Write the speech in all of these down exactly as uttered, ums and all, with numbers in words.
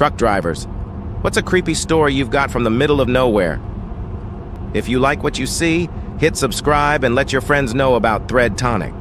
truck drivers. What's a creepy story you've got from the middle of nowhere? If you like what you see, hit subscribe and let your friends know about Thread Tonic.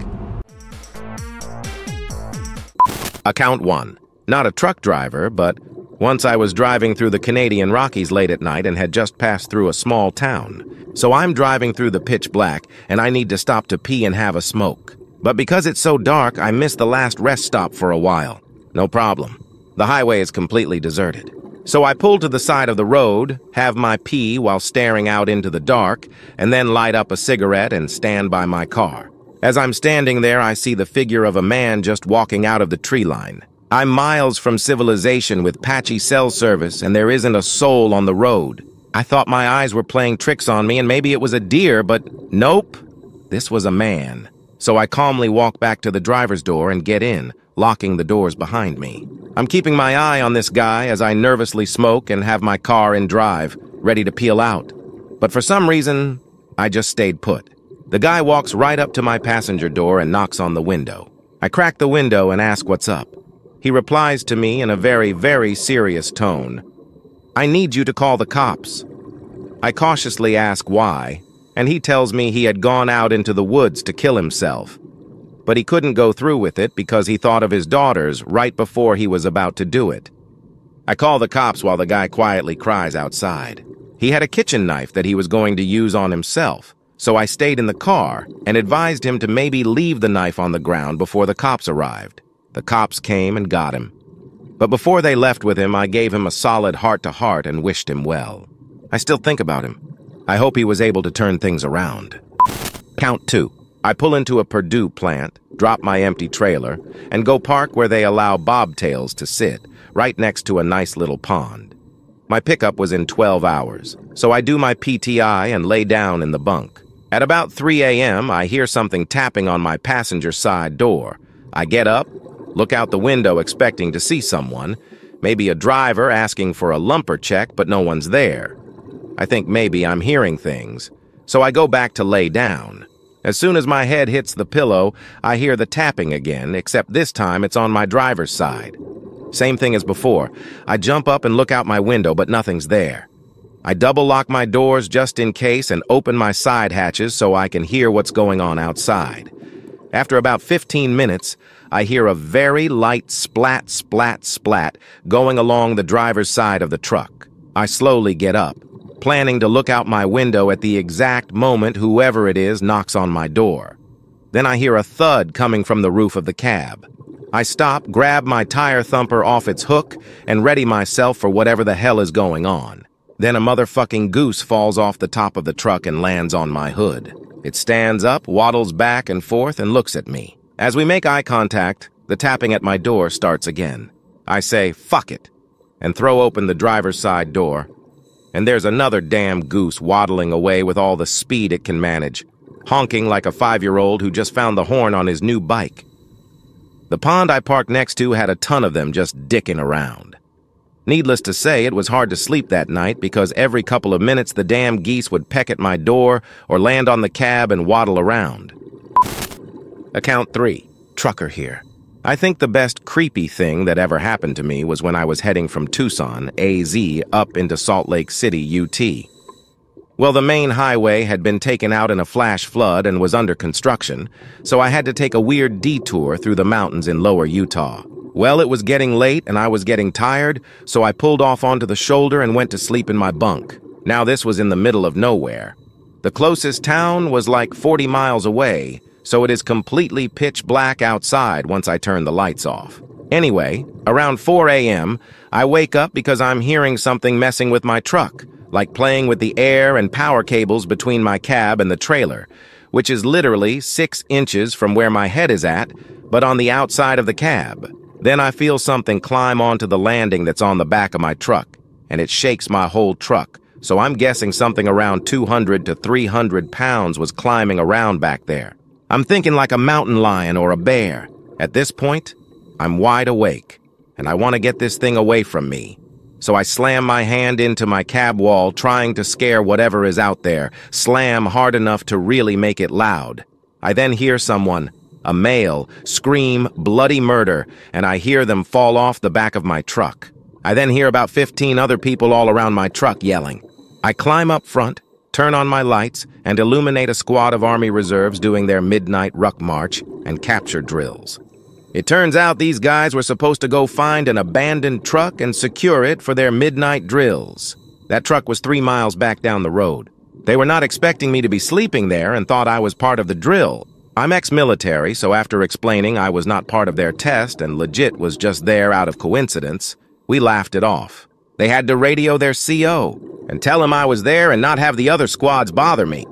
Account one. Not a truck driver, but once I was driving through the Canadian Rockies late at night and had just passed through a small town. So I'm driving through the pitch black, and I need to stop to pee and have a smoke. But because it's so dark, I missed the last rest stop for a while. No problem. The highway is completely deserted. So I pull to the side of the road, have my pee while staring out into the dark, and then light up a cigarette and stand by my car. As I'm standing there, I see the figure of a man just walking out of the tree line. I'm miles from civilization with patchy cell service, and there isn't a soul on the road. I thought my eyes were playing tricks on me, and maybe it was a deer, but nope, this was a man. So I calmly walk back to the driver's door and get in, locking the doors behind me. I'm keeping my eye on this guy as I nervously smoke and have my car in drive, ready to peel out. But for some reason, I just stayed put. The guy walks right up to my passenger door and knocks on the window. I crack the window and ask what's up. He replies to me in a very, very serious tone. "I need you to call the cops." I cautiously ask why, and he tells me he had gone out into the woods to kill himself. But he couldn't go through with it because he thought of his daughters right before he was about to do it. I call the cops while the guy quietly cries outside. He had a kitchen knife that he was going to use on himself, so I stayed in the car and advised him to maybe leave the knife on the ground before the cops arrived. The cops came and got him. But before they left with him, I gave him a solid heart-to-heart and wished him well. I still think about him. I hope he was able to turn things around. Count two. I pull into a Purdue plant, drop my empty trailer, and go park where they allow bobtails to sit, right next to a nice little pond. My pickup was in twelve hours, so I do my P T I and lay down in the bunk. At about three A M, I hear something tapping on my passenger side door. I get up, look out the window expecting to see someone, maybe a driver asking for a lumper check, but no one's there. I think maybe I'm hearing things, so I go back to lay down. As soon as my head hits the pillow, I hear the tapping again, except this time it's on my driver's side. Same thing as before. I jump up and look out my window, but nothing's there. I double lock my doors just in case and open my side hatches so I can hear what's going on outside. After about fifteen minutes, I hear a very light splat, splat, splat going along the driver's side of the truck. I slowly get up, planning to look out my window at the exact moment whoever it is knocks on my door. Then I hear a thud coming from the roof of the cab. I stop, grab my tire thumper off its hook, and ready myself for whatever the hell is going on. Then a motherfucking goose falls off the top of the truck and lands on my hood. It stands up, waddles back and forth, and looks at me. As we make eye contact, the tapping at my door starts again. I say, "Fuck it," and throw open the driver's side door. And there's another damn goose waddling away with all the speed it can manage, honking like a five-year-old who just found the horn on his new bike. The pond I parked next to had a ton of them just dicking around. Needless to say, it was hard to sleep that night because every couple of minutes the damn geese would peck at my door or land on the cab and waddle around. Account three. Trucker here. I think the best creepy thing that ever happened to me was when I was heading from Tucson, A Z, up into Salt Lake City, U T. Well, the main highway had been taken out in a flash flood and was under construction, so I had to take a weird detour through the mountains in lower Utah. Well, it was getting late and I was getting tired, so I pulled off onto the shoulder and went to sleep in my bunk. Now this was in the middle of nowhere. The closest town was like forty miles away, so it is completely pitch black outside once I turn the lights off. Anyway, around four A M, I wake up because I'm hearing something messing with my truck, like playing with the air and power cables between my cab and the trailer, which is literally six inches from where my head is at, but on the outside of the cab. Then I feel something climb onto the landing that's on the back of my truck, and it shakes my whole truck, so I'm guessing something around two hundred to three hundred pounds was climbing around back there. I'm thinking like a mountain lion or a bear. At this point, I'm wide awake, and I want to get this thing away from me. So I slam my hand into my cab wall, trying to scare whatever is out there, slam hard enough to really make it loud. I then hear someone, a male, scream bloody murder, and I hear them fall off the back of my truck. I then hear about fifteen other people all around my truck yelling. I climb up front, turn on my lights, and illuminate a squad of Army Reserves doing their midnight ruck march and capture drills. It turns out these guys were supposed to go find an abandoned truck and secure it for their midnight drills. That truck was three miles back down the road. They were not expecting me to be sleeping there and thought I was part of the drill. I'm ex-military, so after explaining I was not part of their test and legit was just there out of coincidence, we laughed it off. They had to radio their C O and tell him I was there and not have the other squads bother me.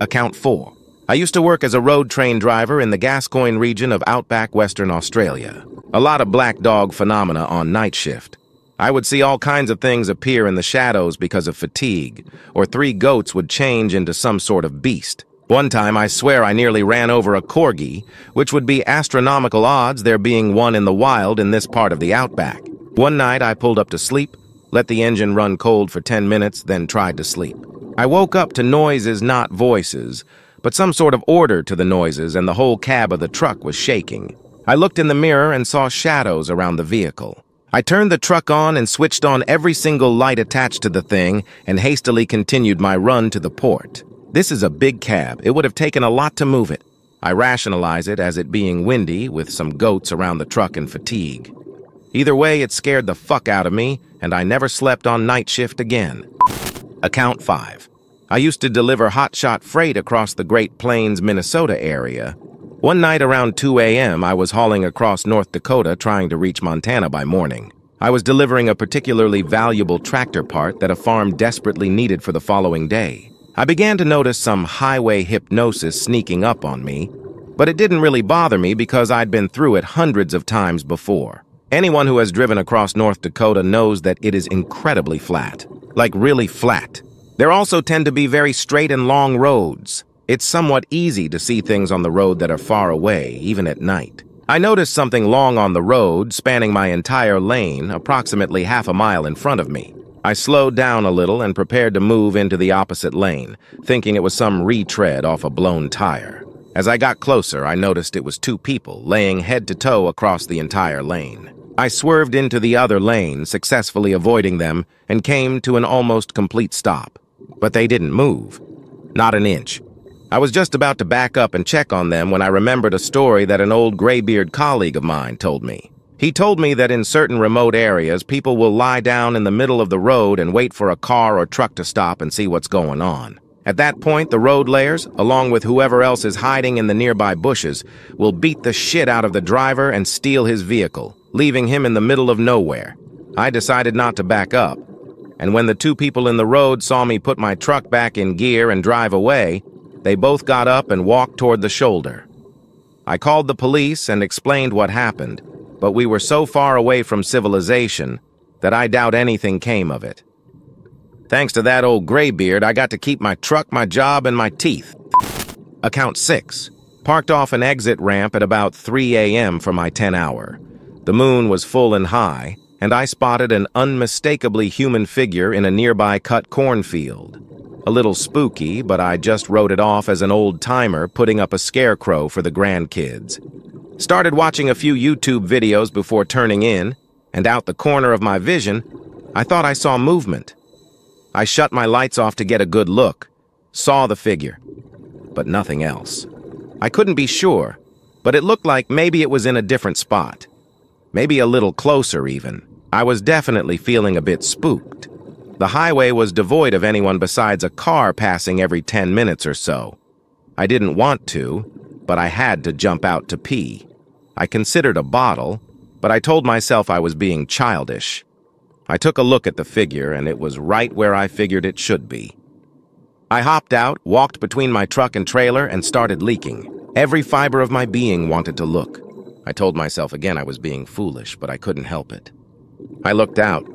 Account four. I used to work as a road train driver in the Gascoyne region of outback Western Australia. A lot of black dog phenomena on night shift. I would see all kinds of things appear in the shadows because of fatigue, or three goats would change into some sort of beast. One time, I swear I nearly ran over a corgi, which would be astronomical odds there being one in the wild in this part of the outback. One night, I pulled up to sleep, let the engine run cold for ten minutes, then tried to sleep. I woke up to noises, not voices, but some sort of order to the noises, and the whole cab of the truck was shaking. I looked in the mirror and saw shadows around the vehicle. I turned the truck on and switched on every single light attached to the thing and hastily continued my run to the port. This is a big cab. It would have taken a lot to move it. I rationalize it as it being windy with some goats around the truck and fatigue. Either way, it scared the fuck out of me, and I never slept on night shift again. Account five. I used to deliver hotshot freight across the Great Plains, Minnesota area. One night around two A M, I was hauling across North Dakota trying to reach Montana by morning. I was delivering a particularly valuable tractor part that a farm desperately needed for the following day. I began to notice some highway hypnosis sneaking up on me, but it didn't really bother me because I'd been through it hundreds of times before. Anyone who has driven across North Dakota knows that it is incredibly flat, like really flat. There also tend to be very straight and long roads. It's somewhat easy to see things on the road that are far away, even at night. I noticed something long on the road, spanning my entire lane, approximately half a mile in front of me. I slowed down a little and prepared to move into the opposite lane, thinking it was some retread off a blown tire. As I got closer, I noticed it was two people, laying head to toe across the entire lane. I swerved into the other lane, successfully avoiding them, and came to an almost complete stop. But they didn't move. Not an inch. I was just about to back up and check on them when I remembered a story that an old graybeard colleague of mine told me. He told me that in certain remote areas, people will lie down in the middle of the road and wait for a car or truck to stop and see what's going on. At that point, the road layers, along with whoever else is hiding in the nearby bushes, will beat the shit out of the driver and steal his vehicle, leaving him in the middle of nowhere. I decided not to back up. And when the two people in the road saw me put my truck back in gear and drive away, they both got up and walked toward the shoulder. I called the police and explained what happened, but we were so far away from civilization that I doubt anything came of it. Thanks to that old graybeard, I got to keep my truck, my job, and my teeth. Account six. Parked off an exit ramp at about three A M for my ten hour. The moon was full and high, and I spotted an unmistakably human figure in a nearby cut cornfield. A little spooky, but I just wrote it off as an old-timer putting up a scarecrow for the grandkids. Started watching a few YouTube videos before turning in, and out the corner of my vision, I thought I saw movement. I shut my lights off to get a good look, saw the figure, but nothing else. I couldn't be sure, but it looked like maybe it was in a different spot. Maybe a little closer, even. I was definitely feeling a bit spooked. The highway was devoid of anyone besides a car passing every ten minutes or so. I didn't want to, but I had to jump out to pee. I considered a bottle, but I told myself I was being childish. I took a look at the figure, and it was right where I figured it should be. I hopped out, walked between my truck and trailer, and started leaking. Every fiber of my being wanted to look. I told myself again I was being foolish, but I couldn't help it. I looked out.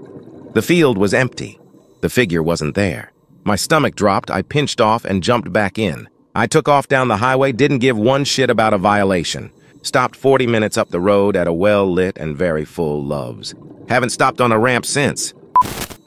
The field was empty. The figure wasn't there. My stomach dropped, I pinched off and jumped back in. I took off down the highway, didn't give one shit about a violation. Stopped forty minutes up the road at a well-lit and very full Love's. Haven't stopped on a ramp since.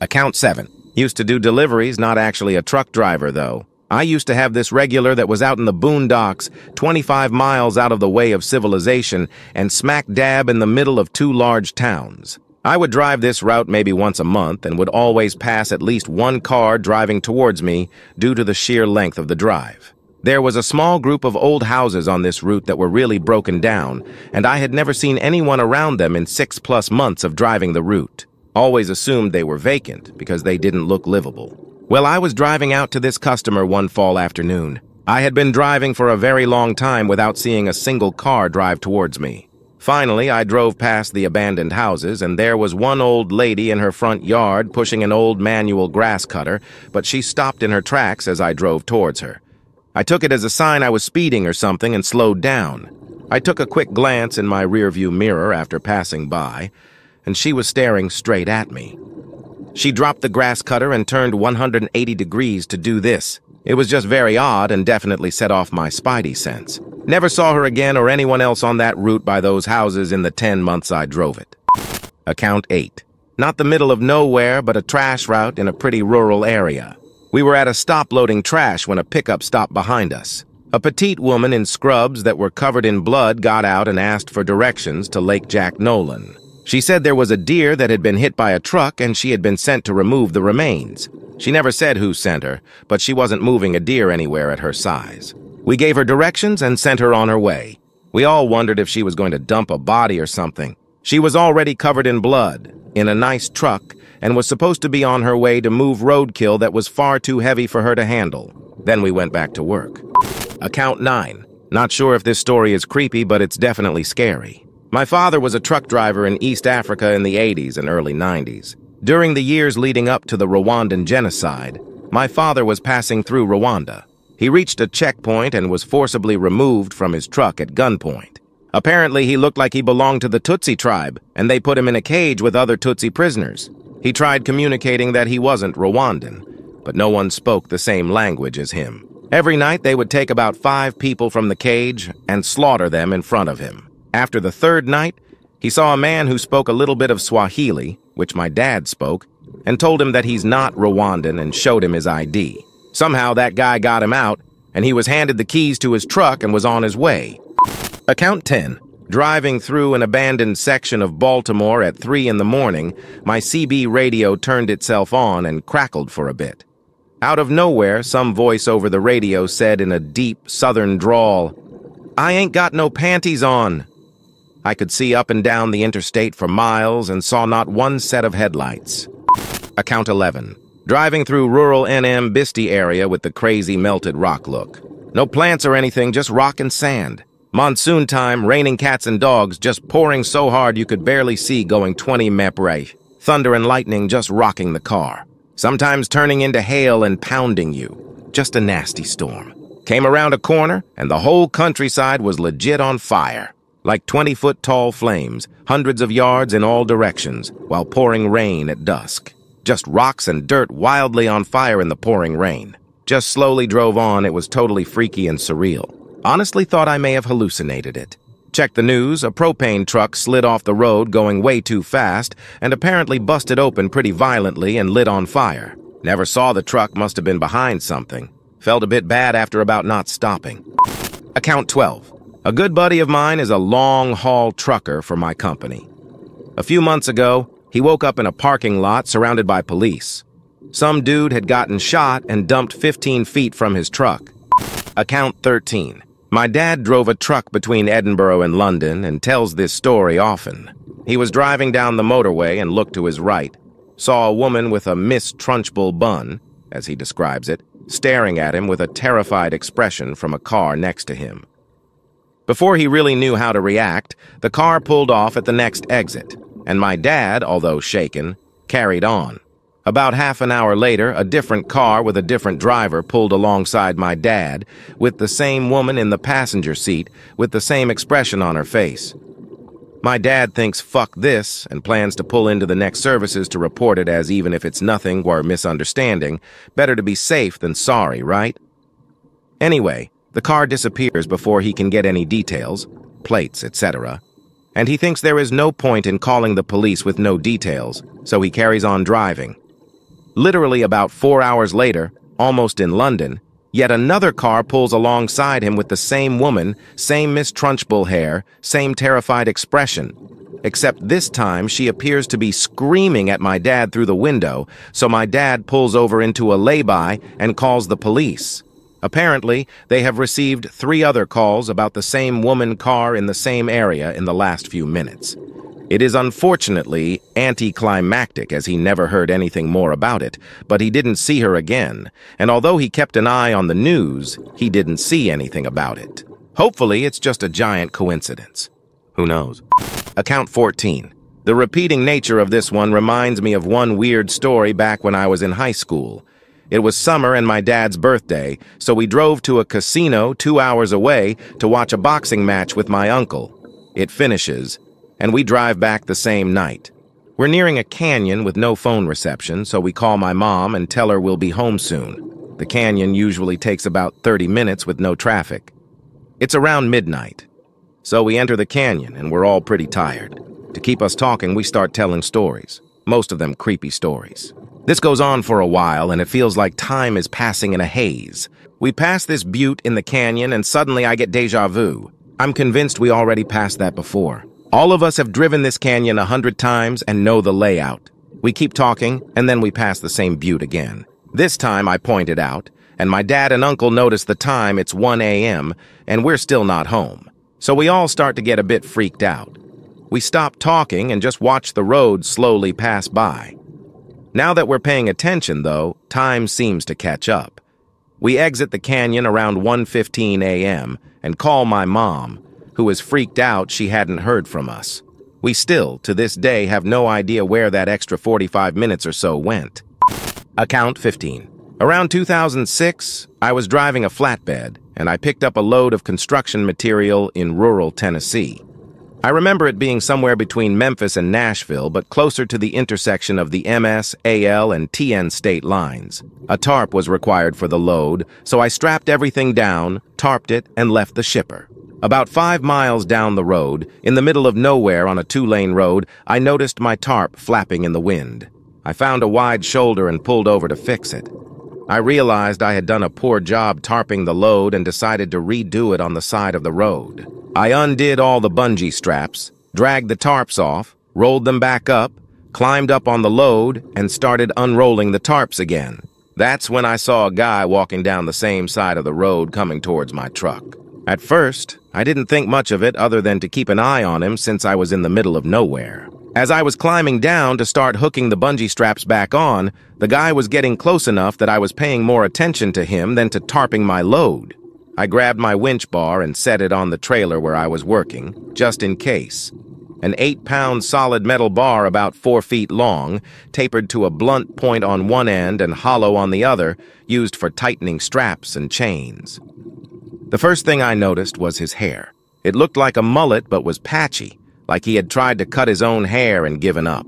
Account seven. Used to do deliveries, not actually a truck driver though. I used to have this regular that was out in the boondocks, twenty-five miles out of the way of civilization, and smack dab in the middle of two large towns. I would drive this route maybe once a month and would always pass at least one car driving towards me due to the sheer length of the drive. There was a small group of old houses on this route that were really broken down, and I had never seen anyone around them in six-plus months of driving the route. Always assumed they were vacant because they didn't look livable. Well, I was driving out to this customer one fall afternoon. I had been driving for a very long time without seeing a single car drive towards me. Finally, I drove past the abandoned houses, and there was one old lady in her front yard pushing an old manual grass cutter, but she stopped in her tracks as I drove towards her. I took it as a sign I was speeding or something and slowed down. I took a quick glance in my rearview mirror after passing by, and she was staring straight at me. She dropped the grass cutter and turned one hundred eighty degrees to do this. It was just very odd and definitely set off my spidey sense. Never saw her again or anyone else on that route by those houses in the ten months I drove it. Account eight. Not the middle of nowhere, but a trash route in a pretty rural area. We were at a stop loading trash when a pickup stopped behind us. A petite woman in scrubs that were covered in blood got out and asked for directions to Lake Jack Nolan. She said there was a deer that had been hit by a truck and she had been sent to remove the remains. She never said who sent her, but she wasn't moving a deer anywhere at her size. We gave her directions and sent her on her way. We all wondered if she was going to dump a body or something. She was already covered in blood, in a nice truck, and was supposed to be on her way to move roadkill that was far too heavy for her to handle. Then we went back to work. Account nine. Not sure if this story is creepy, but it's definitely scary. My father was a truck driver in East Africa in the eighties and early nineties. During the years leading up to the Rwandan genocide, my father was passing through Rwanda. He reached a checkpoint and was forcibly removed from his truck at gunpoint. Apparently, he looked like he belonged to the Tutsi tribe, and they put him in a cage with other Tutsi prisoners. He tried communicating that he wasn't Rwandan, but no one spoke the same language as him. Every night, they would take about five people from the cage and slaughter them in front of him. After the third night, he saw a man who spoke a little bit of Swahili, which my dad spoke, and told him that he's not Rwandan and showed him his I D. Somehow that guy got him out, and he was handed the keys to his truck and was on his way. Account ten. Driving through an abandoned section of Baltimore at three in the morning, my C B radio turned itself on and crackled for a bit. Out of nowhere, some voice over the radio said in a deep southern drawl, "I ain't got no panties on." I could see up and down the interstate for miles and saw not one set of headlights. Account eleven. Driving through rural N M Bisti area with the crazy melted rock look. No plants or anything, just rock and sand. Monsoon time, raining cats and dogs, just pouring so hard you could barely see going twenty mph. Thunder and lightning just rocking the car. Sometimes turning into hail and pounding you. Just a nasty storm. Came around a corner, and the whole countryside was legit on fire. Like twenty-foot-tall flames, hundreds of yards in all directions, while pouring rain at dusk. Just rocks and dirt wildly on fire in the pouring rain. Just slowly drove on, it was totally freaky and surreal. Honestly thought I may have hallucinated it. Checked the news, a propane truck slid off the road going way too fast, and apparently busted open pretty violently and lit on fire. Never saw the truck, must have been behind something. Felt a bit bad after about not stopping. Account twelve. A good buddy of mine is a long-haul trucker for my company. A few months ago, he woke up in a parking lot surrounded by police. Some dude had gotten shot and dumped fifteen feet from his truck. Account thirteen. My dad drove a truck between Edinburgh and London and tells this story often. He was driving down the motorway and looked to his right, saw a woman with a Miss Trunchbull bun, as he describes it, staring at him with a terrified expression from a car next to him. Before he really knew how to react, the car pulled off at the next exit, and my dad, although shaken, carried on. About half an hour later, a different car with a different driver pulled alongside my dad, with the same woman in the passenger seat, with the same expression on her face. My dad thinks fuck this and plans to pull into the next services to report it as even if it's nothing or misunderstanding, better to be safe than sorry, right? Anyway, the car disappears before he can get any details, plates, et cetera, and he thinks there is no point in calling the police with no details, so he carries on driving. Literally about four hours later, almost in London, yet another car pulls alongside him with the same woman, same Miss Trunchbull hair, same terrified expression. Except this time she appears to be screaming at my dad through the window, so my dad pulls over into a lay-by and calls the police. Apparently, they have received three other calls about the same woman car in the same area in the last few minutes. It is unfortunately anticlimactic as he never heard anything more about it, but he didn't see her again, and although he kept an eye on the news, he didn't see anything about it. Hopefully, it's just a giant coincidence. Who knows? Account fourteen. The repeating nature of this one reminds me of one weird story back when I was in high school. It was summer and my dad's birthday, so we drove to a casino two hours away to watch a boxing match with my uncle. It finishes, and we drive back the same night. We're nearing a canyon with no phone reception, so we call my mom and tell her we'll be home soon. The canyon usually takes about thirty minutes with no traffic. It's around midnight. So we enter the canyon, and we're all pretty tired. To keep us talking, we start telling stories, most of them creepy stories. This goes on for a while, and it feels like time is passing in a haze. We pass this butte in the canyon, and suddenly I get déjà vu. I'm convinced we already passed that before. All of us have driven this canyon a hundred times and know the layout. We keep talking, and then we pass the same butte again. This time I point it out, and my dad and uncle notice the time. It's one A M, and we're still not home. So we all start to get a bit freaked out. We stop talking and just watch the road slowly pass by. Now that we're paying attention, though, time seems to catch up. We exit the canyon around one fifteen A M and call my mom, who is freaked out she hadn't heard from us. We still, to this day, have no idea where that extra forty-five minutes or so went. Account fifteen. Around two thousand six, I was driving a flatbed, and I picked up a load of construction material in rural Tennessee. I remember it being somewhere between Memphis and Nashville, but closer to the intersection of the M S, A L, and T N state lines. A tarp was required for the load, so I strapped everything down, tarped it, and left the shipper. About five miles down the road, in the middle of nowhere on a two-lane road, I noticed my tarp flapping in the wind. I found a wide shoulder and pulled over to fix it. I realized I had done a poor job tarping the load and decided to redo it on the side of the road. I undid all the bungee straps, dragged the tarps off, rolled them back up, climbed up on the load, and started unrolling the tarps again. That's when I saw a guy walking down the same side of the road coming towards my truck. At first, I didn't think much of it other than to keep an eye on him since I was in the middle of nowhere. As I was climbing down to start hooking the bungee straps back on, the guy was getting close enough that I was paying more attention to him than to tarping my load. I grabbed my winch bar and set it on the trailer where I was working, just in case. An eight-pound solid metal bar about four feet long, tapered to a blunt point on one end and hollow on the other, used for tightening straps and chains. The first thing I noticed was his hair. It looked like a mullet but was patchy, like he had tried to cut his own hair and given up.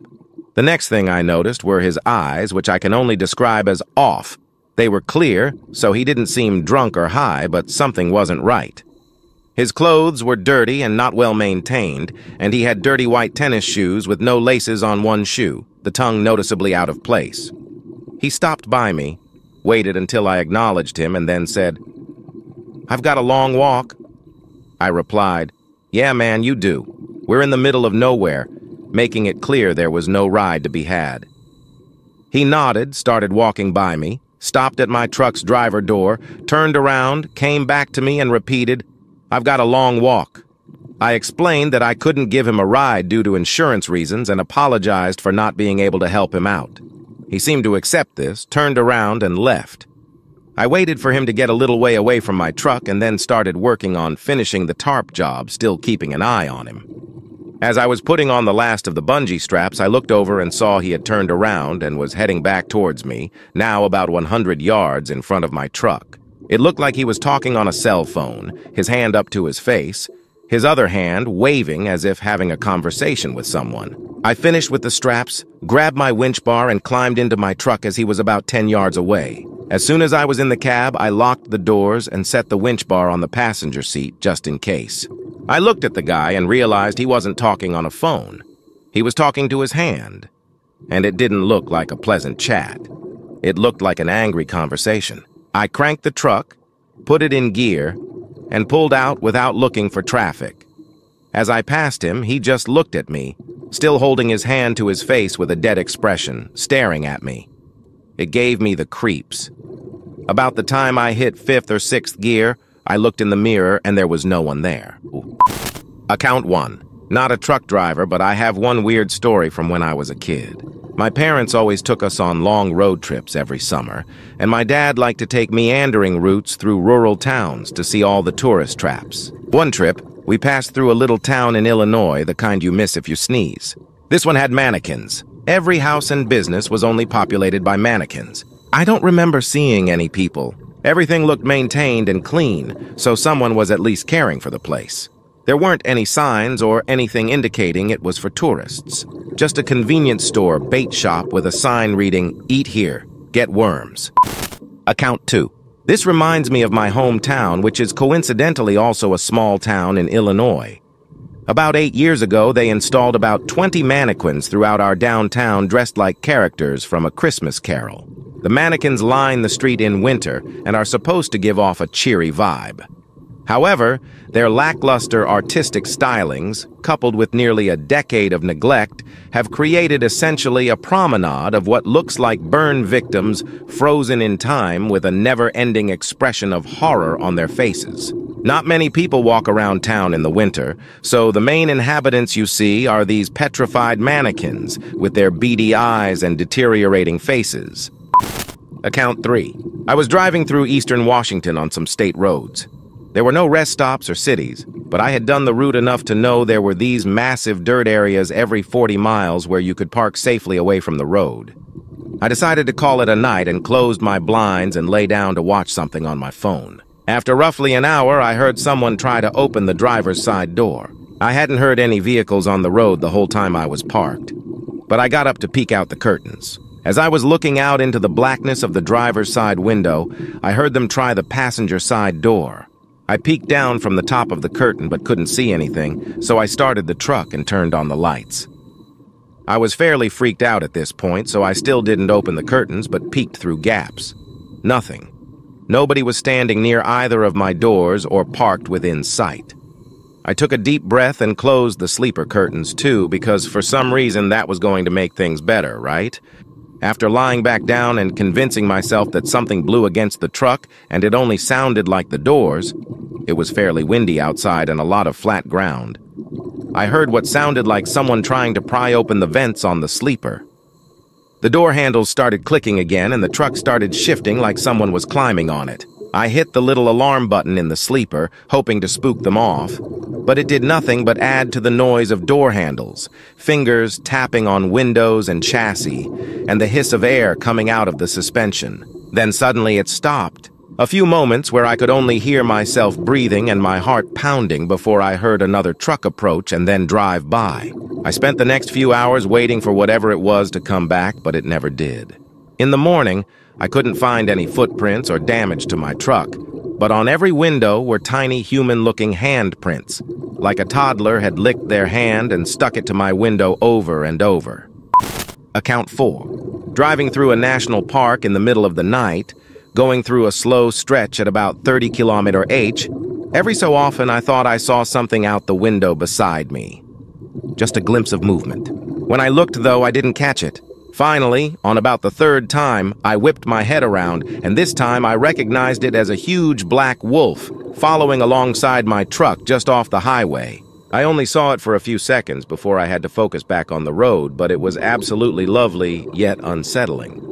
The next thing I noticed were his eyes, which I can only describe as off. They were clear, so he didn't seem drunk or high, but something wasn't right. His clothes were dirty and not well maintained, and he had dirty white tennis shoes with no laces on one shoe, the tongue noticeably out of place. He stopped by me, waited until I acknowledged him, and then said, "I've got a long walk." I replied, "Yeah, man, you do. We're in the middle of nowhere," making it clear there was no ride to be had. He nodded, started walking by me, stopped at my truck's driver door, turned around, came back to me, and repeated, "I've got a long walk." I explained that I couldn't give him a ride due to insurance reasons and apologized for not being able to help him out. He seemed to accept this, turned around, and left. I waited for him to get a little way away from my truck and then started working on finishing the tarp job, still keeping an eye on him. As I was putting on the last of the bungee straps, I looked over and saw he had turned around and was heading back towards me, now about one hundred yards in front of my truck. It looked like he was talking on a cell phone, his hand up to his face, his other hand waving as if having a conversation with someone. I finished with the straps, grabbed my winch bar, and climbed into my truck as he was about ten yards away. As soon as I was in the cab, I locked the doors and set the winch bar on the passenger seat just in case. I looked at the guy and realized he wasn't talking on a phone. He was talking to his hand, and it didn't look like a pleasant chat. It looked like an angry conversation. I cranked the truck, put it in gear, and pulled out without looking for traffic. As I passed him, he just looked at me, still holding his hand to his face with a dead expression, staring at me. It gave me the creeps. About the time I hit fifth or sixth gear, I looked in the mirror and there was no one there. Ooh. Account one. Not a truck driver, but I have one weird story from when I was a kid. My parents always took us on long road trips every summer, and my dad liked to take meandering routes through rural towns to see all the tourist traps. One trip, we passed through a little town in Illinois, the kind you miss if you sneeze. This one had mannequins. Every house and business was only populated by mannequins. I don't remember seeing any people. Everything looked maintained and clean, so someone was at least caring for the place. There weren't any signs or anything indicating it was for tourists. Just a convenience store bait shop with a sign reading, "Eat here, get worms." Account two. This reminds me of my hometown, which is coincidentally also a small town in Illinois. About eight years ago, they installed about twenty mannequins throughout our downtown dressed like characters from A Christmas Carol. The mannequins line the street in winter and are supposed to give off a cheery vibe. However, their lackluster artistic stylings, coupled with nearly a decade of neglect, have created essentially a promenade of what looks like burn victims frozen in time with a never-ending expression of horror on their faces. Not many people walk around town in the winter, so the main inhabitants you see are these petrified mannequins with their beady eyes and deteriorating faces. Account three. I was driving through eastern Washington on some state roads. There were no rest stops or cities, but I had done the route enough to know there were these massive dirt areas every forty miles where you could park safely away from the road. I decided to call it a night and closed my blinds and lay down to watch something on my phone. After roughly an hour, I heard someone try to open the driver's side door. I hadn't heard any vehicles on the road the whole time I was parked, but I got up to peek out the curtains. As I was looking out into the blackness of the driver's side window, I heard them try the passenger side door. I peeked down from the top of the curtain but couldn't see anything, so I started the truck and turned on the lights. I was fairly freaked out at this point, so I still didn't open the curtains but peeked through gaps. Nothing. Nobody was standing near either of my doors or parked within sight. I took a deep breath and closed the sleeper curtains too, because for some reason that was going to make things better, right? After lying back down and convincing myself that something blew against the truck and it only sounded like the doors, it was fairly windy outside and a lot of flat ground. I heard what sounded like someone trying to pry open the vents on the sleeper. The door handles started clicking again and the truck started shifting like someone was climbing on it. I hit the little alarm button in the sleeper, hoping to spook them off, but it did nothing but add to the noise of door handles, fingers tapping on windows and chassis, and the hiss of air coming out of the suspension. Then suddenly it stopped. A few moments where I could only hear myself breathing and my heart pounding before I heard another truck approach and then drive by. I spent the next few hours waiting for whatever it was to come back, but it never did. In the morning, I couldn't find any footprints or damage to my truck, but on every window were tiny human-looking handprints, like a toddler had licked their hand and stuck it to my window over and over. Account four. Driving through a national park in the middle of the night, going through a slow stretch at about thirty kilometers per hour, every so often I thought I saw something out the window beside me. Just a glimpse of movement. When I looked, though, I didn't catch it. Finally, on about the third time, I whipped my head around, and this time I recognized it as a huge black wolf following alongside my truck just off the highway. I only saw it for a few seconds before I had to focus back on the road, but it was absolutely lovely, yet unsettling.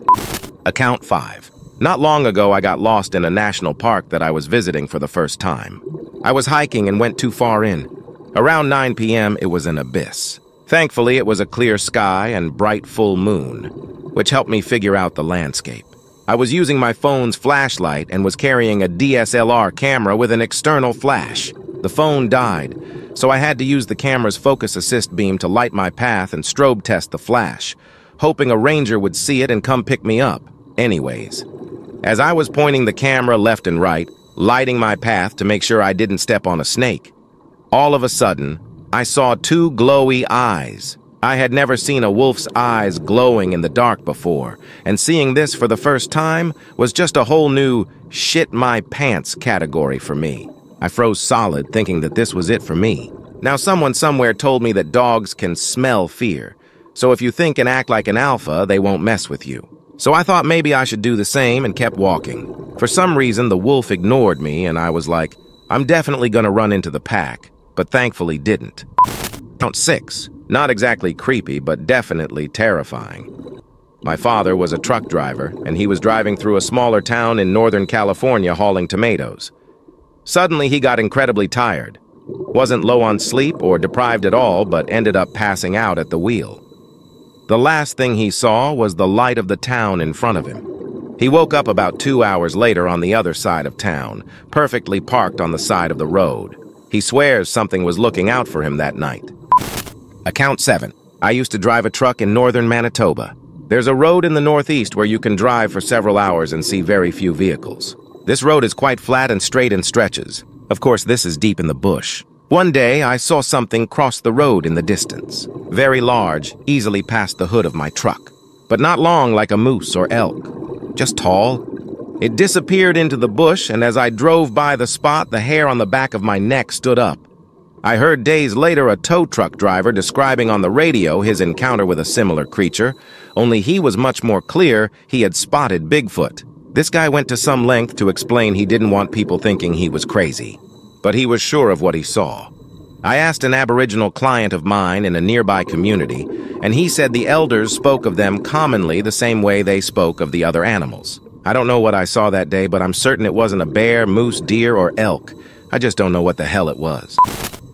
Account five. Not long ago, I got lost in a national park that I was visiting for the first time. I was hiking and went too far in. Around nine p m, it was an abyss. Thankfully, it was a clear sky and bright full moon, which helped me figure out the landscape. I was using my phone's flashlight and was carrying a D S L R camera with an external flash. The phone died, so I had to use the camera's focus assist beam to light my path and strobe test the flash, hoping a ranger would see it and come pick me up. Anyways, as I was pointing the camera left and right, lighting my path to make sure I didn't step on a snake, all of a sudden, I saw two glowy eyes. I had never seen a wolf's eyes glowing in the dark before, and seeing this for the first time was just a whole new shit my pants category for me. I froze solid, thinking that this was it for me. Now, someone somewhere told me that dogs can smell fear, so if you think and act like an alpha, they won't mess with you. So I thought maybe I should do the same and kept walking. For some reason, the wolf ignored me, and I was like, I'm definitely gonna run into the pack, but thankfully didn't. Count six. Not exactly creepy, but definitely terrifying. My father was a truck driver, and he was driving through a smaller town in Northern California hauling tomatoes. Suddenly, he got incredibly tired. Wasn't low on sleep or deprived at all, but ended up passing out at the wheel. The last thing he saw was the light of the town in front of him. He woke up about two hours later on the other side of town, perfectly parked on the side of the road. He swears something was looking out for him that night. Account seven. I used to drive a truck in northern Manitoba. There's a road in the northeast where you can drive for several hours and see very few vehicles. This road is quite flat and straight in stretches. Of course, this is deep in the bush. One day, I saw something cross the road in the distance. Very large, easily past the hood of my truck. But not long like a moose or elk. Just tall. It disappeared into the bush, and as I drove by the spot, the hair on the back of my neck stood up. I heard days later a tow truck driver describing on the radio his encounter with a similar creature, only he was much more clear he had spotted Bigfoot. This guy went to some length to explain he didn't want people thinking he was crazy, but he was sure of what he saw. I asked an Aboriginal client of mine in a nearby community, and he said the elders spoke of them commonly the same way they spoke of the other animals. I don't know what I saw that day, but I'm certain it wasn't a bear, moose, deer, or elk. I just don't know what the hell it was.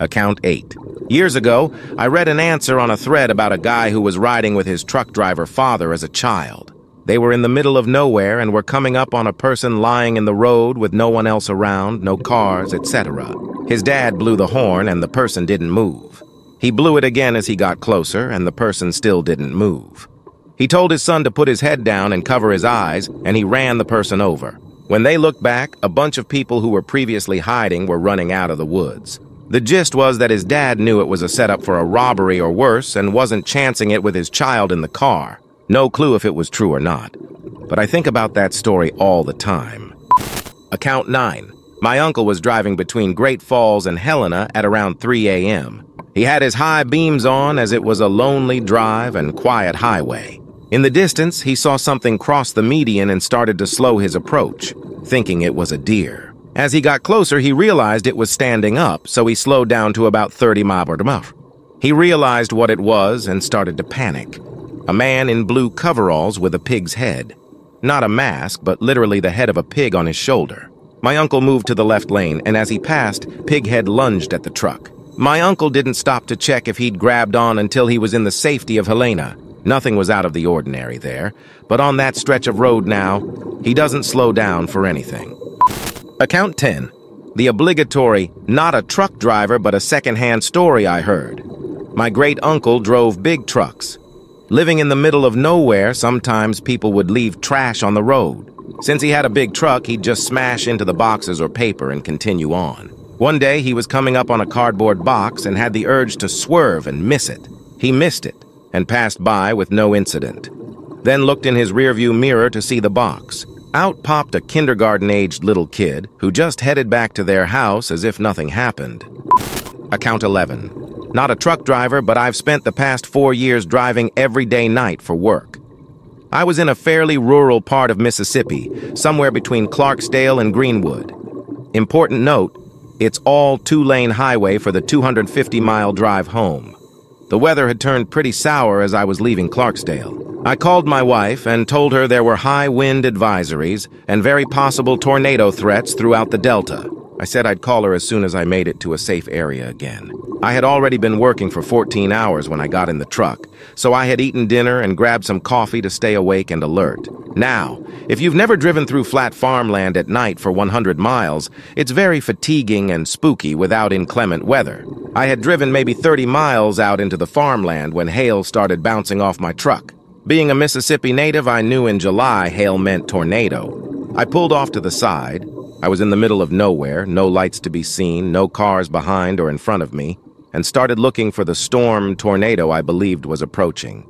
Account eight. Years ago, I read an answer on a thread about a guy who was riding with his truck driver father as a child. They were in the middle of nowhere and were coming up on a person lying in the road with no one else around, no cars, et cetera. His dad blew the horn and the person didn't move. He blew it again as he got closer and the person still didn't move. He told his son to put his head down and cover his eyes, and he ran the person over. When they looked back, a bunch of people who were previously hiding were running out of the woods. The gist was that his dad knew it was a setup for a robbery or worse and wasn't chancing it with his child in the car. No clue if it was true or not. But I think about that story all the time. Account nine. My uncle was driving between Great Falls and Helena at around three A M He had his high beams on as it was a lonely drive and quiet highway. In the distance, he saw something cross the median and started to slow his approach, thinking it was a deer. As he got closer, he realized it was standing up, so he slowed down to about thirty miles per hour. He realized what it was and started to panic. A man in blue coveralls with a pig's head. Not a mask, but literally the head of a pig on his shoulder. My uncle moved to the left lane, and as he passed, Pighead lunged at the truck. My uncle didn't stop to check if he'd grabbed on until he was in the safety of Helena. Nothing was out of the ordinary there, but on that stretch of road now, he doesn't slow down for anything. Account ten. The obligatory, not a truck driver but a second-hand story I heard. My great-uncle drove big trucks. Living in the middle of nowhere, sometimes people would leave trash on the road. Since he had a big truck, he'd just smash into the boxes or paper and continue on. One day, he was coming up on a cardboard box and had the urge to swerve and miss it. He missed it and passed by with no incident. Then looked in his rearview mirror to see the box. Out popped a kindergarten-aged little kid who just headed back to their house as if nothing happened. Account eleven. Not a truck driver, but I've spent the past four years driving every day night for work. I was in a fairly rural part of Mississippi, somewhere between Clarksdale and Greenwood. Important note, it's all two-lane highway for the two hundred fifty mile drive home. The weather had turned pretty sour as I was leaving Clarksdale. I called my wife and told her there were high wind advisories and very possible tornado threats throughout the Delta. I said I'd call her as soon as I made it to a safe area again. I had already been working for fourteen hours when I got in the truck, so I had eaten dinner and grabbed some coffee to stay awake and alert. Now, if you've never driven through flat farmland at night for one hundred miles, it's very fatiguing and spooky without inclement weather. I had driven maybe thirty miles out into the farmland when hail started bouncing off my truck. Being a Mississippi native, I knew in July hail meant tornado. I pulled off to the side. I was in the middle of nowhere, no lights to be seen, no cars behind or in front of me, and started looking for the storm tornado I believed was approaching.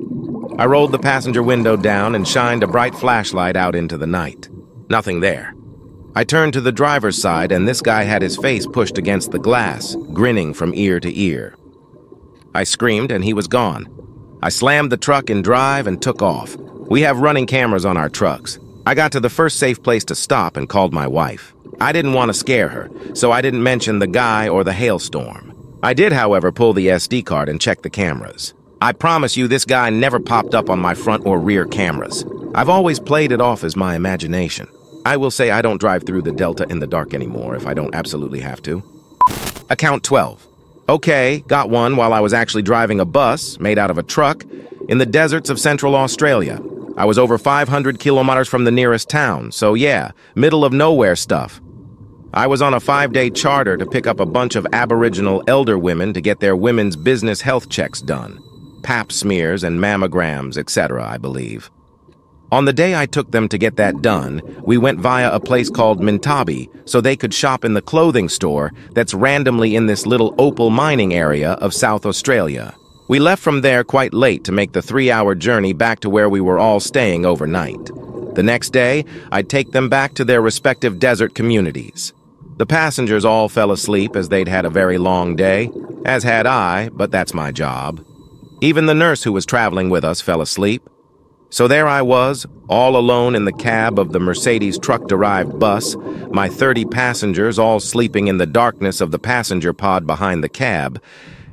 I rolled the passenger window down and shined a bright flashlight out into the night. Nothing there. I turned to the driver's side, and this guy had his face pushed against the glass, grinning from ear to ear. I screamed, and he was gone. I slammed the truck in drive and took off. We have running cameras on our trucks. I got to the first safe place to stop and called my wife. I didn't want to scare her, so I didn't mention the guy or the hailstorm. I did, however, pull the S D card and check the cameras. I promise you this guy never popped up on my front or rear cameras. I've always played it off as my imagination. I will say I don't drive through the Delta in the dark anymore if I don't absolutely have to. Account twelve. Okay, got one while I was actually driving a bus, made out of a truck, in the deserts of Central Australia. I was over five hundred kilometers from the nearest town, so yeah, middle of nowhere stuff. I was on a five-day charter to pick up a bunch of Aboriginal elder women to get their women's business health checks done. Pap smears and mammograms, et cetera, I believe. On the day I took them to get that done, we went via a place called Mintabi so they could shop in the clothing store that's randomly in this little opal mining area of South Australia. We left from there quite late to make the three-hour journey back to where we were all staying overnight. The next day, I'd take them back to their respective desert communities. The passengers all fell asleep as they'd had a very long day, as had I, but that's my job. Even the nurse who was traveling with us fell asleep. So there I was, all alone in the cab of the Mercedes truck-derived bus, my thirty passengers all sleeping in the darkness of the passenger pod behind the cab,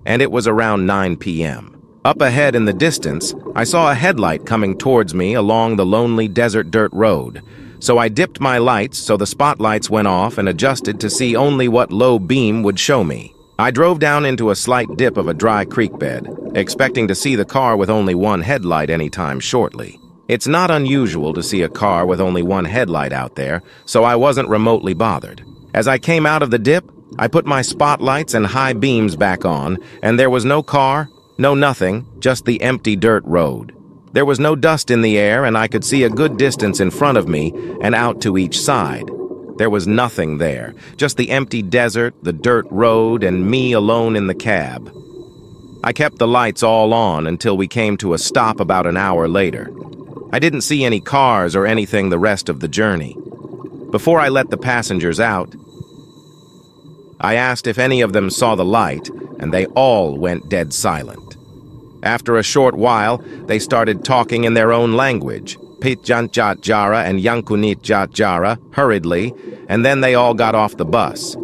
and it was around nine p m Up ahead in the distance, I saw a headlight coming towards me along the lonely desert dirt road. So I dipped my lights so the spotlights went off and adjusted to see only what low beam would show me. I drove down into a slight dip of a dry creek bed, expecting to see the car with only one headlight anytime shortly. It's not unusual to see a car with only one headlight out there, so I wasn't remotely bothered. As I came out of the dip, I put my spotlights and high beams back on, and there was no car, no nothing, just the empty dirt road. There was no dust in the air, and I could see a good distance in front of me and out to each side. There was nothing there, just the empty desert, the dirt road, and me alone in the cab. I kept the lights all on until we came to a stop about an hour later. I didn't see any cars or anything the rest of the journey. Before I let the passengers out, I asked if any of them saw the light, and they all went dead silent. After a short while, they started talking in their own language, Pitjantjatjara and Yankunytjatjara, hurriedly, and then they all got off the bus.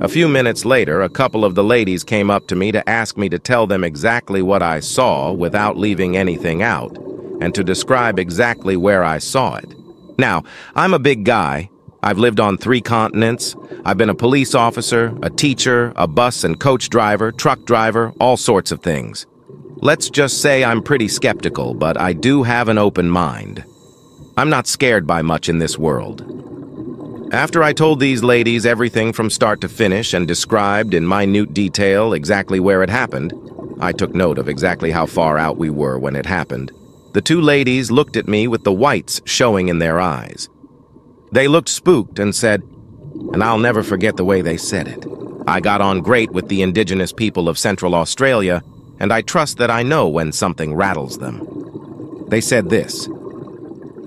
A few minutes later, a couple of the ladies came up to me to ask me to tell them exactly what I saw without leaving anything out, and to describe exactly where I saw it. Now, I'm a big guy. I've lived on three continents. I've been a police officer, a teacher, a bus and coach driver, truck driver, all sorts of things. Let's just say I'm pretty skeptical, but I do have an open mind. I'm not scared by much in this world. After I told these ladies everything from start to finish and described in minute detail exactly where it happened, I took note of exactly how far out we were when it happened. The two ladies looked at me with the whites showing in their eyes. They looked spooked and said, and I'll never forget the way they said it. I got on great with the indigenous people of Central Australia, and I trust that I know when something rattles them. They said this,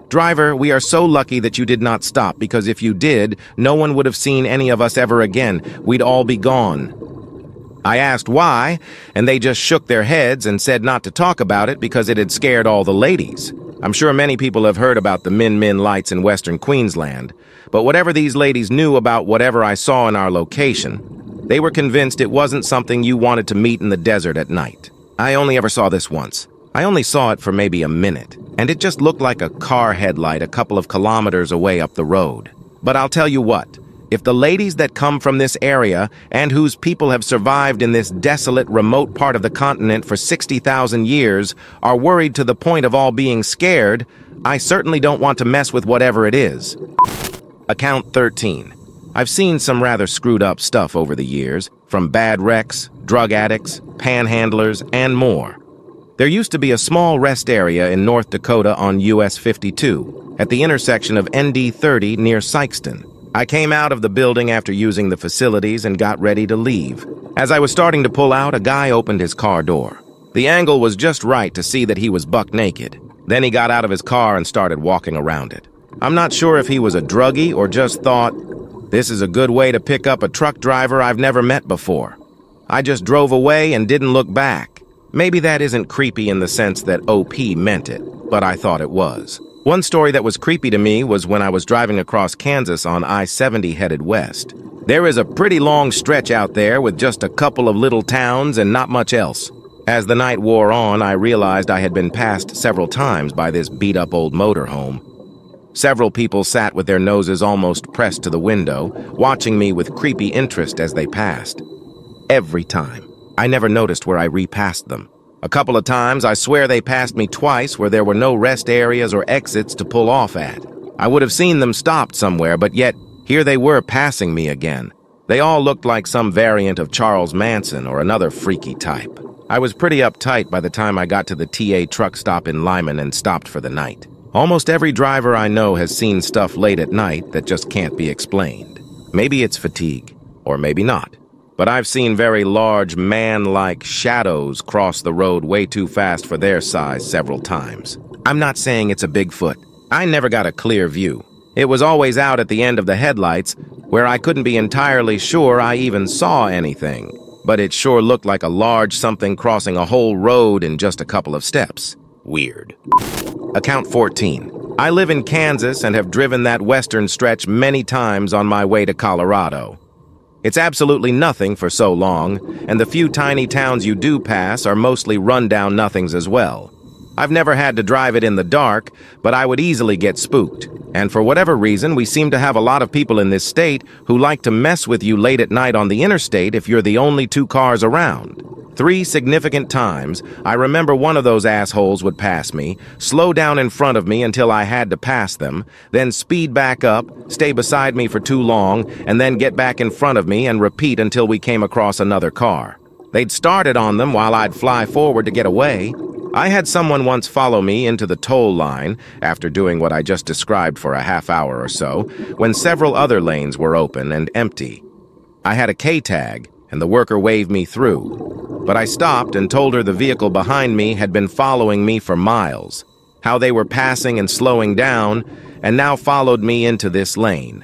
"Driver, we are so lucky that you did not stop, because if you did, no one would have seen any of us ever again. We'd all be gone." I asked why, and they just shook their heads and said not to talk about it because it had scared all the ladies. I'm sure many people have heard about the Min Min lights in Western Queensland, but whatever these ladies knew about whatever I saw in our location, they were convinced it wasn't something you wanted to meet in the desert at night. I only ever saw this once. I only saw it for maybe a minute, and it just looked like a car headlight a couple of kilometers away up the road. But I'll tell you what, if the ladies that come from this area and whose people have survived in this desolate, remote part of the continent for sixty thousand years are worried to the point of all being scared, I certainly don't want to mess with whatever it is. Account thirteen. I've seen some rather screwed up stuff over the years, from bad wrecks, drug addicts, panhandlers, and more. There used to be a small rest area in North Dakota on U S fifty-two, at the intersection of N D thirty near Sykeston. I came out of the building after using the facilities and got ready to leave. As I was starting to pull out, a guy opened his car door. The angle was just right to see that he was buck naked. Then he got out of his car and started walking around it. I'm not sure if he was a druggie or just thought, This is a good way to pick up a truck driver I've never met before. I just drove away and didn't look back. Maybe that isn't creepy in the sense that O P meant it, but I thought it was. One story that was creepy to me was when I was driving across Kansas on I seventy headed west. There is a pretty long stretch out there with just a couple of little towns and not much else. As the night wore on, I realized I had been passed several times by this beat-up old motorhome. Several people sat with their noses almost pressed to the window, watching me with creepy interest as they passed. Every time. I never noticed where I repassed them. A couple of times, I swear they passed me twice where there were no rest areas or exits to pull off at. I would have seen them stopped somewhere, but yet, here they were passing me again. They all looked like some variant of Charles Manson or another freaky type. I was pretty uptight by the time I got to the T A truck stop in Lyman and stopped for the night. Almost every driver I know has seen stuff late at night that just can't be explained. Maybe it's fatigue, or maybe not. But I've seen very large man-like shadows cross the road way too fast for their size several times. I'm not saying it's a Bigfoot. I never got a clear view. It was always out at the end of the headlights, where I couldn't be entirely sure I even saw anything. But it sure looked like a large something crossing a whole road in just a couple of steps. Weird. Account fourteen. I live in Kansas and have driven that western stretch many times on my way to Colorado. It's absolutely nothing for so long, and the few tiny towns you do pass are mostly run-down nothings as well. I've never had to drive it in the dark, but I would easily get spooked. And for whatever reason, we seem to have a lot of people in this state who like to mess with you late at night on the interstate if you're the only two cars around. Three significant times, I remember one of those assholes would pass me, slow down in front of me until I had to pass them, then speed back up, stay beside me for too long, and then get back in front of me and repeat until we came across another car. They'd started on them while I'd fly forward to get away. I had someone once follow me into the toll line, after doing what I just described for a half hour or so, when several other lanes were open and empty. I had a K-tag, and the worker waved me through. But I stopped and told her the vehicle behind me had been following me for miles, how they were passing and slowing down, and now followed me into this lane.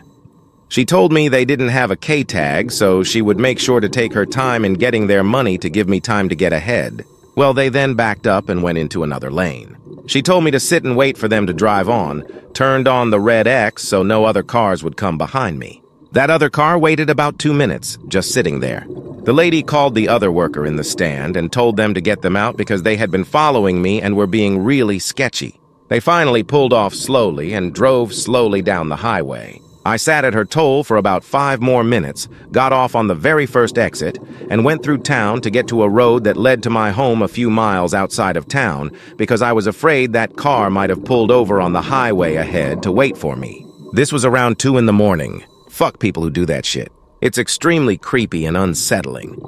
She told me they didn't have a K-tag, so she would make sure to take her time in getting their money to give me time to get ahead. Well, they then backed up and went into another lane. She told me to sit and wait for them to drive on, turned on the red X so no other cars would come behind me. That other car waited about two minutes, just sitting there. The lady called the other worker in the stand and told them to get them out because they had been following me and were being really sketchy. They finally pulled off slowly and drove slowly down the highway. I sat at her toll for about five more minutes, got off on the very first exit, and went through town to get to a road that led to my home a few miles outside of town because I was afraid that car might have pulled over on the highway ahead to wait for me. This was around two in the morning. Fuck people who do that shit. It's extremely creepy and unsettling.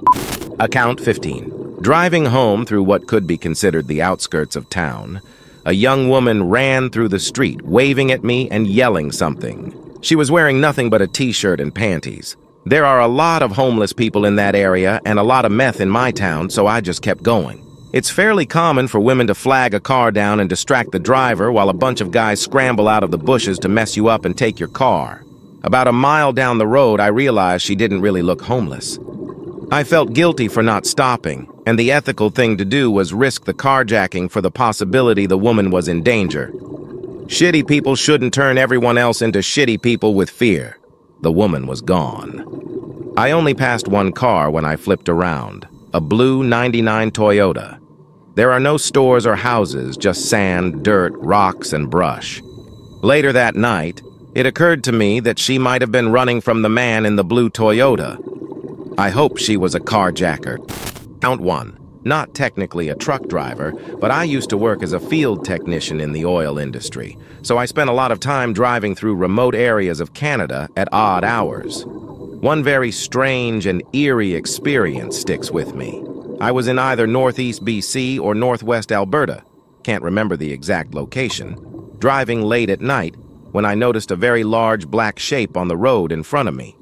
Account fifteen. Driving home through what could be considered the outskirts of town, a young woman ran through the street, waving at me and yelling something. She was wearing nothing but a t-shirt and panties. There are a lot of homeless people in that area and a lot of meth in my town, so I just kept going. It's fairly common for women to flag a car down and distract the driver while a bunch of guys scramble out of the bushes to mess you up and take your car. About a mile down the road, I realized she didn't really look homeless. I felt guilty for not stopping, and the ethical thing to do was risk the carjacking for the possibility the woman was in danger. Shitty people shouldn't turn everyone else into shitty people with fear. The woman was gone. I only passed one car when I flipped around, a blue ninety-nine Toyota. There are no stores or houses, just sand, dirt, rocks, and brush. Later that night, it occurred to me that she might have been running from the man in the blue Toyota. I hope she was a carjacker. Count one. Not technically a truck driver, but I used to work as a field technician in the oil industry, so I spent a lot of time driving through remote areas of Canada at odd hours. One very strange and eerie experience sticks with me. I was in either northeast B C or northwest Alberta, can't remember the exact location, driving late at night when I noticed a very large black shape on the road in front of me.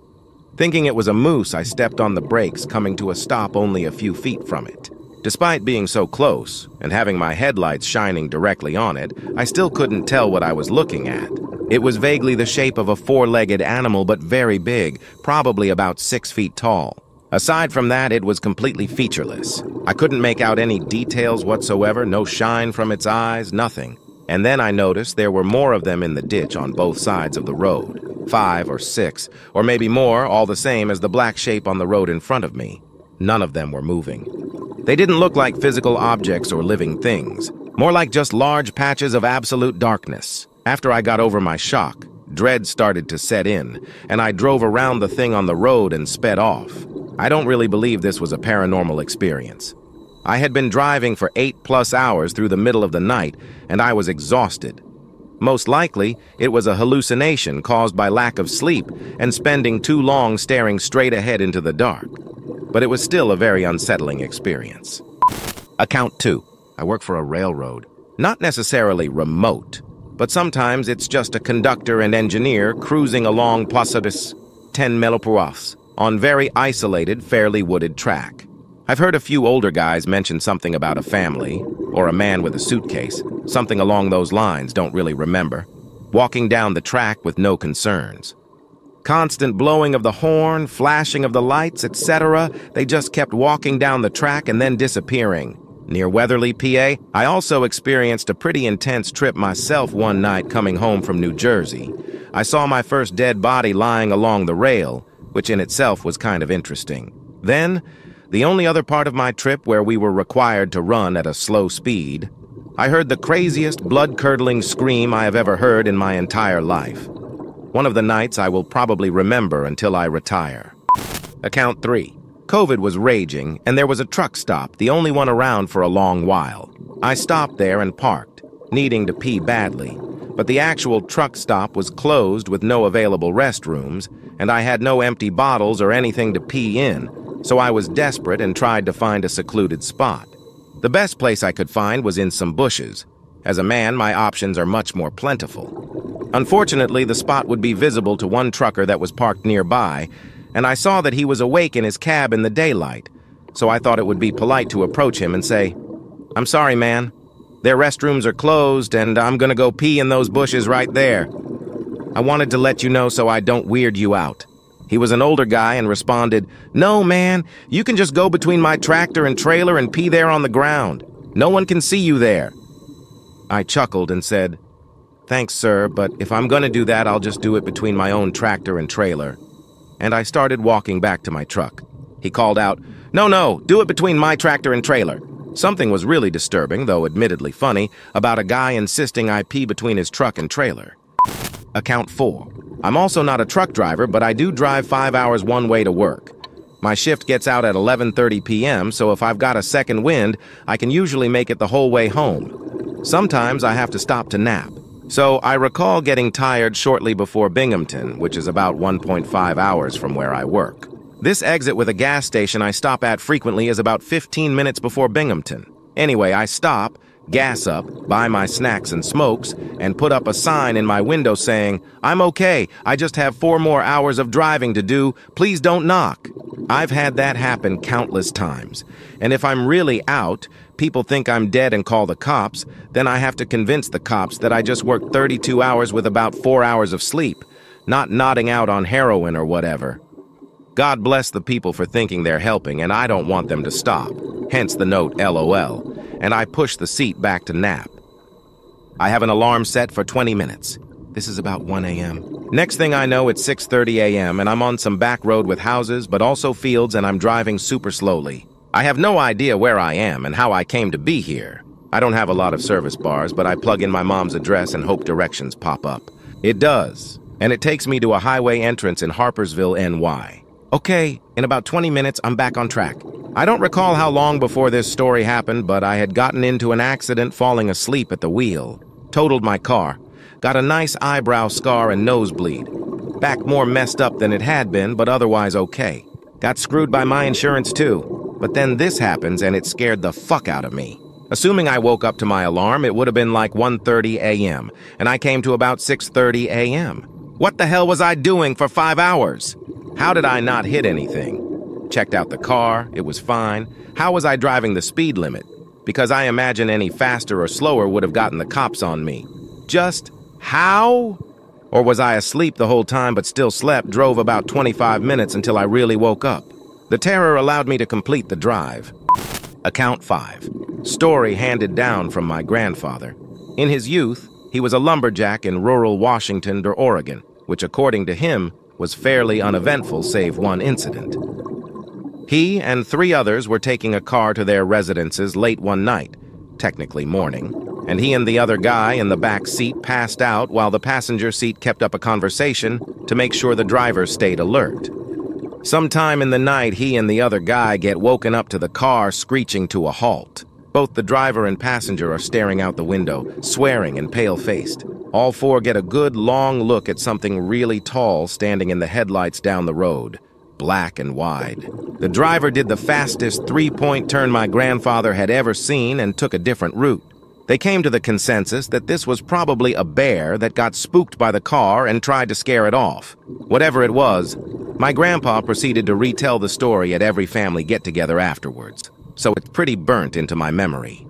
Thinking it was a moose, I stepped on the brakes, coming to a stop only a few feet from it. Despite being so close and having my headlights shining directly on it, I still couldn't tell what I was looking at. It was vaguely the shape of a four-legged animal, but very big, probably about six feet tall. Aside from that, it was completely featureless. I couldn't make out any details whatsoever, no shine from its eyes, nothing. And then I noticed there were more of them in the ditch on both sides of the road. Five or six, or maybe more, all the same as the black shape on the road in front of me. None of them were moving. They didn't look like physical objects or living things, more like just large patches of absolute darkness. After I got over my shock, dread started to set in, and I drove around the thing on the road and sped off. I don't really believe this was a paranormal experience. I had been driving for eight-plus hours through the middle of the night, and I was exhausted. Most likely, it was a hallucination caused by lack of sleep and spending too long staring straight ahead into the dark. But it was still a very unsettling experience. Account two. I work for a railroad. Not necessarily remote, but sometimes it's just a conductor and engineer cruising along placidus ten miles per hour on very isolated, fairly wooded track. I've heard a few older guys mention something about a family, or a man with a suitcase, something along those lines, don't really remember, walking down the track with no concerns. Constant blowing of the horn, flashing of the lights, et cetera, they just kept walking down the track and then disappearing. Near Weatherly, P A, I also experienced a pretty intense trip myself one night coming home from New Jersey. I saw my first dead body lying along the rail, which in itself was kind of interesting. Then, the only other part of my trip where we were required to run at a slow speed, I heard the craziest blood-curdling scream I have ever heard in my entire life. One of the nights I will probably remember until I retire. Account three. COVID was raging, and there was a truck stop, the only one around for a long while. I stopped there and parked, needing to pee badly, but the actual truck stop was closed with no available restrooms, and I had no empty bottles or anything to pee in, so I was desperate and tried to find a secluded spot. The best place I could find was in some bushes. As a man, my options are much more plentiful. Unfortunately, the spot would be visible to one trucker that was parked nearby, and I saw that he was awake in his cab in the daylight, so I thought it would be polite to approach him and say, "I'm sorry, man. Their restrooms are closed, and I'm gonna go pee in those bushes right there. I wanted to let you know so I don't weird you out." He was an older guy and responded, "No, man, you can just go between my tractor and trailer and pee there on the ground. No one can see you there." I chuckled and said, "Thanks, sir, but if I'm gonna do that, I'll just do it between my own tractor and trailer." And I started walking back to my truck. He called out, "No, no, do it between my tractor and trailer." Something was really disturbing, though admittedly funny, about a guy insisting I pee between his truck and trailer. Account four. I'm also not a truck driver, but I do drive five hours one way to work. My shift gets out at eleven thirty p m, so if I've got a second wind, I can usually make it the whole way home. Sometimes I have to stop to nap. So I recall getting tired shortly before Binghamton, which is about one point five hours from where I work. This exit with a gas station I stop at frequently is about fifteen minutes before Binghamton. Anyway, I stop, gas up, buy my snacks and smokes, and put up a sign in my window saying, "I'm okay, I just have four more hours of driving to do, please don't knock." I've had that happen countless times, and if I'm really out, people think I'm dead and call the cops, then I have to convince the cops that I just worked thirty-two hours with about four hours of sleep, not nodding out on heroin or whatever. God bless the people for thinking they're helping, and I don't want them to stop, hence the note L O L. And I push the seat back to nap. I have an alarm set for twenty minutes. This is about one a m Next thing I know, it's six thirty a m and I'm on some back road with houses, but also fields, and I'm driving super slowly. I have no idea where I am and how I came to be here. I don't have a lot of service bars, but I plug in my mom's address and hope directions pop up. It does, and it takes me to a highway entrance in Harpersville, N Y. Okay, in about twenty minutes, I'm back on track. I don't recall how long before this story happened, but I had gotten into an accident falling asleep at the wheel, totaled my car, got a nice eyebrow scar and nosebleed, back more messed up than it had been, but otherwise okay. Got screwed by my insurance too, but then this happens and it scared the fuck out of me. Assuming I woke up to my alarm, it would have been like one thirty a m, and I came to about six thirty a m What the hell was I doing for five hours? How did I not hit anything? Checked out the car, it was fine. How was I driving the speed limit? Because I imagine any faster or slower would have gotten the cops on me. Just how or was I asleep the whole time but still slept, drove about twenty-five minutes until I really woke up. The terror allowed me to complete the drive. Account five. Story handed down from my grandfather. In his youth, he was a lumberjack in rural Washington or Oregon, which according to him was fairly uneventful save one incident. He and three others were taking a car to their residences late one night, technically morning, and he and the other guy in the back seat passed out while the passenger seat kept up a conversation to make sure the driver stayed alert. Sometime in the night, he and the other guy get woken up to the car screeching to a halt. Both the driver and passenger are staring out the window, swearing and pale-faced. All four get a good long look at something really tall standing in the headlights down the road, black and wide. The driver did the fastest three-point turn my grandfather had ever seen and took a different route. They came to the consensus that this was probably a bear that got spooked by the car and tried to scare it off. Whatever it was, my grandpa proceeded to retell the story at every family get-together afterwards. So it's pretty burnt into my memory.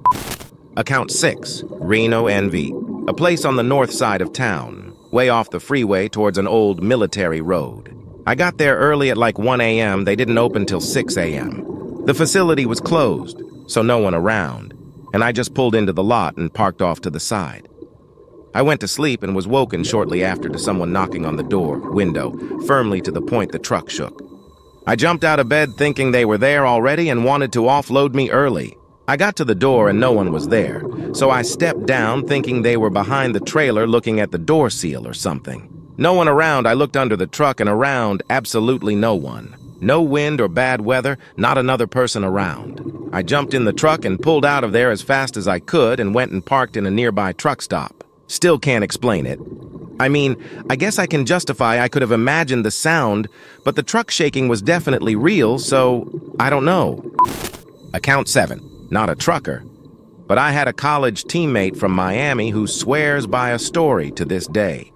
Account six, Reno, N V, a place on the north side of town, way off the freeway towards an old military road. I got there early at like one A M They didn't open till six A M The facility was closed, so no one around, and I just pulled into the lot and parked off to the side. I went to sleep and was woken shortly after to someone knocking on the door, window, firmly to the point the truck shook. I jumped out of bed thinking they were there already and wanted to offload me early. I got to the door and no one was there, so I stepped down thinking they were behind the trailer looking at the door seal or something. No one around. I looked under the truck and around, absolutely no one. No wind or bad weather, not another person around. I jumped in the truck and pulled out of there as fast as I could and went and parked in a nearby truck stop. Still can't explain it. I mean, I guess I can justify I could have imagined the sound, but the truck shaking was definitely real, so I don't know. Account seven. Not a trucker, but I had a college teammate from Miami who swears by a story to this day.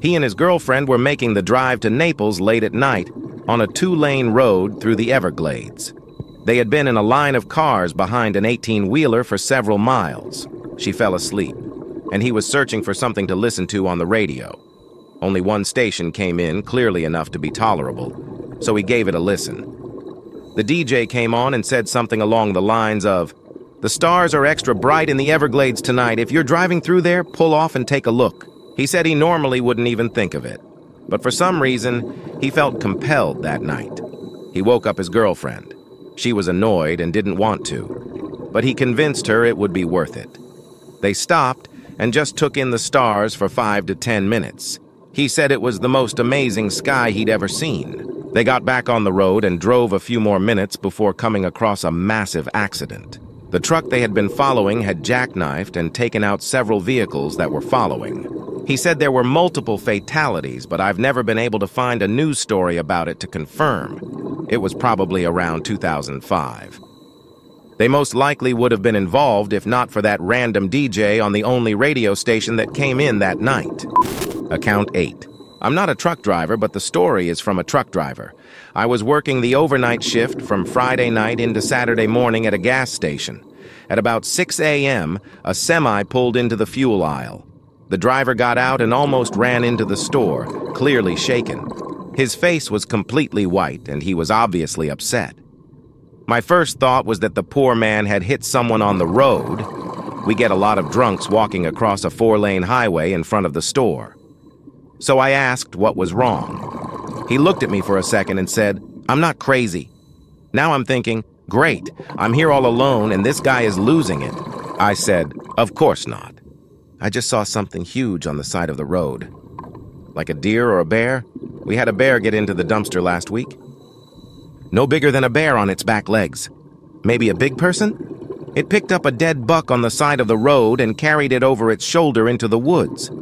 He and his girlfriend were making the drive to Naples late at night on a two-lane road through the Everglades. They had been in a line of cars behind an eighteen-wheeler for several miles. She fell asleep, and he was searching for something to listen to on the radio. Only one station came in, clearly enough to be tolerable, so he gave it a listen. The D J came on and said something along the lines of, "The stars are extra bright in the Everglades tonight. If you're driving through there, pull off and take a look." He said he normally wouldn't even think of it, but for some reason, he felt compelled that night. He woke up his girlfriend. She was annoyed and didn't want to, but he convinced her it would be worth it. They stopped and just took in the stars for five to ten minutes. He said it was the most amazing sky he'd ever seen. They got back on the road and drove a few more minutes before coming across a massive accident. The truck they had been following had jackknifed and taken out several vehicles that were following. He said there were multiple fatalities, but I've never been able to find a news story about it to confirm. It was probably around two thousand five. They most likely would have been involved if not for that random D J on the only radio station that came in that night. Account eight. I'm not a truck driver, but the story is from a truck driver. I was working the overnight shift from Friday night into Saturday morning at a gas station. At about six A M, a semi pulled into the fuel aisle. The driver got out and almost ran into the store, clearly shaken. His face was completely white, and he was obviously upset. My first thought was that the poor man had hit someone on the road. We get a lot of drunks walking across a four-lane highway in front of the store. So I asked what was wrong. He looked at me for a second and said, "I'm not crazy." Now I'm thinking, great, I'm here all alone and this guy is losing it. I said, "Of course not. I just saw something huge on the side of the road. Like a deer or a bear? We had a bear get into the dumpster last week. No bigger than a bear on its back legs. Maybe a big person? It picked up a dead buck on the side of the road and carried it over its shoulder into the woods."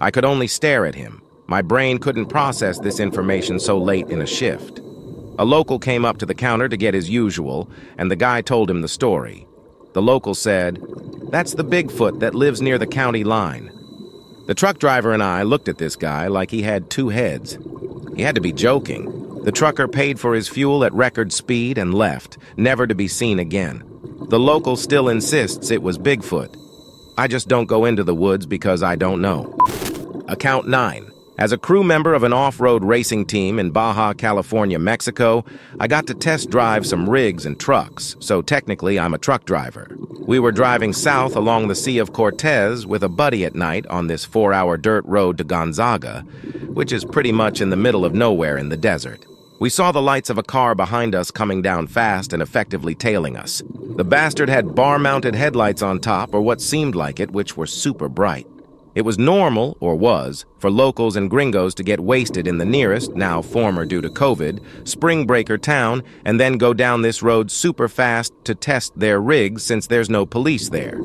I could only stare at him. My brain couldn't process this information so late in a shift. A local came up to the counter to get his usual, and the guy told him the story. The local said, "That's the Bigfoot that lives near the county line." The truck driver and I looked at this guy like he had two heads. He had to be joking. The trucker paid for his fuel at record speed and left, never to be seen again. The local still insists it was Bigfoot. I just don't go into the woods because I don't know. account nine. As a crew member of an off-road racing team in Baja California, Mexico, I got to test drive some rigs and trucks, so technically I'm a truck driver. We were driving south along the Sea of Cortez with a buddy at night on this four-hour dirt road to Gonzaga, which is pretty much in the middle of nowhere in the desert. We saw the lights of a car behind us coming down fast and effectively tailing us. The bastard had bar-mounted headlights on top, or what seemed like it, which were super bright. It was normal, or was, for locals and gringos to get wasted in the nearest, now former due to COVID, spring breaker town and then go down this road super fast to test their rigs since there's no police there.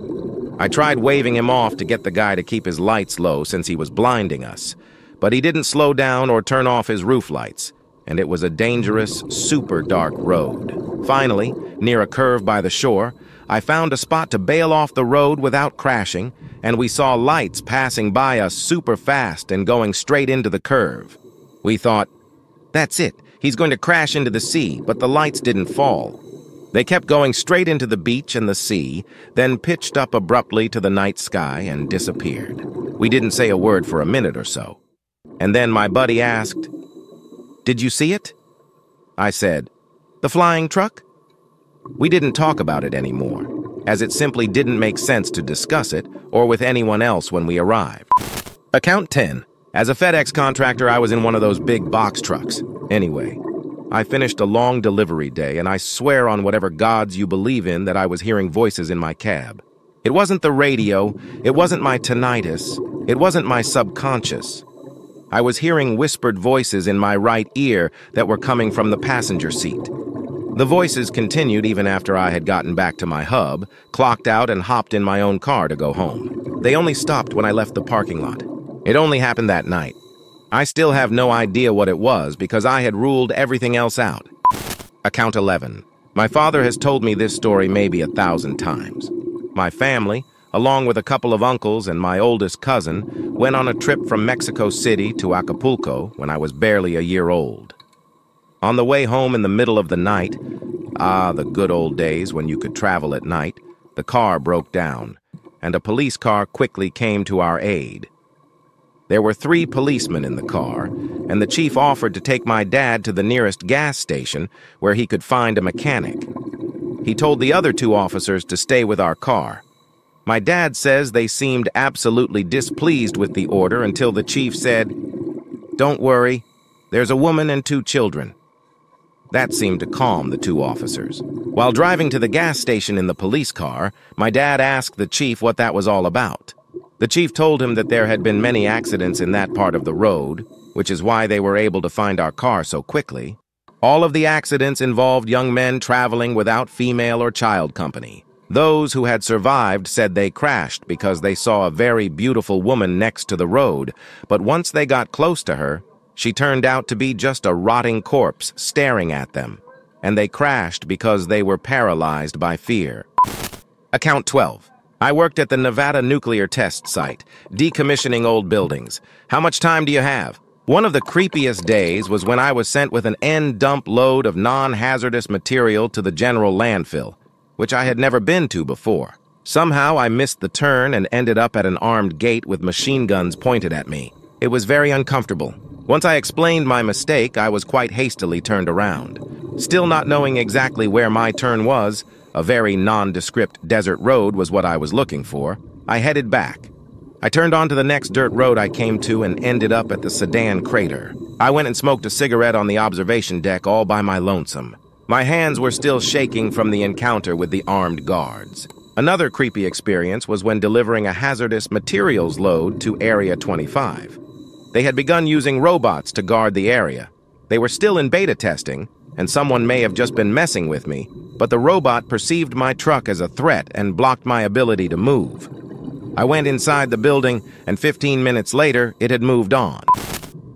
I tried waving him off to get the guy to keep his lights low since he was blinding us, but he didn't slow down or turn off his roof lights. And it was a dangerous, super dark road. Finally, near a curve by the shore, I found a spot to bail off the road without crashing, and we saw lights passing by us super fast and going straight into the curve. We thought, that's it, he's going to crash into the sea, but the lights didn't fall. They kept going straight into the beach and the sea, then pitched up abruptly to the night sky and disappeared. We didn't say a word for a minute or so. And then my buddy asked, "Did you see it?" I said, "The flying truck?" We didn't talk about it anymore, as it simply didn't make sense to discuss it or with anyone else when we arrived. Account ten. As a FedEx contractor, I was in one of those big box trucks. Anyway, I finished a long delivery day, and I swear on whatever gods you believe in that I was hearing voices in my cab. It wasn't the radio, it wasn't my tinnitus, it wasn't my subconscious. I was hearing whispered voices in my right ear that were coming from the passenger seat. The voices continued even after I had gotten back to my hub, clocked out and hopped in my own car to go home. They only stopped when I left the parking lot. It only happened that night. I still have no idea what it was because I had ruled everything else out. Account eleven. My father has told me this story maybe a thousand times. My family, along with a couple of uncles and my oldest cousin, went on a trip from Mexico City to Acapulco when I was barely a year old. On the way home in the middle of the night, ah, the good old days when you could travel at night, the car broke down, and a police car quickly came to our aid. There were three policemen in the car, and the chief offered to take my dad to the nearest gas station where he could find a mechanic. He told the other two officers to stay with our car. My dad says they seemed absolutely displeased with the order until the chief said, "Don't worry, there's a woman and two children." That seemed to calm the two officers. While driving to the gas station in the police car, my dad asked the chief what that was all about. The chief told him that there had been many accidents in that part of the road, which is why they were able to find our car so quickly. All of the accidents involved young men traveling without female or child company. Those who had survived said they crashed because they saw a very beautiful woman next to the road, but once they got close to her, she turned out to be just a rotting corpse staring at them, and they crashed because they were paralyzed by fear. Account twelve. I worked at the Nevada nuclear test site, decommissioning old buildings. How much time do you have? One of the creepiest days was when I was sent with an end-dump load of non-hazardous material to the general landfill, which I had never been to before. Somehow I missed the turn and ended up at an armed gate with machine guns pointed at me. It was very uncomfortable. Once I explained my mistake, I was quite hastily turned around. Still not knowing exactly where my turn was, a very nondescript desert road was what I was looking for, I headed back. I turned onto the next dirt road I came to and ended up at the Sedan crater. I went and smoked a cigarette on the observation deck all by my lonesome. My hands were still shaking from the encounter with the armed guards. Another creepy experience was when delivering a hazardous materials load to Area twenty-five. They had begun using robots to guard the area. They were still in beta testing, and someone may have just been messing with me, but the robot perceived my truck as a threat and blocked my ability to move. I went inside the building, and fifteen minutes later, it had moved on.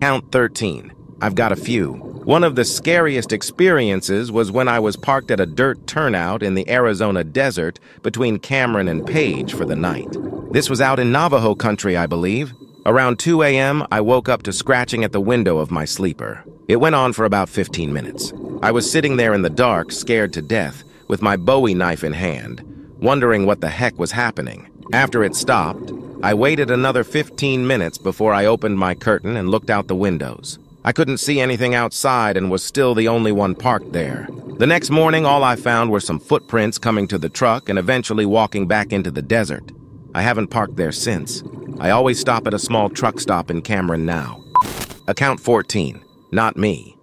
Count thirteen. I've got a few. One of the scariest experiences was when I was parked at a dirt turnout in the Arizona desert between Cameron and Page for the night. This was out in Navajo country, I believe. Around two A M, I woke up to scratching at the window of my sleeper. It went on for about fifteen minutes. I was sitting there in the dark, scared to death, with my Bowie knife in hand, wondering what the heck was happening. After it stopped, I waited another fifteen minutes before I opened my curtain and looked out the windows. I couldn't see anything outside and was still the only one parked there. The next morning, all I found were some footprints coming to the truck and eventually walking back into the desert. I haven't parked there since. I always stop at a small truck stop in Cameron now. Account fourteen. Not me.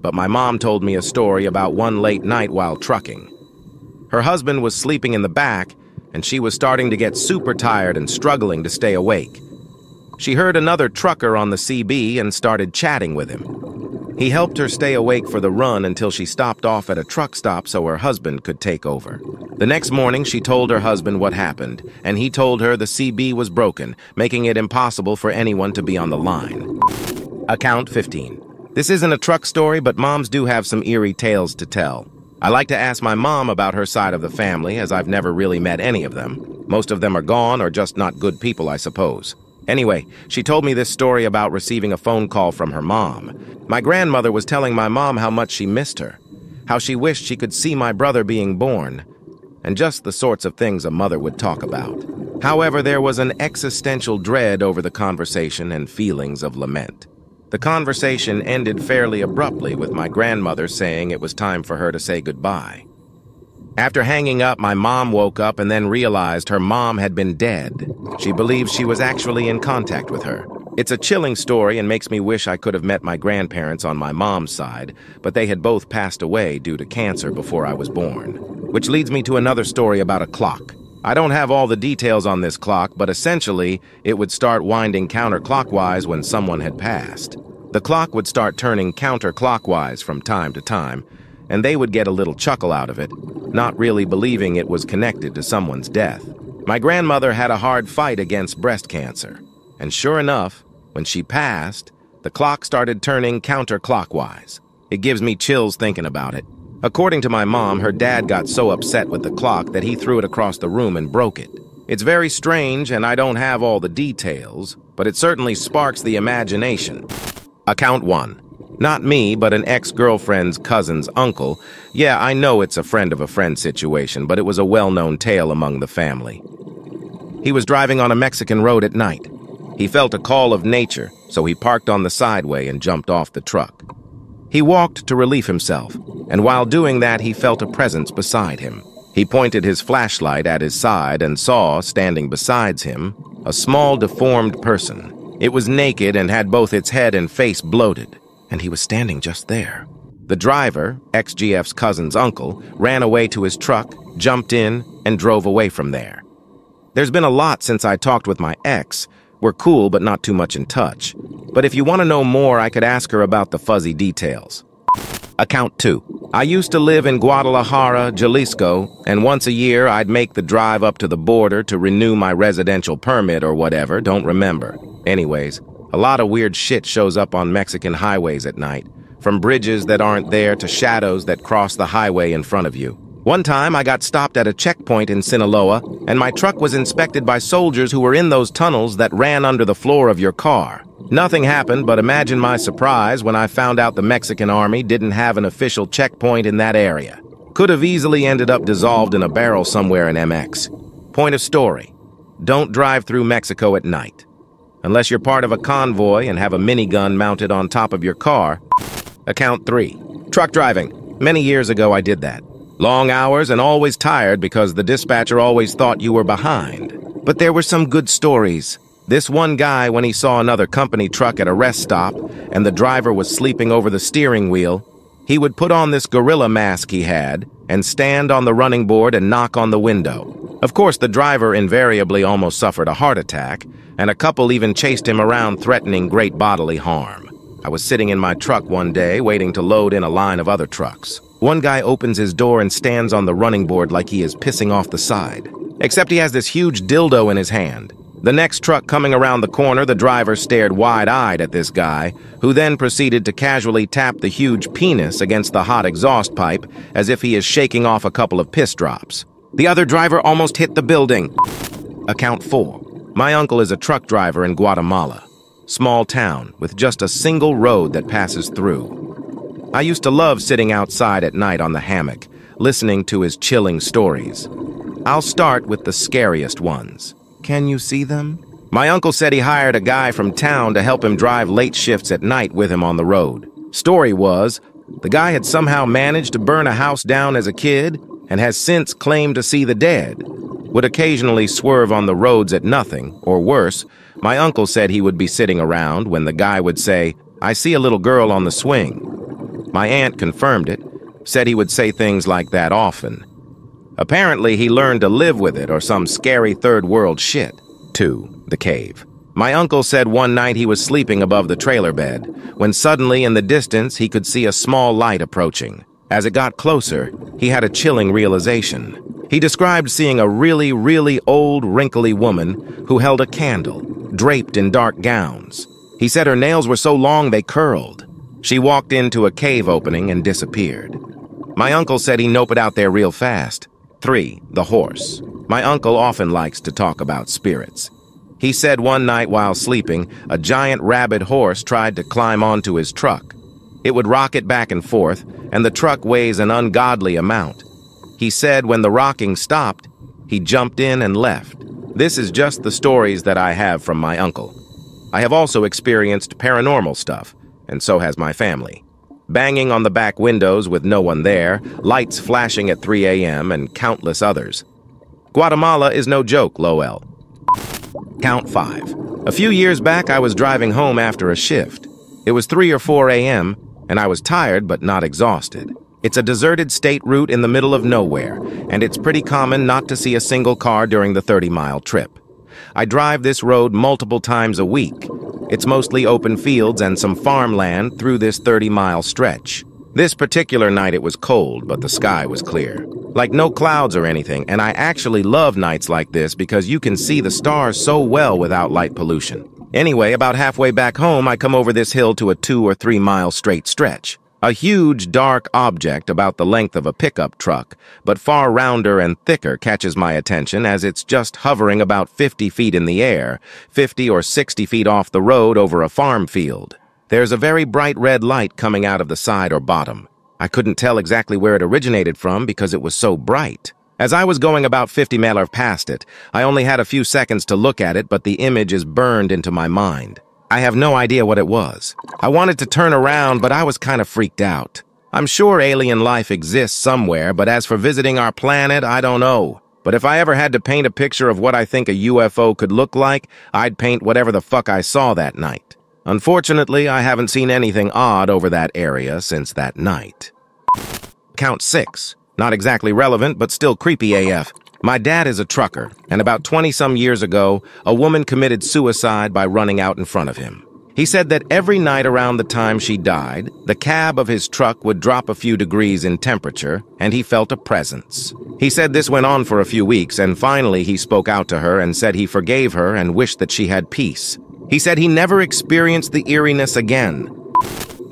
But my mom told me a story about one late night while trucking. Her husband was sleeping in the back, and she was starting to get super tired and struggling to stay awake. She heard another trucker on the C B and started chatting with him. He helped her stay awake for the run until she stopped off at a truck stop so her husband could take over. The next morning, she told her husband what happened, and he told her the C B was broken, making it impossible for anyone to be on the line. Account fifteen. This isn't a truck story, but moms do have some eerie tales to tell. I like to ask my mom about her side of the family, as I've never really met any of them. Most of them are gone or just not good people, I suppose. Anyway, she told me this story about receiving a phone call from her mom. My grandmother was telling my mom how much she missed her, how she wished she could see my brother being born, and just the sorts of things a mother would talk about. However, there was an existential dread over the conversation and feelings of lament. The conversation ended fairly abruptly with my grandmother saying it was time for her to say goodbye. After hanging up, my mom woke up and then realized her mom had been dead. She believes she was actually in contact with her. It's a chilling story and makes me wish I could have met my grandparents on my mom's side, but they had both passed away due to cancer before I was born. Which leads me to another story about a clock. I don't have all the details on this clock, but essentially, it would start winding counterclockwise when someone had passed. The clock would start turning counterclockwise from time to time, and they would get a little chuckle out of it, not really believing it was connected to someone's death. My grandmother had a hard fight against breast cancer, and sure enough, when she passed, the clock started turning counterclockwise. It gives me chills thinking about it. According to my mom, her dad got so upset with the clock that he threw it across the room and broke it. It's very strange, and I don't have all the details, but it certainly sparks the imagination. Account one. Not me, but an ex-girlfriend's cousin's uncle. Yeah, I know it's a friend of a friend situation, but it was a well-known tale among the family. He was driving on a Mexican road at night. He felt a call of nature, so he parked on the sideway and jumped off the truck. He walked to relieve himself, and while doing that, he felt a presence beside him. He pointed his flashlight at his side and saw, standing beside him, a small, deformed person. It was naked and had both its head and face bloated. And he was standing just there. The driver, ex-G F's cousin's uncle, ran away to his truck, jumped in, and drove away from there. There's been a lot since I talked with my ex. We're cool, but not too much in touch. But if you want to know more, I could ask her about the fuzzy details. Account two. I used to live in Guadalajara, Jalisco, and once a year I'd make the drive up to the border to renew my residential permit or whatever, don't remember. Anyways, a lot of weird shit shows up on Mexican highways at night, from bridges that aren't there to shadows that cross the highway in front of you. One time, I got stopped at a checkpoint in Sinaloa, and my truck was inspected by soldiers who were in those tunnels that ran under the floor of your car. Nothing happened, but imagine my surprise when I found out the Mexican army didn't have an official checkpoint in that area. Could have easily ended up dissolved in a barrel somewhere in M X. Point of story: don't drive through Mexico at night. Unless you're part of a convoy and have a minigun mounted on top of your car. Account three. Truck driving. Many years ago I did that. Long hours and always tired because the dispatcher always thought you were behind. But there were some good stories. This one guy, when he saw another company truck at a rest stop and the driver was sleeping over the steering wheel, he would put on this gorilla mask he had and stand on the running board and knock on the window. Of course, the driver invariably almost suffered a heart attack, and a couple even chased him around threatening great bodily harm. I was sitting in my truck one day, waiting to load in a line of other trucks. One guy opens his door and stands on the running board like he is pissing off the side, except he has this huge dildo in his hand. The next truck coming around the corner, the driver stared wide-eyed at this guy, who then proceeded to casually tap the huge penis against the hot exhaust pipe as if he is shaking off a couple of piss drops. The other driver almost hit the building. Account four. My uncle is a truck driver in Guatemala. Small town with just a single road that passes through. I used to love sitting outside at night on the hammock, listening to his chilling stories. I'll start with the scariest ones. Can you see them? My uncle said he hired a guy from town to help him drive late shifts at night with him on the road. Story was, the guy had somehow managed to burn a house down as a kid and has since claimed to see the dead. Would occasionally swerve on the roads at nothing, or worse. My uncle said he would be sitting around when the guy would say, "I see a little girl on the swing." My aunt confirmed it, said he would say things like that often. Apparently, he learned to live with it or some scary third world shit. Two, the cave. My uncle said one night he was sleeping above the trailer bed, when suddenly in the distance he could see a small light approaching. As it got closer, he had a chilling realization. He described seeing a really, really old, wrinkly woman who held a candle, draped in dark gowns. He said her nails were so long they curled. She walked into a cave opening and disappeared. My uncle said he noped out there real fast. Three, the horse. My uncle often likes to talk about spirits. He said one night while sleeping, a giant rabid horse tried to climb onto his truck. It would rocket back and forth, and the truck weighs an ungodly amount. He said when the rocking stopped, he jumped in and left. This is just the stories that I have from my uncle. I have also experienced paranormal stuff, and so has my family. Banging on the back windows with no one there, lights flashing at three A M, and countless others. Guatemala is no joke, lol. Count five. A few years back, I was driving home after a shift. It was three or four A M, and I was tired but not exhausted. It's a deserted state route in the middle of nowhere, and it's pretty common not to see a single car during the thirty mile trip. I drive this road multiple times a week. It's mostly open fields and some farmland through this thirty mile stretch. This particular night it was cold, but the sky was clear. Like no clouds or anything, and I actually love nights like this because you can see the stars so well without light pollution. Anyway, about halfway back home, I come over this hill to a two or three mile straight stretch. A huge dark object about the length of a pickup truck, but far rounder and thicker, catches my attention as it's just hovering about fifty feet in the air, fifty or sixty feet off the road over a farm field. There's a very bright red light coming out of the side or bottom. I couldn't tell exactly where it originated from because it was so bright. As I was going about fifty miles past it, I only had a few seconds to look at it, but the image is burned into my mind. I have no idea what it was. I wanted to turn around, but I was kind of freaked out. I'm sure alien life exists somewhere, but as for visiting our planet, I don't know. But if I ever had to paint a picture of what I think a U F O could look like, I'd paint whatever the fuck I saw that night. Unfortunately, I haven't seen anything odd over that area since that night. Count six. Not exactly relevant, but still creepy A F. My dad is a trucker, and about twenty-some years ago, a woman committed suicide by running out in front of him. He said that every night around the time she died, the cab of his truck would drop a few degrees in temperature, and he felt a presence. He said this went on for a few weeks, and finally he spoke out to her and said he forgave her and wished that she had peace. He said he never experienced the eeriness again.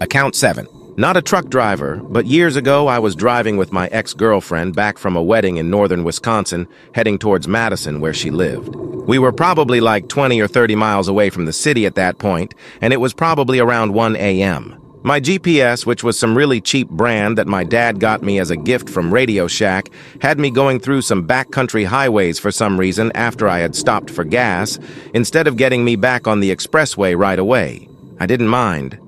Account seven. Not a truck driver, but years ago I was driving with my ex-girlfriend back from a wedding in northern Wisconsin, heading towards Madison where she lived. We were probably like twenty or thirty miles away from the city at that point, and it was probably around one A M My G P S, which was some really cheap brand that my dad got me as a gift from Radio Shack, had me going through some backcountry highways for some reason after I had stopped for gas, instead of getting me back on the expressway right away. I didn't mind.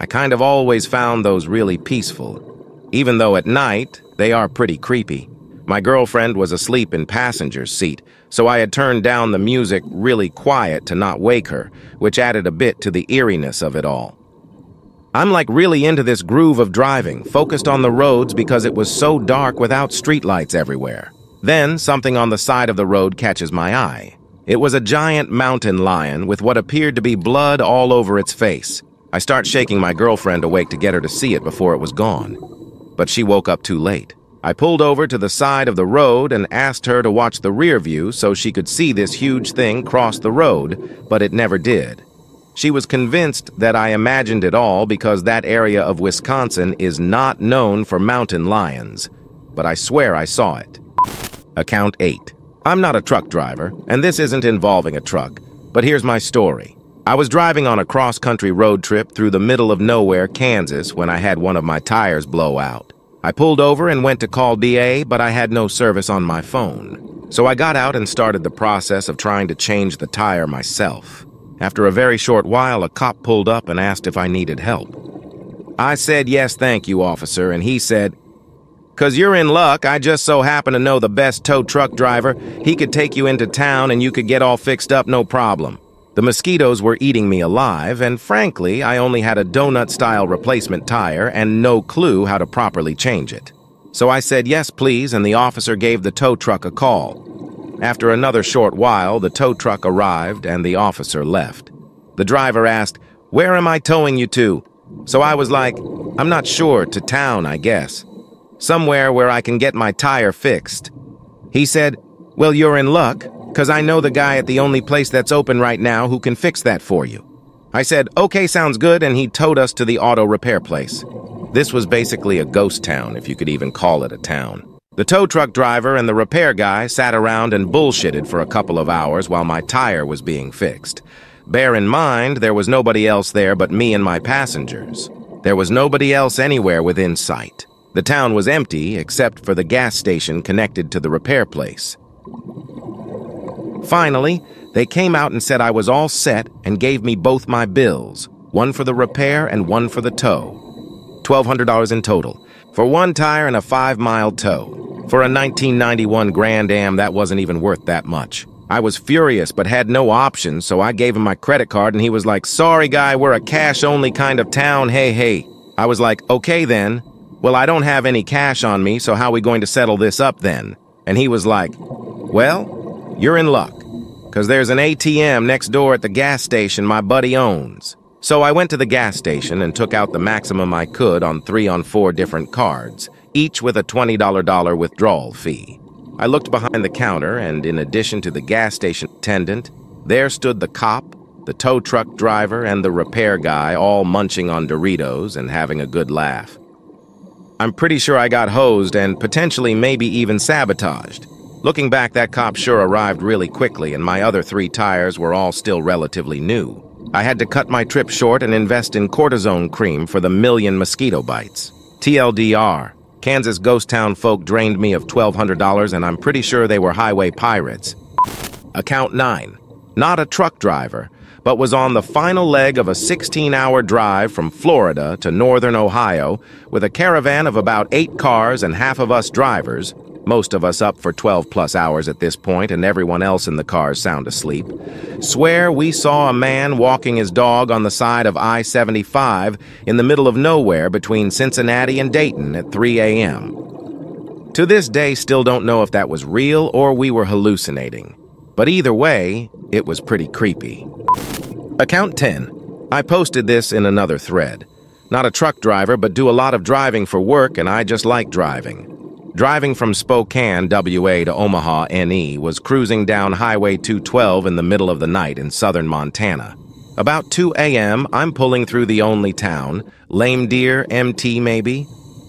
I kind of always found those really peaceful, even though at night they are pretty creepy. My girlfriend was asleep in passenger's seat, so I had turned down the music really quiet to not wake her, which added a bit to the eeriness of it all. I'm like really into this groove of driving, focused on the roads because it was so dark without streetlights everywhere. Then something on the side of the road catches my eye. It was a giant mountain lion with what appeared to be blood all over its face. I start shaking my girlfriend awake to get her to see it before it was gone, but she woke up too late. I pulled over to the side of the road and asked her to watch the rear view so she could see this huge thing cross the road, but it never did. She was convinced that I imagined it all because that area of Wisconsin is not known for mountain lions, but I swear I saw it. Account eight. I'm not a truck driver, and this isn't involving a truck, but here's my story. I was driving on a cross-country road trip through the middle of nowhere, Kansas, when I had one of my tires blow out. I pulled over and went to call D A, but I had no service on my phone. So I got out and started the process of trying to change the tire myself. After a very short while, a cop pulled up and asked if I needed help. I said, yes, thank you, officer, and he said, "'Cause you're in luck, I just so happen to know the best tow truck driver. He could take you into town and you could get all fixed up, no problem." The mosquitoes were eating me alive, and frankly, I only had a donut-style replacement tire and no clue how to properly change it. So I said, yes, please, and the officer gave the tow truck a call. After another short while, the tow truck arrived and the officer left. The driver asked, "Where am I towing you to?" So I was like, "I'm not sure, to town, I guess. Somewhere where I can get my tire fixed." He said, "Well, you're in luck, because I know the guy at the only place that's open right now who can fix that for you." I said, "Okay, sounds good," and he towed us to the auto repair place. This was basically a ghost town, if you could even call it a town. The tow truck driver and the repair guy sat around and bullshitted for a couple of hours while my tire was being fixed. Bear in mind, there was nobody else there but me and my passengers. There was nobody else anywhere within sight. The town was empty except for the gas station connected to the repair place. Finally, they came out and said I was all set and gave me both my bills, one for the repair and one for the tow. twelve hundred dollars in total, for one tire and a five-mile tow. For a nineteen ninety-one Grand Am, that wasn't even worth that much. I was furious but had no option, so I gave him my credit card and he was like, "Sorry guy, we're a cash-only kind of town, hey, hey." I was like, "Okay then. Well, I don't have any cash on me, so how are we going to settle this up then?" And he was like, "Well, you're in luck, because there's an A T M next door at the gas station my buddy owns." So I went to the gas station and took out the maximum I could on three on four different cards, each with a twenty dollar withdrawal fee. I looked behind the counter, and in addition to the gas station attendant, there stood the cop, the tow truck driver, and the repair guy, all munching on Doritos and having a good laugh. I'm pretty sure I got hosed and potentially maybe even sabotaged. Looking back, that cop sure arrived really quickly, and my other three tires were all still relatively new. I had to cut my trip short and invest in cortisone cream for the million mosquito bites. T L D R. Kansas ghost town folk drained me of twelve hundred dollars, and I'm pretty sure they were highway pirates. Account nine. Not a truck driver, but was on the final leg of a sixteen hour drive from Florida to northern Ohio with a caravan of about eight cars and half of us drivers, most of us up for twelve plus hours at this point and everyone else in the cars sound asleep. Swear we saw a man walking his dog on the side of I seventy-five in the middle of nowhere between Cincinnati and Dayton at three A M To this day, still don't know if that was real or we were hallucinating. But either way, it was pretty creepy. Account ten. I posted this in another thread. Not a truck driver, but do a lot of driving for work, and I just like driving. Driving from Spokane, W A to Omaha, N E, was cruising down Highway two twelve in the middle of the night in southern Montana. About two A M, I'm pulling through the only town, Lame Deer, M T maybe?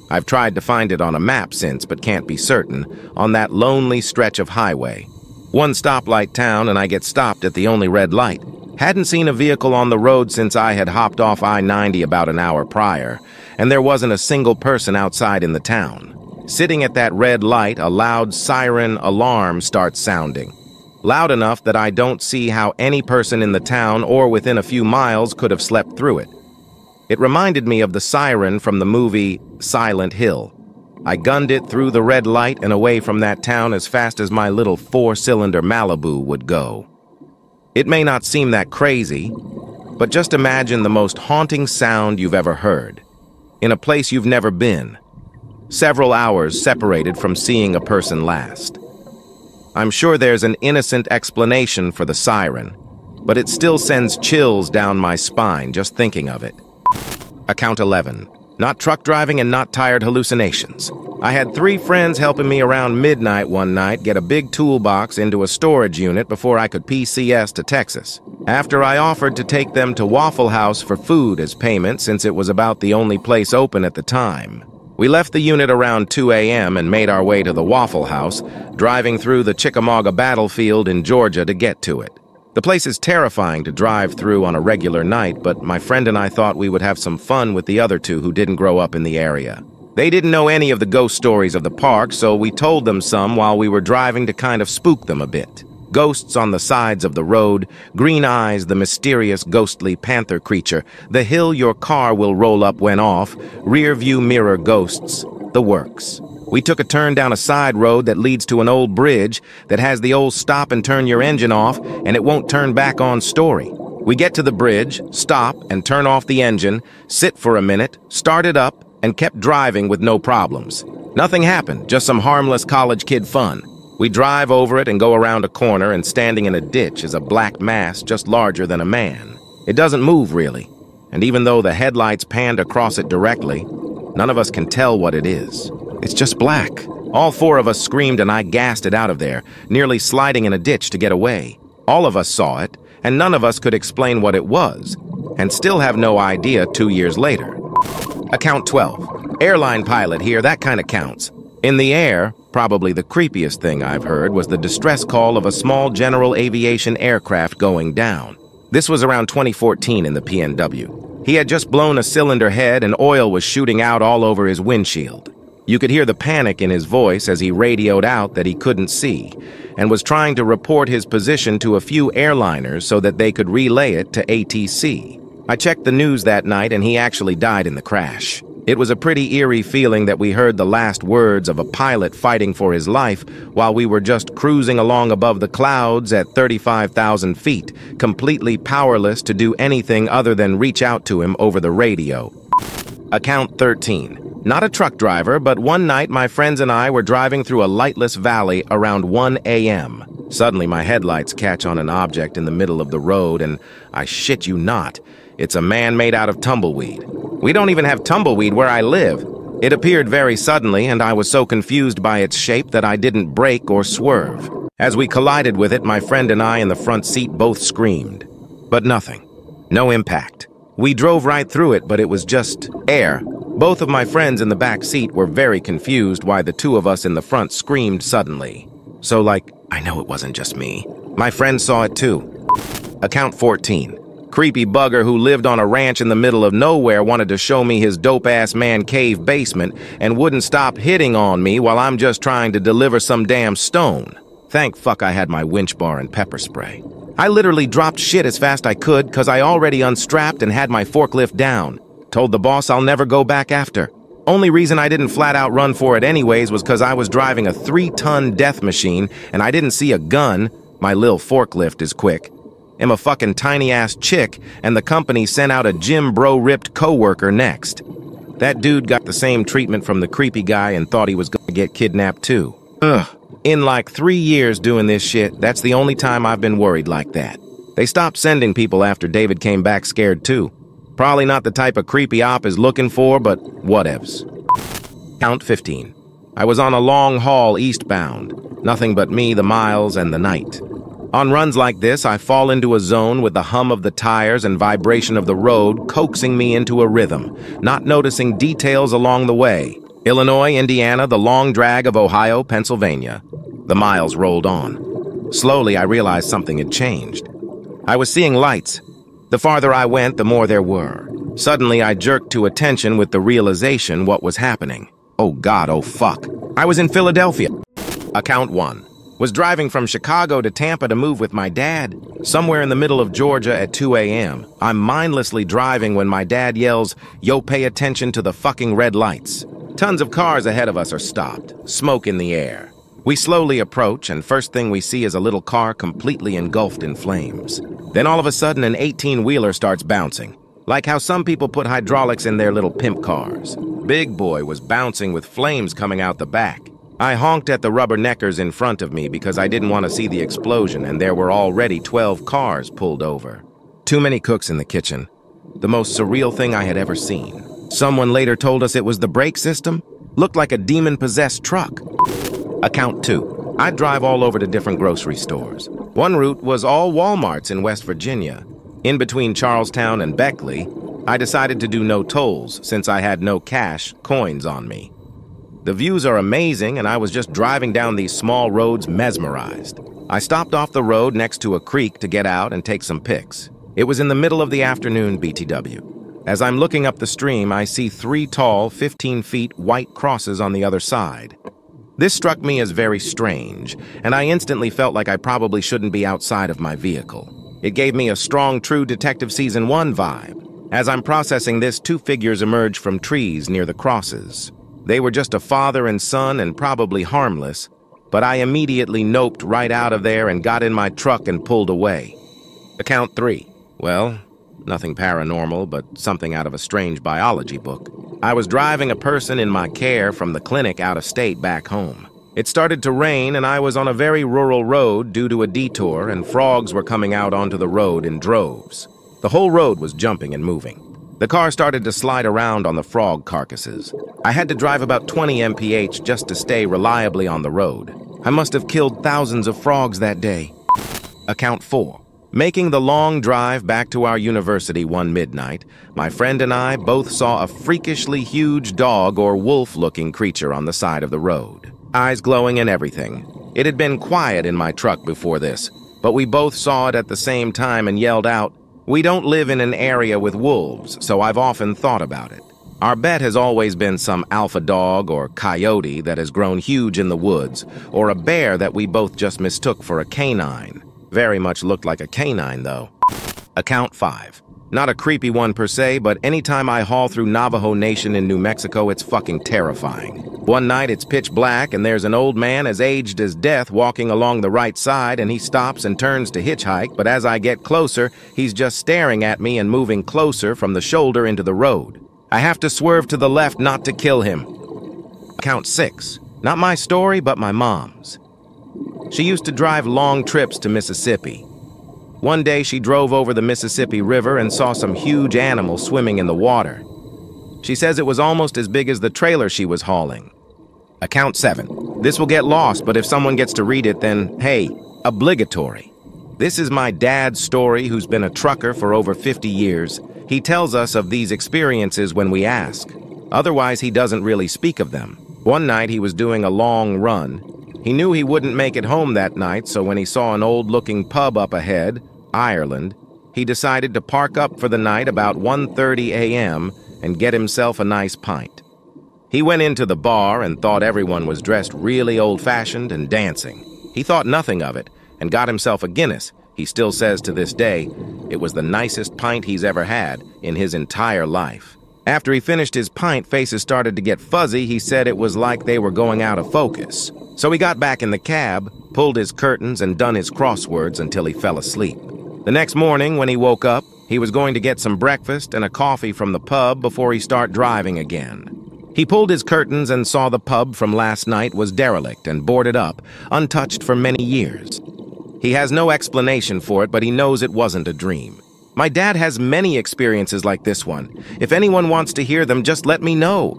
I've tried to find it on a map since, but can't be certain, on that lonely stretch of highway. One stoplight town, and I get stopped at the only red light. Hadn't seen a vehicle on the road since I had hopped off I ninety about an hour prior, and there wasn't a single person outside in the town. Sitting at that red light, a loud siren alarm starts sounding. Loud enough that I don't see how any person in the town or within a few miles could have slept through it. It reminded me of the siren from the movie Silent Hill. I gunned it through the red light and away from that town as fast as my little four-cylinder Malibu would go. It may not seem that crazy, but just imagine the most haunting sound you've ever heard, in a place you've never been, several hours separated from seeing a person last. I'm sure there's an innocent explanation for the siren, but it still sends chills down my spine just thinking of it. Account eleven. Not truck driving and not tired hallucinations. I had three friends helping me around midnight one night get a big toolbox into a storage unit before I could P C S to Texas. After I offered to take them to Waffle House for food as payment since it was about the only place open at the time. We left the unit around two A M and made our way to the Waffle House, driving through the Chickamauga Battlefield in Georgia to get to it. The place is terrifying to drive through on a regular night, but my friend and I thought we would have some fun with the other two who didn't grow up in the area. They didn't know any of the ghost stories of the park, so we told them some while we were driving to kind of spook them a bit. Ghosts on the sides of the road, green eyes, the mysterious ghostly panther creature, the hill your car will roll up when off, rear view mirror ghosts, the works. We took a turn down a side road that leads to an old bridge that has the old stop and turn your engine off and it won't turn back on story. We get to the bridge, stop and turn off the engine, sit for a minute, start it up, and kept driving with no problems. Nothing happened, just some harmless college kid fun. We drive over it and go around a corner, and standing in a ditch is a black mass just larger than a man. It doesn't move really, and even though the headlights panned across it directly, none of us can tell what it is. It's just black. All four of us screamed and I gassed it out of there, nearly sliding in a ditch to get away. All of us saw it, and none of us could explain what it was, and still have no idea two years later. Account twelve. Airline pilot here, that kind of counts. In the air, probably the creepiest thing I've heard was the distress call of a small general aviation aircraft going down. This was around twenty fourteen in the P N W. He had just blown a cylinder head and oil was shooting out all over his windshield. You could hear the panic in his voice as he radioed out that he couldn't see and was trying to report his position to a few airliners so that they could relay it to A T C. I checked the news that night and he actually died in the crash. It was a pretty eerie feeling that we heard the last words of a pilot fighting for his life while we were just cruising along above the clouds at thirty-five thousand feet, completely powerless to do anything other than reach out to him over the radio. Account thirteen. Not a truck driver, but one night my friends and I were driving through a lightless valley around one A M Suddenly my headlights catch on an object in the middle of the road and, I shit you not, it's a man made out of tumbleweed. We don't even have tumbleweed where I live. It appeared very suddenly, and I was so confused by its shape that I didn't brake or swerve. As we collided with it, my friend and I in the front seat both screamed. But nothing. No impact. We drove right through it, but it was just air. Both of my friends in the back seat were very confused why the two of us in the front screamed suddenly. So, like, I know it wasn't just me. My friend saw it too. Account fourteen. Creepy bugger who lived on a ranch in the middle of nowhere wanted to show me his dope-ass man cave basement and wouldn't stop hitting on me while I'm just trying to deliver some damn stone. Thank fuck I had my winch bar and pepper spray. I literally dropped shit as fast I could because I already unstrapped and had my forklift down. Told the boss I'll never go back after. Only reason I didn't flat out run for it anyways was because I was driving a three-ton death machine and I didn't see a gun. My lil' forklift is quick. I'm a fucking tiny-ass chick, and the company sent out a gym bro-ripped coworker next. That dude got the same treatment from the creepy guy and thought he was gonna get kidnapped too. Ugh. In like three years doing this shit, that's the only time I've been worried like that. They stopped sending people after David came back scared too. Probably not the type of creepy op is looking for, but whatevs. Count fifteen. I was on a long haul eastbound. Nothing but me, the miles, and the night. On runs like this, I fall into a zone with the hum of the tires and vibration of the road coaxing me into a rhythm, not noticing details along the way. Illinois, Indiana, the long drag of Ohio, Pennsylvania. The miles rolled on. Slowly, I realized something had changed. I was seeing lights. The farther I went, the more there were. Suddenly, I jerked to attention with the realization what was happening. Oh God, oh fuck. I was in Philadelphia. Account one. Was driving from Chicago to Tampa to move with my dad. Somewhere in the middle of Georgia at two A M, I'm mindlessly driving when my dad yells, "Yo, pay attention to the fucking red lights." Tons of cars ahead of us are stopped, smoke in the air. We slowly approach, and first thing we see is a little car completely engulfed in flames. Then all of a sudden, an eighteen-wheeler starts bouncing, like how some people put hydraulics in their little pimp cars. Big boy was bouncing with flames coming out the back. I honked at the rubberneckers in front of me because I didn't want to see the explosion, and there were already twelve cars pulled over. Too many cooks in the kitchen. The most surreal thing I had ever seen. Someone later told us it was the brake system. Looked like a demon-possessed truck. Account two. I drive all over to different grocery stores. One route was all Walmarts in West Virginia. In between Charlestown and Beckley, I decided to do no tolls since I had no cash, coins on me. The views are amazing, and I was just driving down these small roads mesmerized. I stopped off the road next to a creek to get out and take some pics. It was in the middle of the afternoon B T W. As I'm looking up the stream, I see three tall, fifteen feet white crosses on the other side. This struck me as very strange, and I instantly felt like I probably shouldn't be outside of my vehicle. It gave me a strong True Detective Season one vibe. As I'm processing this, two figures emerge from trees near the crosses. They were just a father and son and probably harmless, but I immediately noped right out of there and got in my truck and pulled away. Account three. Well, nothing paranormal, but something out of a strange biology book. I was driving a person in my care from the clinic out of state back home. It started to rain, and I was on a very rural road due to a detour, and frogs were coming out onto the road in droves. The whole road was jumping and moving. The car started to slide around on the frog carcasses. I had to drive about twenty miles per hour just to stay reliably on the road. I must have killed thousands of frogs that day. Account four. Making the long drive back to our university one midnight, my friend and I both saw a freakishly huge dog or wolf-looking creature on the side of the road. Eyes glowing and everything. It had been quiet in my truck before this, but we both saw it at the same time and yelled out, "We don't live in an area with wolves, so I've often thought about it." Our bet has always been some alpha dog or coyote that has grown huge in the woods, or a bear that we both just mistook for a canine. Very much looked like a canine, though. Account five. Not a creepy one per se, but anytime I haul through Navajo Nation in New Mexico, it's fucking terrifying. One night it's pitch black and there's an old man as aged as death walking along the right side, and he stops and turns to hitchhike, but as I get closer, he's just staring at me and moving closer from the shoulder into the road. I have to swerve to the left not to kill him. Account six. Not my story, but my mom's. She used to drive long trips to Mississippi. One day she drove over the Mississippi River and saw some huge animal swimming in the water. She says it was almost as big as the trailer she was hauling. Account seven. This will get lost, but if someone gets to read it, then, hey, obligatory. This is my dad's story, who's been a trucker for over fifty years. He tells us of these experiences when we ask. Otherwise, he doesn't really speak of them. One night he was doing a long run. He knew he wouldn't make it home that night, so when he saw an old-looking pub up ahead, Ireland, he decided to park up for the night about one thirty a m and get himself a nice pint. He went into the bar and thought everyone was dressed really old-fashioned and dancing. He thought nothing of it and got himself a Guinness. He still says to this day it was the nicest pint he's ever had in his entire life. After he finished his pint, faces started to get fuzzy. He said it was like they were going out of focus. So he got back in the cab, pulled his curtains, and done his crosswords until he fell asleep. The next morning, when he woke up, he was going to get some breakfast and a coffee from the pub before he started driving again. He pulled his curtains and saw the pub from last night was derelict and boarded up, untouched for many years. He has no explanation for it, but he knows it wasn't a dream. My dad has many experiences like this one. If anyone wants to hear them, just let me know.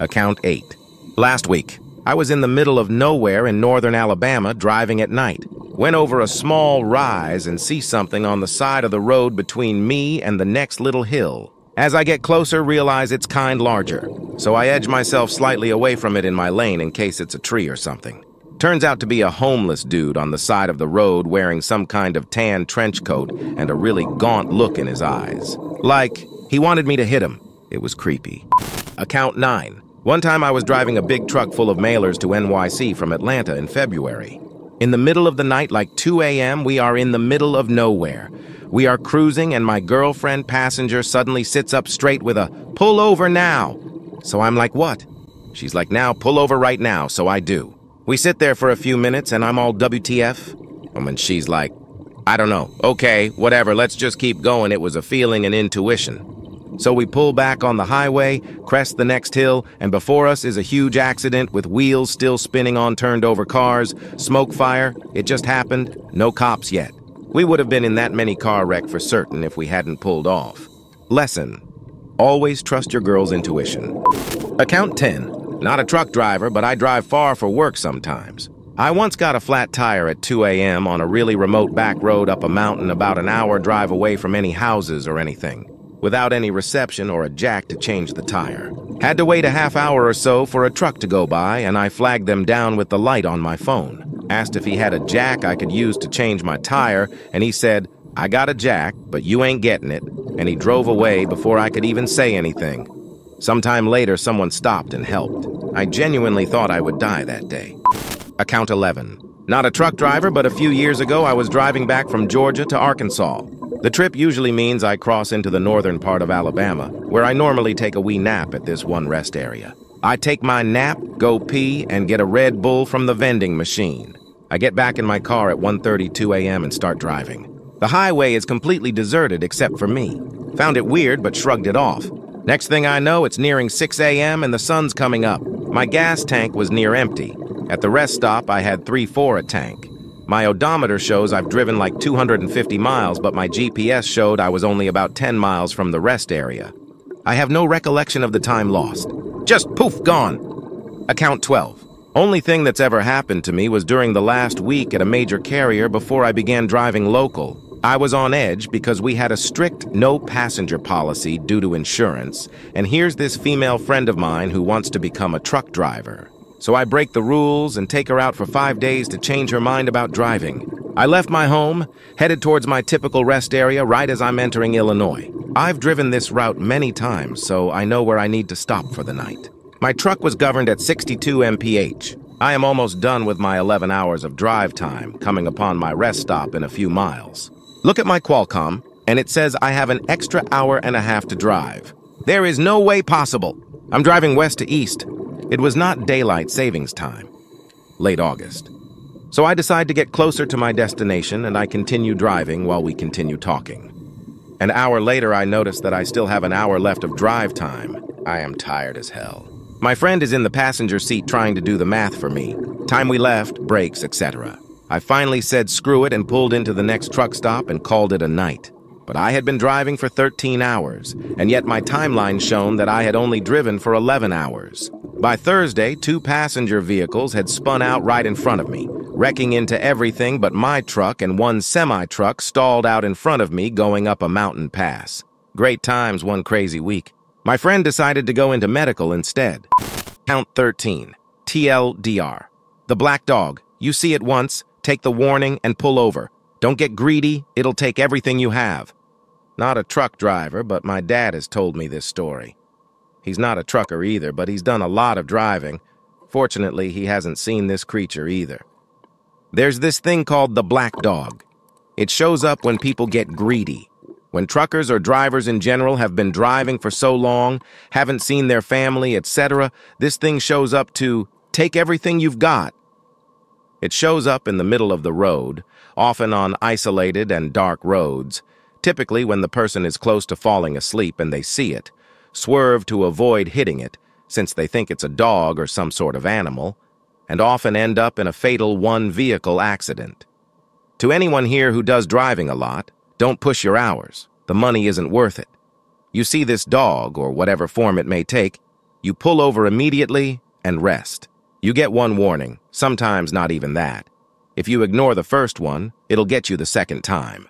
Account eight. Last week, I was in the middle of nowhere in northern Alabama driving at night. Went over a small rise and see something on the side of the road between me and the next little hill. As I get closer, realize it's kind larger, so I edge myself slightly away from it in my lane in case it's a tree or something. Turns out to be a homeless dude on the side of the road wearing some kind of tan trench coat and a really gaunt look in his eyes. Like, he wanted me to hit him. It was creepy. Account nine. One time I was driving a big truck full of mailers to N Y C from Atlanta in February. In the middle of the night, like two a m, we are in the middle of nowhere. We are cruising, and my girlfriend passenger suddenly sits up straight with a, "Pull over now." So I'm like, "What?" She's like, "Now, pull over right now." So I do. We sit there for a few minutes, and I'm all W T F. And when she's like, "I don't know. Okay, whatever, let's just keep going." It was a feeling and intuition. So we pull back on the highway, crest the next hill, and before us is a huge accident with wheels still spinning on turned-over cars, smoke fire. It just happened. No cops yet. We would have been in that many car wreck for certain if we hadn't pulled off. Lesson. Always trust your girl's intuition. Account ten. Not a truck driver, but I drive far for work sometimes. I once got a flat tire at two a m on a really remote back road up a mountain about an hour drive away from any houses or anything, without any reception or a jack to change the tire. Had to wait a half hour or so for a truck to go by, and I flagged them down with the light on my phone. Asked if he had a jack I could use to change my tire, and he said, "I got a jack, but you ain't getting it." and he drove away before I could even say anything. Sometime later, someone stopped and helped. I genuinely thought I would die that day. Account eleven. Not a truck driver, but a few years ago I was driving back from Georgia to Arkansas. The trip usually means I cross into the northern part of Alabama, where I normally take a wee nap at this one rest area. I take my nap, go pee, and get a Red Bull from the vending machine. I get back in my car at one thirty-two a m and start driving. The highway is completely deserted except for me. Found it weird, but shrugged it off. Next thing I know, it's nearing six a m and the sun's coming up. My gas tank was near empty. At the rest stop, I had three point four a tank. My odometer shows I've driven like two hundred fifty miles, but my G P S showed I was only about ten miles from the rest area. I have no recollection of the time lost. Just poof, gone. Account twelve. Only thing that's ever happened to me was during the last week at a major carrier before I began driving local. I was on edge because we had a strict no-passenger policy due to insurance, and here's this female friend of mine who wants to become a truck driver. So I break the rules and take her out for five days to change her mind about driving. I left my home, headed towards my typical rest area right as I'm entering Illinois. I've driven this route many times, so I know where I need to stop for the night. My truck was governed at sixty-two miles per hour. I am almost done with my eleven hours of drive time, coming upon my rest stop in a few miles. Look at my Qualcomm, and it says I have an extra hour and a half to drive. There is no way possible. I'm driving west to east. It was not daylight savings time, late August. So I decide to get closer to my destination, and I continue driving while we continue talking. An hour later, I notice that I still have an hour left of drive time. I am tired as hell. My friend is in the passenger seat trying to do the math for me. Time we left, brakes, et cetera. I finally said screw it and pulled into the next truck stop and called it a night. But I had been driving for thirteen hours, and yet my timeline shown that I had only driven for eleven hours. By Thursday, two passenger vehicles had spun out right in front of me, wrecking into everything but my truck, and one semi-truck stalled out in front of me going up a mountain pass. Great times, one crazy week. My friend decided to go into medical instead. Count thirteen. T L D R. The black dog. You see it once, take the warning, and pull over. Don't get greedy, it'll take everything you have. Not a truck driver, but my dad has told me this story. He's not a trucker either, but he's done a lot of driving. Fortunately, he hasn't seen this creature either. There's this thing called the black dog. It shows up when people get greedy. When truckers or drivers in general have been driving for so long, haven't seen their family, et cetera, this thing shows up to take everything you've got. It shows up in the middle of the road, often on isolated and dark roads, typically when the person is close to falling asleep and they see it, swerve to avoid hitting it, since they think it's a dog or some sort of animal, and often end up in a fatal one-vehicle accident. To anyone here who does driving a lot, don't push your hours. The money isn't worth it. You see this dog, or whatever form it may take, you pull over immediately and rest. You get one warning, sometimes not even that. If you ignore the first one, it'll get you the second time.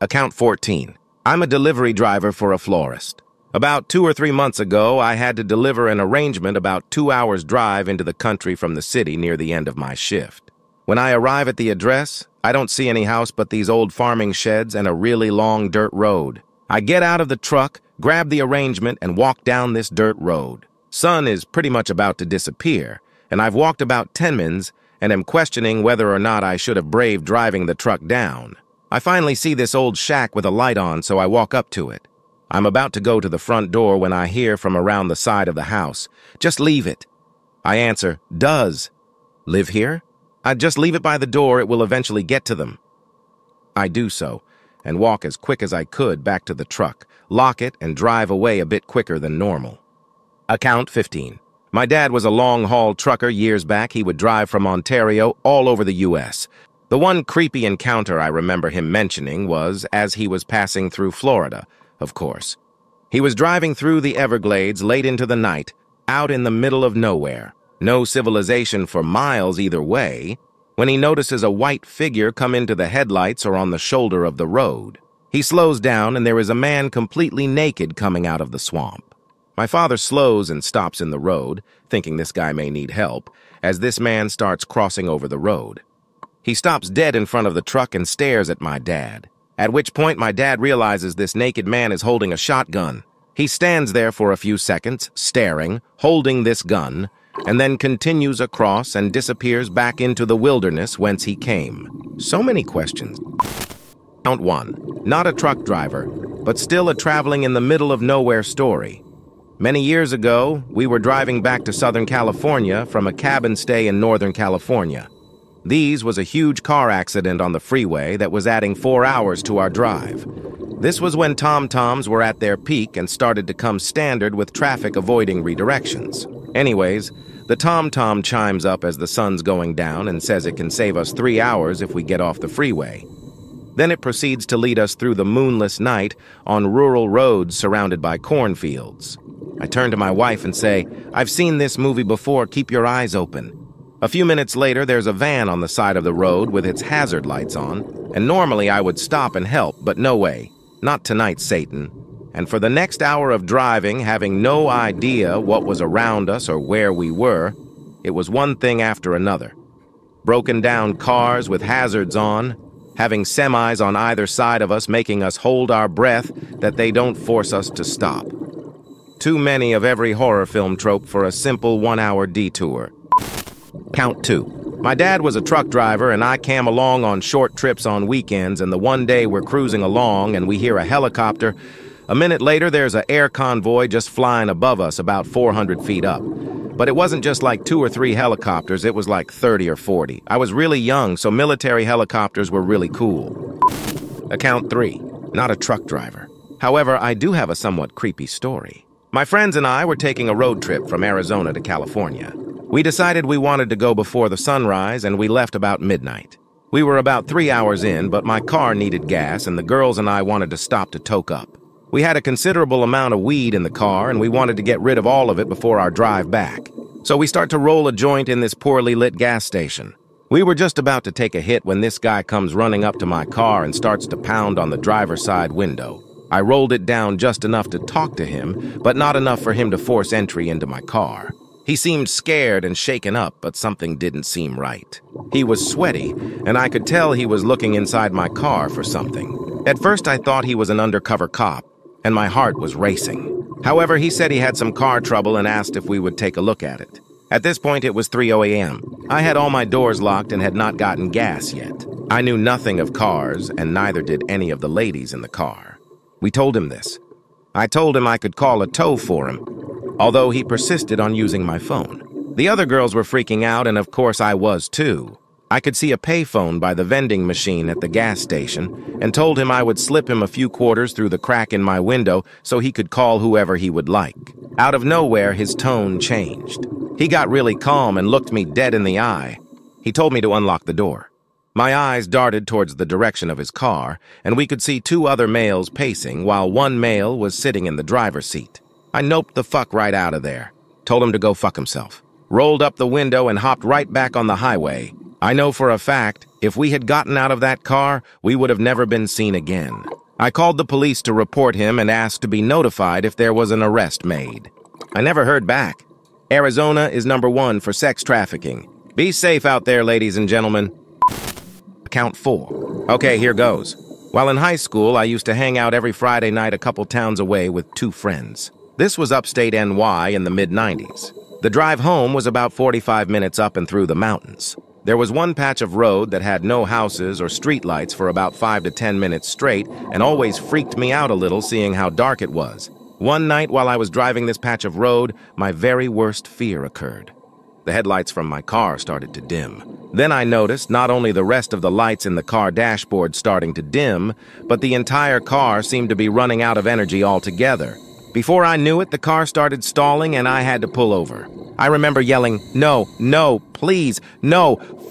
Account fourteen. I'm a delivery driver for a florist. About two or three months ago, I had to deliver an arrangement about two hours' drive into the country from the city near the end of my shift. When I arrive at the address, I don't see any house but these old farming sheds and a really long dirt road. I get out of the truck, grab the arrangement, and walk down this dirt road. Sun is pretty much about to disappear, and I've walked about ten minutes and am questioning whether or not I should have braved driving the truck down. I finally see this old shack with a light on, so I walk up to it. I'm about to go to the front door when I hear from around the side of the house, "Just leave it." I answer, "Does live here? I'd just leave it by the door, it will eventually get to them." I do so, and walk as quick as I could back to the truck, lock it, and drive away a bit quicker than normal. Account fifteen. My dad was a long-haul trucker years back. He would drive from Ontario all over the U S The one creepy encounter I remember him mentioning was as he was passing through Florida, of course. He was driving through the Everglades late into the night, out in the middle of nowhere. No civilization for miles either way, when he notices a white figure come into the headlights or on the shoulder of the road. He slows down, and there is a man completely naked coming out of the swamp. My father slows and stops in the road, thinking this guy may need help, as this man starts crossing over the road. He stops dead in front of the truck and stares at my dad. at which point my dad realizes this naked man is holding a shotgun. He stands there for a few seconds, staring, holding this gun, and then continues across and disappears back into the wilderness whence he came. So many questions. Count one. Not a truck driver, but still a traveling in the middle of nowhere story. Many years ago, we were driving back to Southern California from a cabin stay in Northern California. These was a huge car accident on the freeway that was adding four hours to our drive. This was when tom-toms were at their peak and started to come standard with traffic avoiding redirections. Anyways, the tom-tom chimes up as the sun's going down and says it can save us three hours if we get off the freeway. Then it proceeds to lead us through the moonless night on rural roads surrounded by cornfields. I turn to my wife and say, "I've seen this movie before, keep your eyes open." A few minutes later, there's a van on the side of the road with its hazard lights on, and normally I would stop and help, but no way. Not tonight, Satan. And for the next hour of driving, having no idea what was around us or where we were, it was one thing after another. Broken down cars with hazards on, having semis on either side of us making us hold our breath that they don't force us to stop. Too many of every horror film trope for a simple one-hour detour. Count two. My dad was a truck driver and I came along on short trips on weekends, and the one day we're cruising along and we hear a helicopter. A minute later, there's an air convoy just flying above us about four hundred feet up. But it wasn't just like two or three helicopters, it was like thirty or forty. I was really young, so military helicopters were really cool. Account three. Not a truck driver. However, I do have a somewhat creepy story. My friends and I were taking a road trip from Arizona to California. We decided we wanted to go before the sunrise, and we left about midnight. We were about three hours in, but my car needed gas, and the girls and I wanted to stop to toke up. We had a considerable amount of weed in the car, and we wanted to get rid of all of it before our drive back. So we start to roll a joint in this poorly lit gas station. We were just about to take a hit when this guy comes running up to my car and starts to pound on the driver's side window. I rolled it down just enough to talk to him, but not enough for him to force entry into my car. He seemed scared and shaken up, but something didn't seem right. He was sweaty, and I could tell he was looking inside my car for something. At first I thought he was an undercover cop, and my heart was racing. However, he said he had some car trouble and asked if we would take a look at it. At this point, it was three oh a m I had all my doors locked and had not gotten gas yet. I knew nothing of cars, and neither did any of the ladies in the car. We told him this. I told him I could call a tow for him, although he persisted on using my phone. The other girls were freaking out, and of course I was too. I could see a payphone by the vending machine at the gas station and told him I would slip him a few quarters through the crack in my window so he could call whoever he would like. Out of nowhere, his tone changed. He got really calm and looked me dead in the eye. He told me to unlock the door. My eyes darted towards the direction of his car, and we could see two other males pacing while one male was sitting in the driver's seat. I noped the fuck right out of there, told him to go fuck himself, rolled up the window and hopped right back on the highway. I know for a fact, if we had gotten out of that car, we would have never been seen again. I called the police to report him and asked to be notified if there was an arrest made. I never heard back. Arizona is number one for sex trafficking. Be safe out there, ladies and gentlemen. Count four. Okay, here goes. While in high school, I used to hang out every Friday night a couple towns away with two friends. This was upstate N Y in the mid nineties. The drive home was about forty-five minutes up and through the mountains. There was one patch of road that had no houses or streetlights for about five to ten minutes straight, and always freaked me out a little seeing how dark it was. One night while I was driving this patch of road, my very worst fear occurred. The headlights from my car started to dim. Then I noticed not only the rest of the lights in the car dashboard starting to dim, but the entire car seemed to be running out of energy altogether. Before I knew it, the car started stalling and I had to pull over. I remember yelling, "No, no, please, no,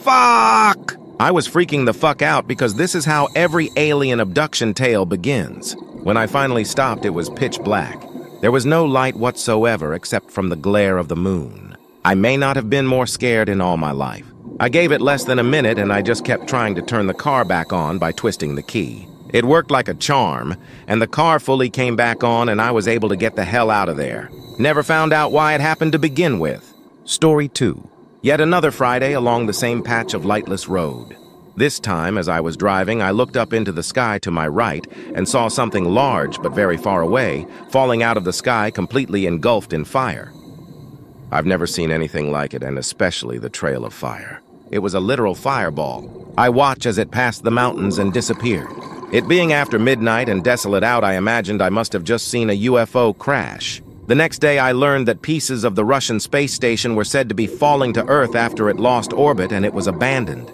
fuck!" I was freaking the fuck out because this is how every alien abduction tale begins. When I finally stopped, it was pitch black. There was no light whatsoever except from the glare of the moon. I may not have been more scared in all my life. I gave it less than a minute and I just kept trying to turn the car back on by twisting the key. It worked like a charm, and the car fully came back on and I was able to get the hell out of there. Never found out why it happened to begin with. Story two. Yet another Friday along the same patch of lightless road. This time, as I was driving, I looked up into the sky to my right and saw something large but very far away, falling out of the sky completely engulfed in fire. I've never seen anything like it, and especially the trail of fire. It was a literal fireball. I watched as it passed the mountains and disappeared. It being after midnight and desolate out, I imagined I must have just seen a U F O crash. The next day I learned that pieces of the Russian space station were said to be falling to Earth after it lost orbit and it was abandoned.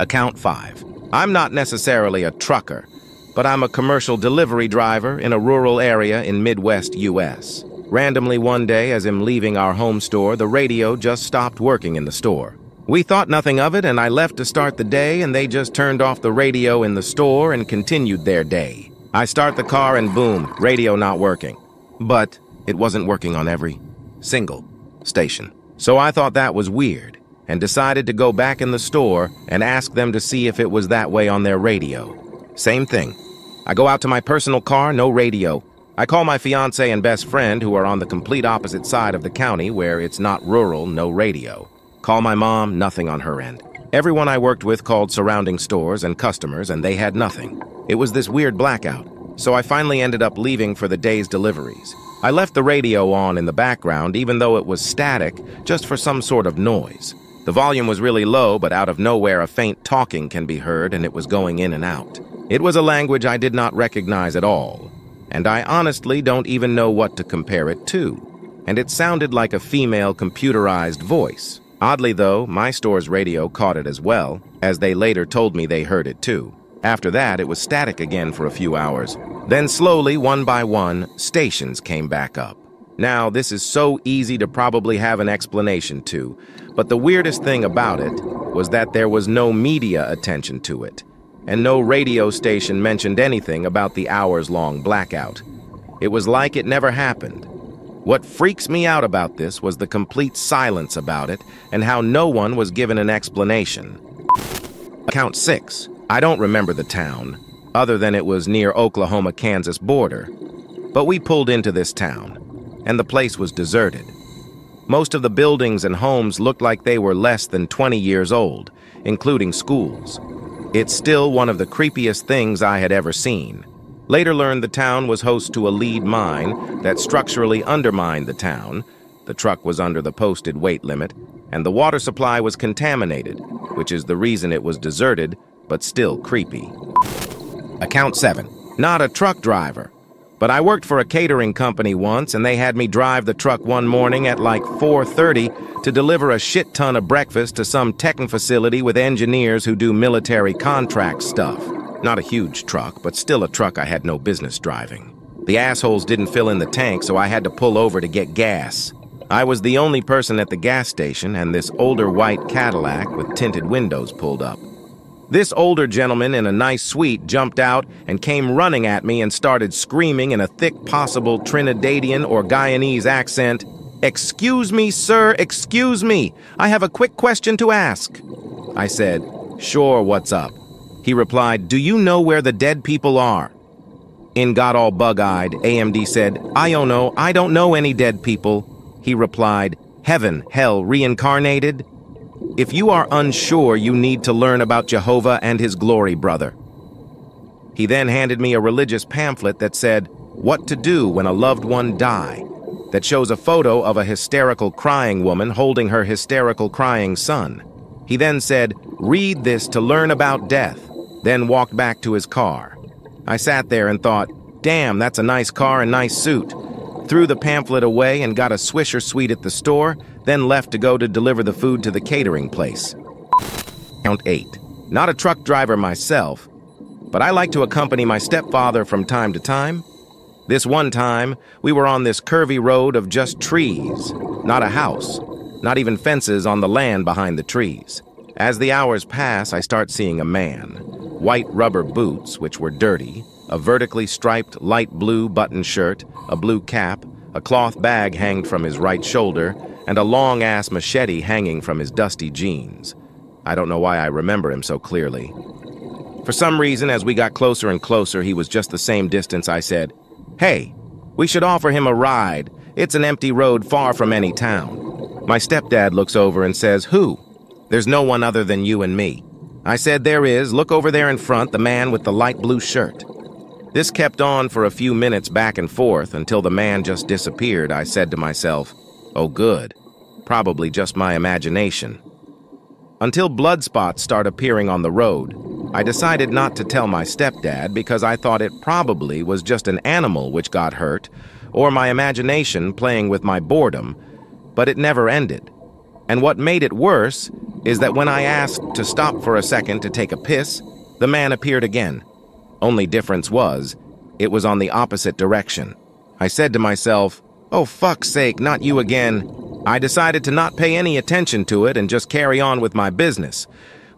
Account five. I'm not necessarily a trucker, but I'm a commercial delivery driver in a rural area in Midwest U S Randomly one day, as I'm leaving our home store, the radio just stopped working in the store. We thought nothing of it, and I left to start the day, and they just turned off the radio in the store and continued their day. I start the car and boom, radio not working. But it wasn't working on every single station. So I thought that was weird and decided to go back in the store and ask them to see if it was that way on their radio. Same thing. I go out to my personal car, no radio. I call my fiance and best friend, who are on the complete opposite side of the county where it's not rural, no radio. Call my mom, nothing on her end. Everyone I worked with called surrounding stores and customers, and they had nothing. It was this weird blackout. So I finally ended up leaving for the day's deliveries. I left the radio on in the background, even though it was static, just for some sort of noise. The volume was really low, but out of nowhere a faint talking can be heard, and it was going in and out. It was a language I did not recognize at all, and I honestly don't even know what to compare it to. And it sounded like a female computerized voice. Oddly though, my store's radio caught it as well, as they later told me they heard it too. After that, it was static again for a few hours. Then slowly, one by one, stations came back up. Now, this is so easy to probably have an explanation to, but the weirdest thing about it was that there was no media attention to it, and no radio station mentioned anything about the hours-long blackout. It was like it never happened. What freaks me out about this was the complete silence about it and how no one was given an explanation. Account six. I don't remember the town, other than it was near Oklahoma-Kansas border, but we pulled into this town, and the place was deserted. Most of the buildings and homes looked like they were less than twenty years old, including schools. It's still one of the creepiest things I had ever seen. Later learned the town was host to a lead mine that structurally undermined the town. The truck was under the posted weight limit, and the water supply was contaminated, which is the reason it was deserted, but still creepy. Account seven. Not a truck driver, but I worked for a catering company once, and they had me drive the truck one morning at like four thirty to deliver a shit ton of breakfast to some techn facility with engineers who do military contract stuff. Not a huge truck, but still a truck I had no business driving. The assholes didn't fill in the tank, so I had to pull over to get gas. I was the only person at the gas station, and this older white Cadillac with tinted windows pulled up. This older gentleman in a nice suit jumped out and came running at me and started screaming in a thick, possible Trinidadian or Guyanese accent, "Excuse me, sir, excuse me. I have a quick question to ask." I said, "Sure, what's up?" He replied, "Do you know where the dead people are?" In got all bug-eyed, A M D said, "I don't know, I don't know any dead people." He replied, "Heaven, hell, reincarnated? If you are unsure, you need to learn about Jehovah and his glory, brother." He then handed me a religious pamphlet that said, "What to do when a loved one die," that shows a photo of a hysterical crying woman holding her hysterical crying son. He then said, "Read this to learn about death," then walked back to his car. I sat there and thought, damn, that's a nice car and nice suit. Threw the pamphlet away and got a Swisher sweet at the store, then left to go to deliver the food to the catering place. Count eight. Not a truck driver myself, but I like to accompany my stepfather from time to time. This one time, we were on this curvy road of just trees, not a house, not even fences on the land behind the trees. As the hours pass, I start seeing a man. White rubber boots, which were dirty, a vertically striped light blue button shirt, a blue cap, a cloth bag hanged from his right shoulder, and a long-ass machete hanging from his dusty jeans. I don't know why I remember him so clearly. For some reason, as we got closer and closer, he was just the same distance. I said, "Hey, we should offer him a ride. It's an empty road far from any town." My stepdad looks over and says, "Who?" "There's no one other than you and me." I said, "There is. Look over there in front, the man with the light blue shirt." This kept on for a few minutes back and forth until the man just disappeared. I said to myself, "Oh, good. Probably just my imagination." Until blood spots start appearing on the road, I decided not to tell my stepdad because I thought it probably was just an animal which got hurt or my imagination playing with my boredom, but it never ended. And what made it worse is that when I asked to stop for a second to take a piss, the man appeared again. Only difference was, it was on the opposite direction. I said to myself, "Oh, fuck's sake, not you again." I decided to not pay any attention to it and just carry on with my business.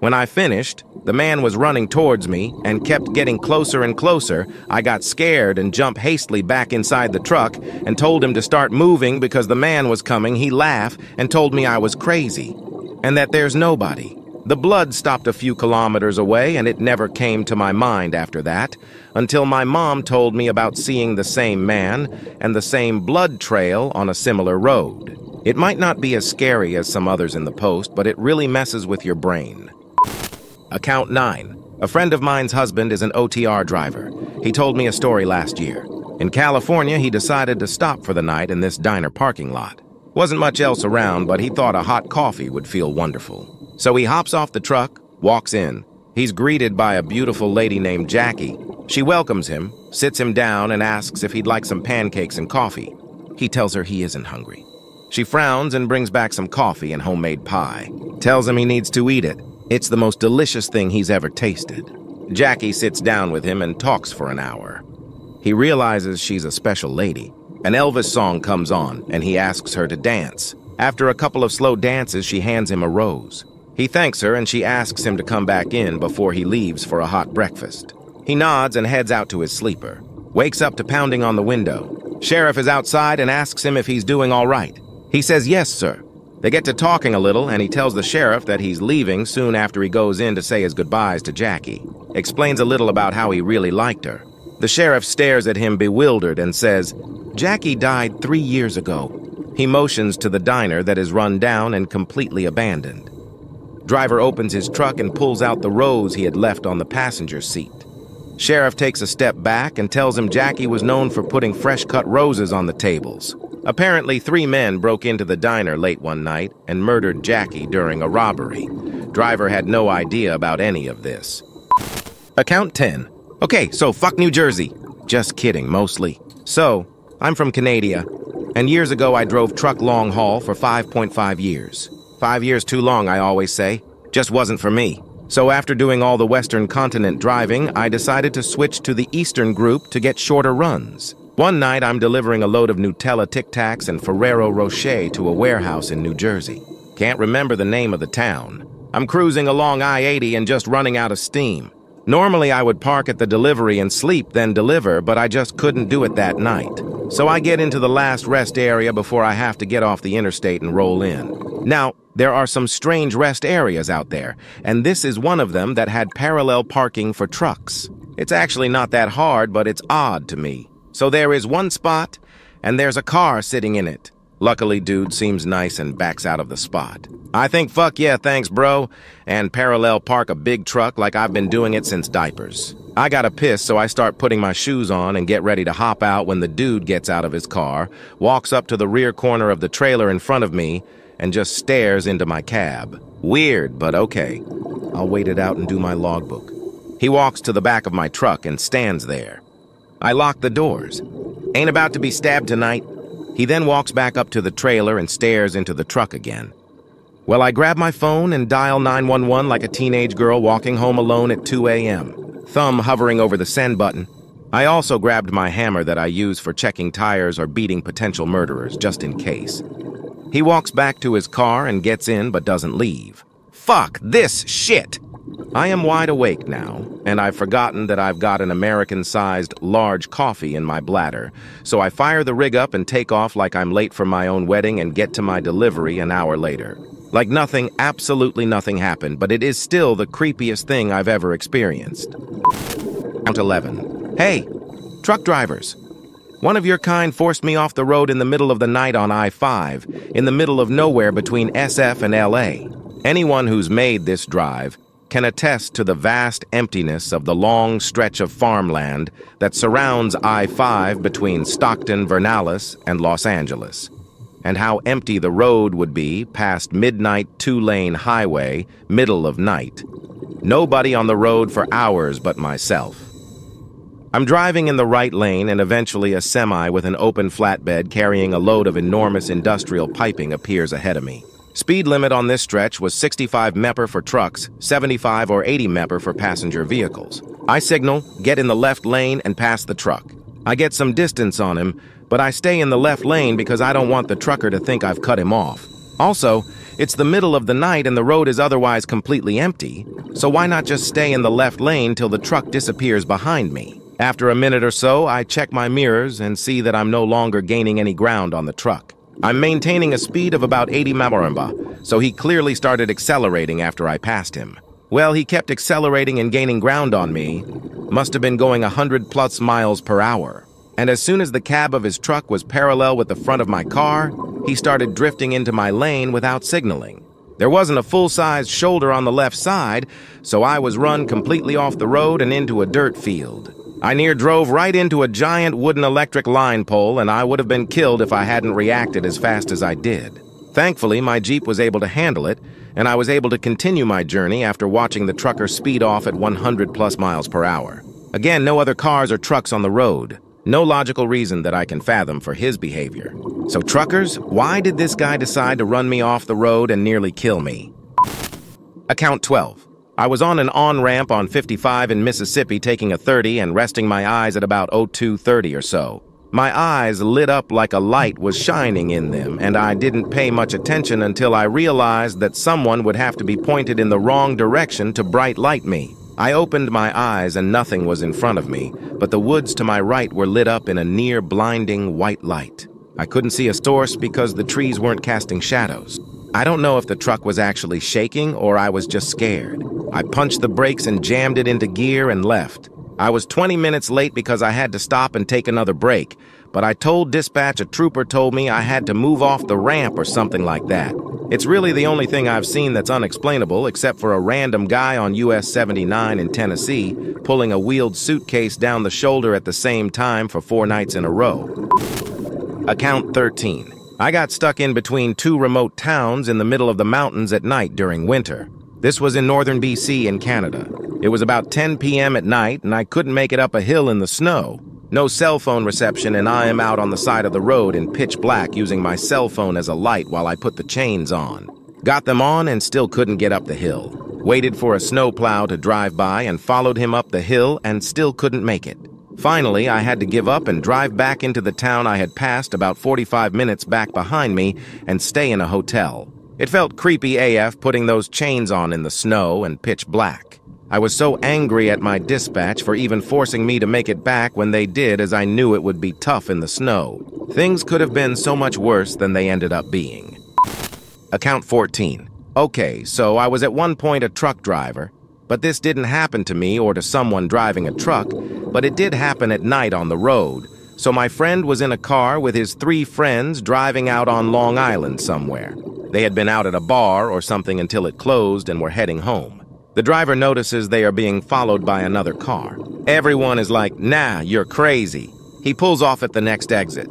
When I finished, the man was running towards me and kept getting closer and closer. I got scared and jumped hastily back inside the truck and told him to start moving because the man was coming. He laughed and told me I was crazy and that there's nobody. The blood stopped a few kilometers away, and it never came to my mind after that, until my mom told me about seeing the same man and the same blood trail on a similar road. It might not be as scary as some others in the post, but it really messes with your brain. Account nine. A friend of mine's husband is an O T R driver. He told me a story last year. In California, he decided to stop for the night in this diner parking lot. Wasn't much else around, but he thought a hot coffee would feel wonderful. So he hops off the truck, walks in. He's greeted by a beautiful lady named Jackie. She welcomes him, sits him down, and asks if he'd like some pancakes and coffee. He tells her he isn't hungry. She frowns and brings back some coffee and homemade pie. Tells him he needs to eat it. It's the most delicious thing he's ever tasted. Jackie sits down with him and talks for an hour. He realizes she's a special lady. An Elvis song comes on, and he asks her to dance. After a couple of slow dances, she hands him a rose. He thanks her and she asks him to come back in before he leaves for a hot breakfast. He nods and heads out to his sleeper. Wakes up to pounding on the window. Sheriff is outside and asks him if he's doing all right. He says, "Yes, sir." They get to talking a little and he tells the sheriff that he's leaving soon after he goes in to say his goodbyes to Jackie. Explains a little about how he really liked her. The sheriff stares at him bewildered and says, "Jackie died three years ago." He motions to the diner that is run down and completely abandoned. Driver opens his truck and pulls out the rose he had left on the passenger seat. Sheriff takes a step back and tells him Jackie was known for putting fresh-cut roses on the tables. Apparently, three men broke into the diner late one night and murdered Jackie during a robbery. Driver had no idea about any of this. Account ten. Okay, so fuck New Jersey. Just kidding, mostly. So, I'm from Canada, and years ago I drove truck long haul for five point five years. Five years too long, I always say. Just wasn't for me. So after doing all the Western continent driving, I decided to switch to the Eastern group to get shorter runs. One night, I'm delivering a load of Nutella Tic Tacs and Ferrero Rocher to a warehouse in New Jersey. Can't remember the name of the town. I'm cruising along I eighty and just running out of steam. Normally, I would park at the delivery and sleep, then deliver, but I just couldn't do it that night. So I get into the last rest area before I have to get off the interstate and roll in. Now, there are some strange rest areas out there, and this is one of them that had parallel parking for trucks. It's actually not that hard, but it's odd to me. So there is one spot, and there's a car sitting in it. Luckily, dude seems nice and backs out of the spot. I think, fuck yeah, thanks, bro, and parallel park a big truck like I've been doing it since diapers. I got a piss, so I start putting my shoes on and get ready to hop out when the dude gets out of his car, walks up to the rear corner of the trailer in front of me, and just stares into my cab. Weird, but okay. I'll wait it out and do my logbook. He walks to the back of my truck and stands there. I lock the doors. Ain't about to be stabbed tonight. He then walks back up to the trailer and stares into the truck again. Well, I grab my phone and dial nine one one like a teenage girl walking home alone at two a m, thumb hovering over the send button. I also grabbed my hammer that I use for checking tires or beating potential murderers, just in case. He walks back to his car and gets in but doesn't leave. Fuck this shit! I am wide awake now, and I've forgotten that I've got an American-sized large coffee in my bladder, so I fire the rig up and take off like I'm late for my own wedding and get to my delivery an hour later. Like nothing, absolutely nothing happened, but it is still the creepiest thing I've ever experienced. Count eleven. Hey, truck drivers! One of your kind forced me off the road in the middle of the night on I five, in the middle of nowhere between S F and L A. Anyone who's made this drive can attest to the vast emptiness of the long stretch of farmland that surrounds I five between Stockton, Vernalis, and Los Angeles, and how empty the road would be past midnight two-lane highway, middle of night. Nobody on the road for hours but myself. I'm driving in the right lane and eventually a semi with an open flatbed carrying a load of enormous industrial piping appears ahead of me. Speed limit on this stretch was sixty-five meper for trucks, seventy-five or eighty meper for passenger vehicles. I signal, get in the left lane and pass the truck. I get some distance on him, but I stay in the left lane because I don't want the trucker to think I've cut him off. Also, it's the middle of the night and the road is otherwise completely empty, so why not just stay in the left lane till the truck disappears behind me? After a minute or so, I check my mirrors and see that I'm no longer gaining any ground on the truck. I'm maintaining a speed of about eighty mph, so he clearly started accelerating after I passed him. Well, he kept accelerating and gaining ground on me. Must have been going one hundred plus miles per hour. And as soon as the cab of his truck was parallel with the front of my car, he started drifting into my lane without signaling. There wasn't a full-sized shoulder on the left side, so I was run completely off the road and into a dirt field. I near drove right into a giant wooden electric line pole, and I would have been killed if I hadn't reacted as fast as I did. Thankfully, my Jeep was able to handle it, and I was able to continue my journey after watching the trucker speed off at one hundred plus miles per hour. Again, no other cars or trucks on the road. No logical reason that I can fathom for his behavior. So truckers, why did this guy decide to run me off the road and nearly kill me? Account twelve. I was on an on-ramp on fifty-five in Mississippi taking a thirty and resting my eyes at about oh two thirty or so. My eyes lit up like a light was shining in them, and I didn't pay much attention until I realized that someone would have to be pointed in the wrong direction to bright light me. I opened my eyes and nothing was in front of me, but the woods to my right were lit up in a near-blinding white light. I couldn't see a source because the trees weren't casting shadows. I don't know if the truck was actually shaking or I was just scared. I punched the brakes and jammed it into gear and left. I was twenty minutes late because I had to stop and take another break, but I told dispatch a trooper told me I had to move off the ramp or something like that. It's really the only thing I've seen that's unexplainable except for a random guy on U S seventy-nine in Tennessee pulling a wheeled suitcase down the shoulder at the same time for four nights in a row. Account thirteen. I got stuck in between two remote towns in the middle of the mountains at night during winter. This was in northern B C in Canada. It was about ten p m at night, and I couldn't make it up a hill in the snow. No cell phone reception, and I am out on the side of the road in pitch black using my cell phone as a light while I put the chains on. Got them on and still couldn't get up the hill. Waited for a snowplow to drive by and followed him up the hill and still couldn't make it. Finally, I had to give up and drive back into the town I had passed about forty-five minutes back behind me and stay in a hotel. It felt creepy A F putting those chains on in the snow and pitch black. I was so angry at my dispatch for even forcing me to make it back when they did, as I knew it would be tough in the snow. Things could have been so much worse than they ended up being. Account fourteen. Okay, so I was at one point a truck driver. But this didn't happen to me or to someone driving a truck, but it did happen at night on the road. So my friend was in a car with his three friends driving out on Long Island somewhere. They had been out at a bar or something until it closed and were heading home. The driver notices they are being followed by another car. Everyone is like, "Nah, you're crazy." He pulls off at the next exit.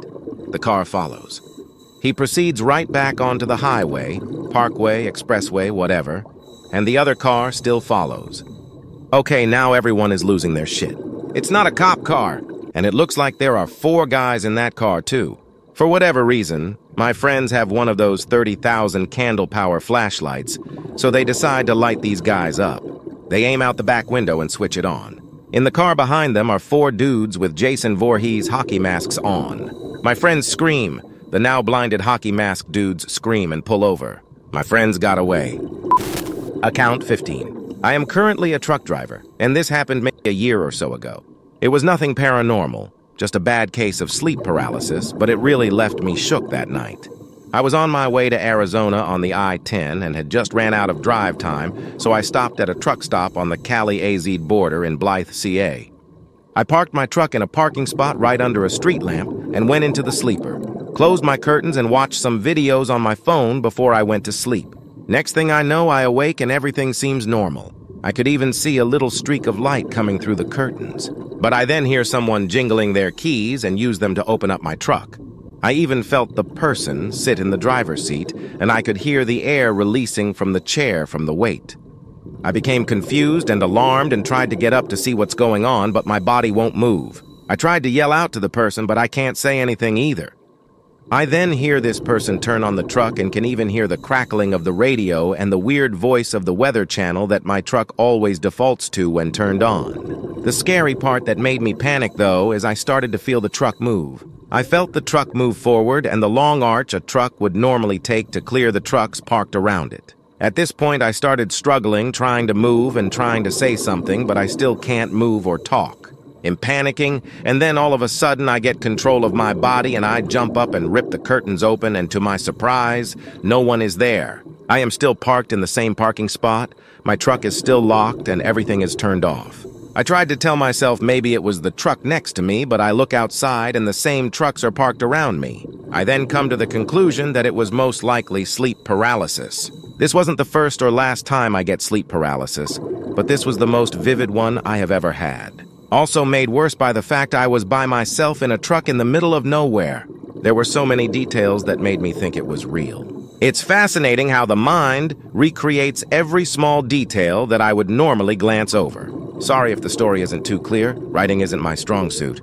The car follows. He proceeds right back onto the highway, parkway, expressway, whatever, and the other car still follows. Okay, now everyone is losing their shit. It's not a cop car, and it looks like there are four guys in that car too. For whatever reason, my friends have one of those thirty thousand candle power flashlights, so they decide to light these guys up. They aim out the back window and switch it on. In the car behind them are four dudes with Jason Voorhees hockey masks on. My friends scream. The now blinded hockey mask dudes scream and pull over. My friends got away. Account fifteen. I am currently a truck driver, and this happened maybe a year or so ago. It was nothing paranormal, just a bad case of sleep paralysis, but it really left me shook that night. I was on my way to Arizona on the I ten and had just ran out of drive time, so I stopped at a truck stop on the Cali-A Z border in Blythe, C A. I parked my truck in a parking spot right under a street lamp and went into the sleeper, closed my curtains and watched some videos on my phone before I went to sleep. Next thing I know, I awake and everything seems normal. I could even see a little streak of light coming through the curtains. But I then hear someone jingling their keys and use them to open up my truck. I even felt the person sit in the driver's seat, and I could hear the air releasing from the chair from the weight. I became confused and alarmed and tried to get up to see what's going on, but my body won't move. I tried to yell out to the person, but I can't say anything either. I then hear this person turn on the truck and can even hear the crackling of the radio and the weird voice of the weather channel that my truck always defaults to when turned on. The scary part that made me panic, though, is I started to feel the truck move. I felt the truck move forward and the long arch a truck would normally take to clear the trucks parked around it. At this point, I started struggling, trying to move and trying to say something, but I still can't move or talk. I'm panicking, and then all of a sudden I get control of my body and I jump up and rip the curtains open, and to my surprise, no one is there. I am still parked in the same parking spot, my truck is still locked, and everything is turned off. I tried to tell myself maybe it was the truck next to me, but I look outside and the same trucks are parked around me. I then come to the conclusion that it was most likely sleep paralysis. This wasn't the first or last time I get sleep paralysis, but this was the most vivid one I have ever had. Also made worse by the fact I was by myself in a truck in the middle of nowhere. There were so many details that made me think it was real. It's fascinating how the mind recreates every small detail that I would normally glance over. Sorry if the story isn't too clear, writing isn't my strong suit.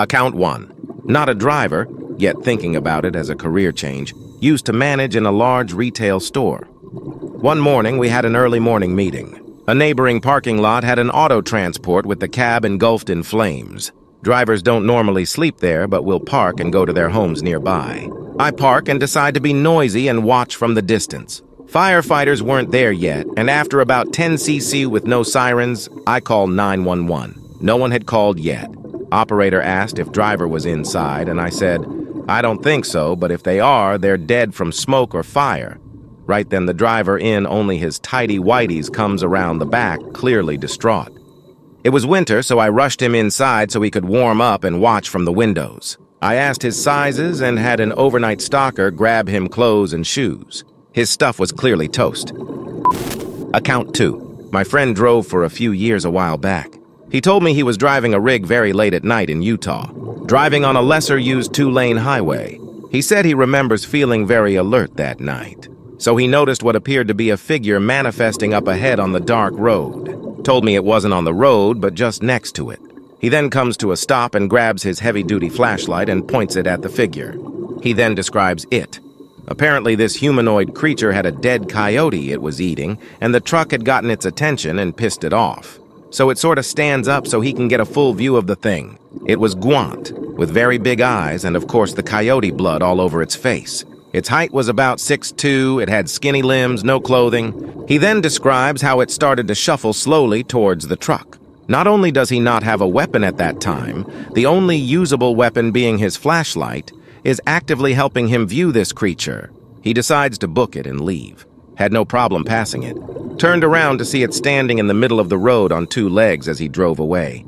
Account one. Not a driver, yet thinking about it as a career change, used to manage in a large retail store. One morning we had an early morning meeting. A neighboring parking lot had an auto transport with the cab engulfed in flames. Drivers don't normally sleep there, but will park and go to their homes nearby. I park and decide to be noisy and watch from the distance. Firefighters weren't there yet, and after about ten C C with no sirens, I call nine one one. No one had called yet. Operator asked if driver was inside, and I said, I don't think so, but if they are, they're dead from smoke or fire. Right then the driver, in only his tidy whities, comes around the back, clearly distraught. It was winter, so I rushed him inside so he could warm up and watch from the windows. I asked his sizes and had an overnight stalker grab him clothes and shoes. His stuff was clearly toast. Account two. My friend drove for a few years a while back. He told me he was driving a rig very late at night in Utah, driving on a lesser-used two-lane highway. He said he remembers feeling very alert that night. So he noticed what appeared to be a figure manifesting up ahead on the dark road. Told me it wasn't on the road, but just next to it. He then comes to a stop and grabs his heavy-duty flashlight and points it at the figure. He then describes it. Apparently this humanoid creature had a dead coyote it was eating, and the truck had gotten its attention and pissed it off. So it sort of stands up so he can get a full view of the thing. It was gaunt, with very big eyes and of course the coyote blood all over its face. Its height was about six two, it had skinny limbs, no clothing. He then describes how it started to shuffle slowly towards the truck. Not only does he not have a weapon at that time, the only usable weapon being his flashlight is actively helping him view this creature. He decides to book it and leave. Had no problem passing it. Turned around to see it standing in the middle of the road on two legs as he drove away.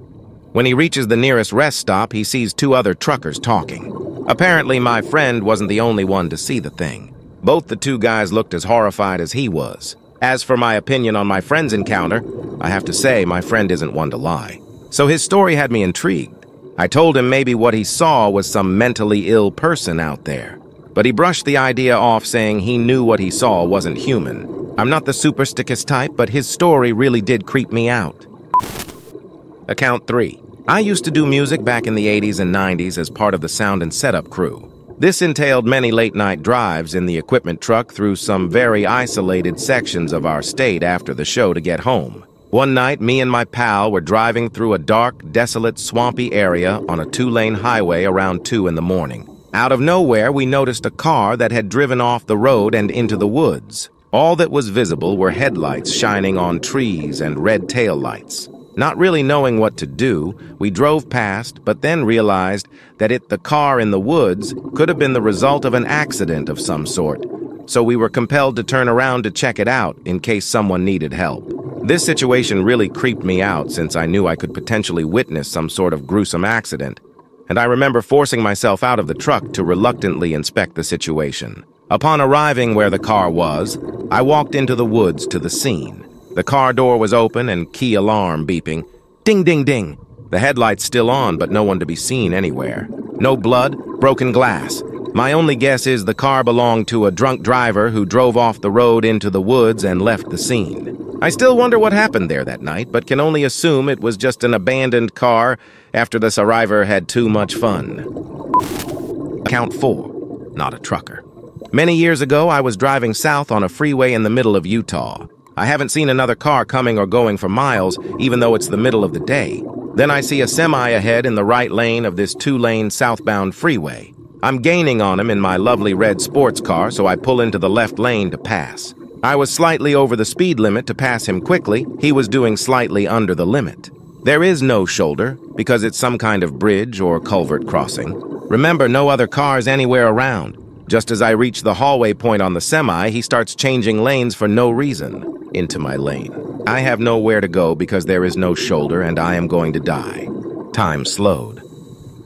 When he reaches the nearest rest stop, he sees two other truckers talking. Apparently, my friend wasn't the only one to see the thing. Both the two guys looked as horrified as he was. As for my opinion on my friend's encounter, I have to say my friend isn't one to lie. So his story had me intrigued. I told him maybe what he saw was some mentally ill person out there. But he brushed the idea off, saying he knew what he saw wasn't human. I'm not the superstitious type, but his story really did creep me out. Account three. I used to do music back in the eighties and nineties as part of the sound and setup crew. This entailed many late-night drives in the equipment truck through some very isolated sections of our state after the show to get home. One night, me and my pal were driving through a dark, desolate, swampy area on a two-lane highway around two in the morning. Out of nowhere, we noticed a car that had driven off the road and into the woods. All that was visible were headlights shining on trees and red taillights. Not really knowing what to do, we drove past, but then realized that it, the car in the woods, could have been the result of an accident of some sort, so we were compelled to turn around to check it out in case someone needed help. This situation really creeped me out since I knew I could potentially witness some sort of gruesome accident, and I remember forcing myself out of the truck to reluctantly inspect the situation. Upon arriving where the car was, I walked into the woods to the scene. The car door was open and key alarm beeping. Ding, ding, ding. The headlights still on, but no one to be seen anywhere. No blood, broken glass. My only guess is the car belonged to a drunk driver who drove off the road into the woods and left the scene. I still wonder what happened there that night, but can only assume it was just an abandoned car after this arriver had too much fun. Account four. Not a trucker. Many years ago, I was driving south on a freeway in the middle of Utah. I haven't seen another car coming or going for miles, even though it's the middle of the day. Then I see a semi ahead in the right lane of this two-lane southbound freeway. I'm gaining on him in my lovely red sports car, so I pull into the left lane to pass. I was slightly over the speed limit to pass him quickly. He was doing slightly under the limit. There is no shoulder, because it's some kind of bridge or culvert crossing. Remember, no other cars anywhere around. Just as I reach the hallway point on the semi, he starts changing lanes for no reason into my lane. I have nowhere to go because there is no shoulder and I am going to die. Time slowed.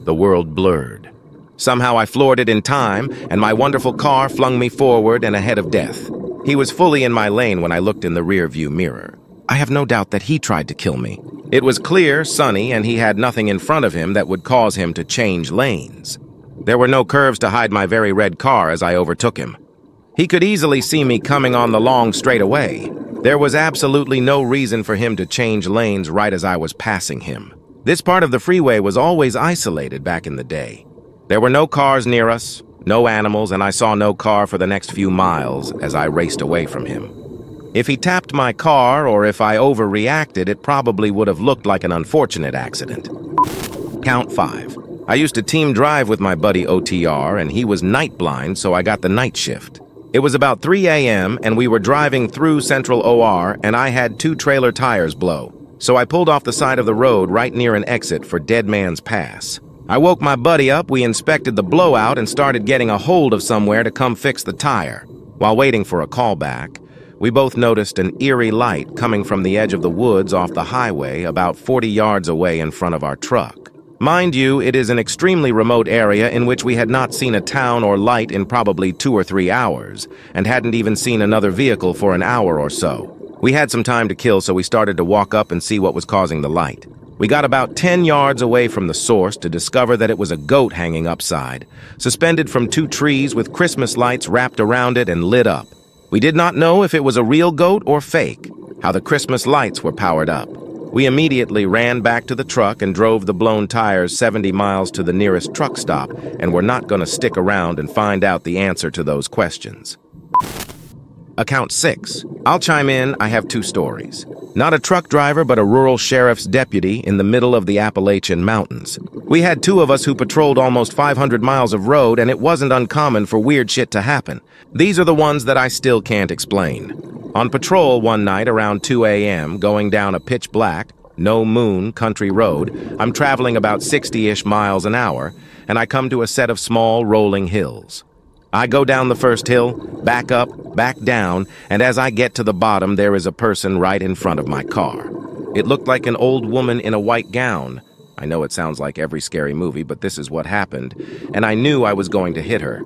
The world blurred. Somehow I floored it in time, and my wonderful car flung me forward and ahead of death. He was fully in my lane when I looked in the rearview mirror. I have no doubt that he tried to kill me. It was clear, sunny, and he had nothing in front of him that would cause him to change lanes. There were no curves to hide my very red car as I overtook him. He could easily see me coming on the long straightaway. There was absolutely no reason for him to change lanes right as I was passing him. This part of the freeway was always isolated back in the day. There were no cars near us, no animals, and I saw no car for the next few miles as I raced away from him. If he tapped my car or if I overreacted, it probably would have looked like an unfortunate accident. Count five. I used to team drive with my buddy O T R, and he was night blind, so I got the night shift. It was about three a m, and we were driving through Central O R, and I had two trailer tires blow. So I pulled off the side of the road right near an exit for Dead Man's Pass. I woke my buddy up, we inspected the blowout, and started getting a hold of somewhere to come fix the tire. While waiting for a callback, we both noticed an eerie light coming from the edge of the woods off the highway about forty yards away in front of our truck. Mind you, it is an extremely remote area in which we had not seen a town or light in probably two or three hours, and hadn't even seen another vehicle for an hour or so. We had some time to kill, so we started to walk up and see what was causing the light. We got about ten yards away from the source to discover that it was a goat hanging upside, suspended from two trees with Christmas lights wrapped around it and lit up. We did not know if it was a real goat or fake, how the Christmas lights were powered up. We immediately ran back to the truck and drove the blown tires seventy miles to the nearest truck stop, and we're not going to stick around and find out the answer to those questions. Account six. I'll chime in, I have two stories. Not a truck driver, but a rural sheriff's deputy in the middle of the Appalachian Mountains. We had two of us who patrolled almost five hundred miles of road, and it wasn't uncommon for weird shit to happen. These are the ones that I still can't explain. On patrol one night around two a m, going down a pitch black, no moon country road, I'm traveling about sixty-ish miles an hour, and I come to a set of small rolling hills. I go down the first hill, back up, back down, and as I get to the bottom, there is a person right in front of my car. It looked like an old woman in a white gown. I know it sounds like every scary movie, but this is what happened, and I knew I was going to hit her.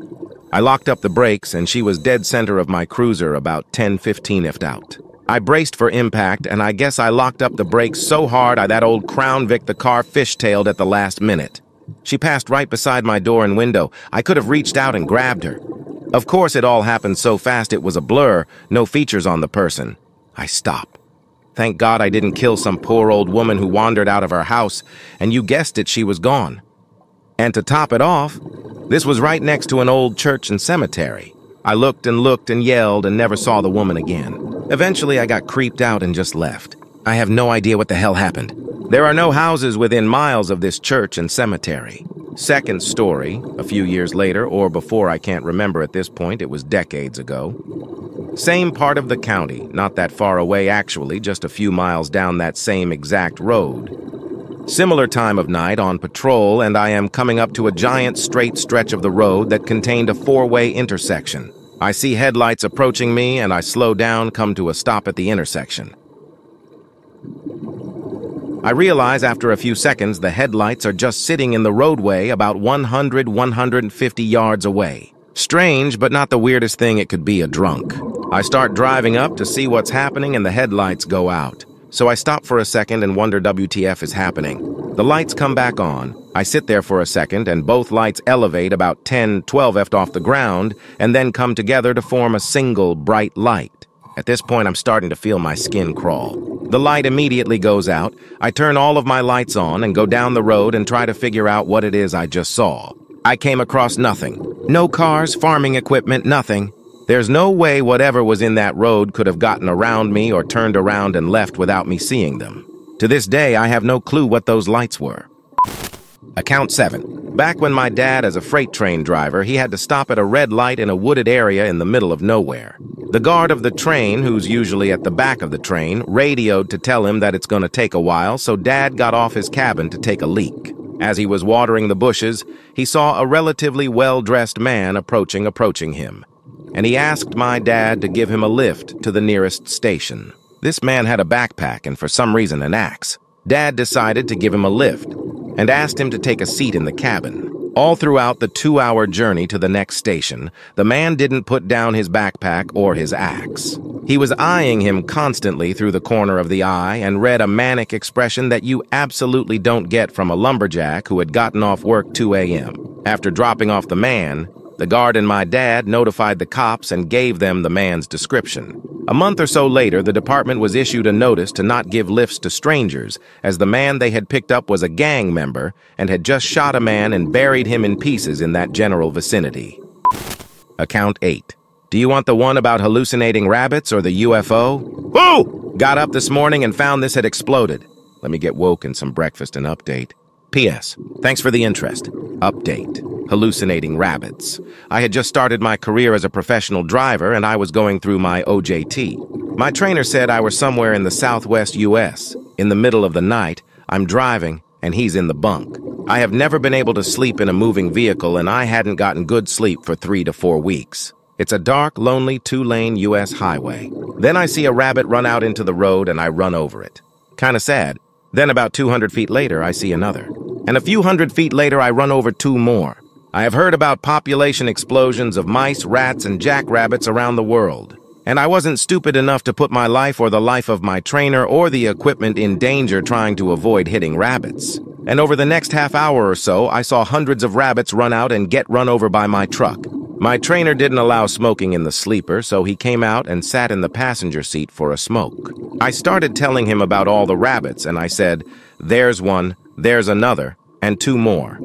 I locked up the brakes, and she was dead center of my cruiser about ten fifteen if out. I braced for impact, and I guess I locked up the brakes so hard I that old Crown Vic the car fishtailed at the last minute. She passed right beside my door and window. I could have reached out and grabbed her. Of course, it all happened so fast it was a blur, no features on the person. I stop. Thank God I didn't kill some poor old woman who wandered out of her house, and you guessed it, she was gone. And to top it off, this was right next to an old church and cemetery. I looked and looked and yelled and never saw the woman again. Eventually, I got creeped out and just left. I have no idea what the hell happened. There are no houses within miles of this church and cemetery. Second story, a few years later, or before, I can't remember at this point, it was decades ago. Same part of the county, not that far away actually, just a few miles down that same exact road. Similar time of night on patrol, and I am coming up to a giant straight stretch of the road that contained a four-way intersection. I see headlights approaching me, and I slow down, come to a stop at the intersection. I realize after a few seconds the headlights are just sitting in the roadway about one hundred to one hundred fifty yards away. Strange, but not the weirdest thing it could be a drunk. I start driving up to see what's happening and the headlights go out. So I stop for a second and wonder W T F is happening. The lights come back on. I sit there for a second and both lights elevate about ten, twelve feet off the ground and then come together to form a single bright light. At this point, I'm starting to feel my skin crawl. The light immediately goes out. I turn all of my lights on and go down the road and try to figure out what it is I just saw. I came across nothing. No cars, farming equipment, nothing. There's no way whatever was in that road could have gotten around me or turned around and left without me seeing them. To this day, I have no clue what those lights were. Account seven. Back when my dad as a freight train driver, he had to stop at a red light in a wooded area in the middle of nowhere. The guard of the train, who's usually at the back of the train, radioed to tell him that it's going to take a while, so Dad got off his cabin to take a leak. As he was watering the bushes, he saw a relatively well-dressed man approaching approaching him. And he asked my dad to give him a lift to the nearest station. This man had a backpack and for some reason an axe. Dad decided to give him a lift and asked him to take a seat in the cabin. All throughout the two-hour journey to the next station, the man didn't put down his backpack or his axe. He was eyeing him constantly through the corner of the eye and read a manic expression that you absolutely don't get from a lumberjack who had gotten off work two A M After dropping off the man, the guard and my dad notified the cops and gave them the man's description. A month or so later, the department was issued a notice to not give lifts to strangers, as the man they had picked up was a gang member and had just shot a man and buried him in pieces in that general vicinity. Account eight. Do you want the one about hallucinating rabbits or the U F O? Woo! Got up this morning and found this had exploded. Let me get woke and some breakfast and update. P S. Thanks for the interest. Update. Hallucinating rabbits. I had just started my career as a professional driver and I was going through my O J T. My trainer said I was somewhere in the southwest U S In the middle of the night, I'm driving and he's in the bunk. I have never been able to sleep in a moving vehicle and I hadn't gotten good sleep for three to four weeks. It's a dark, lonely two-lane U S highway. Then I see a rabbit run out into the road and I run over it. Kinda sad. Then about two hundred feet later, I see another. And a few hundred feet later, I run over two more. I have heard about population explosions of mice, rats, and jackrabbits around the world, and I wasn't stupid enough to put my life or the life of my trainer or the equipment in danger trying to avoid hitting rabbits. And over the next half hour or so, I saw hundreds of rabbits run out and get run over by my truck. My trainer didn't allow smoking in the sleeper, so he came out and sat in the passenger seat for a smoke. I started telling him about all the rabbits, and I said, "There's one, there's another, and two more."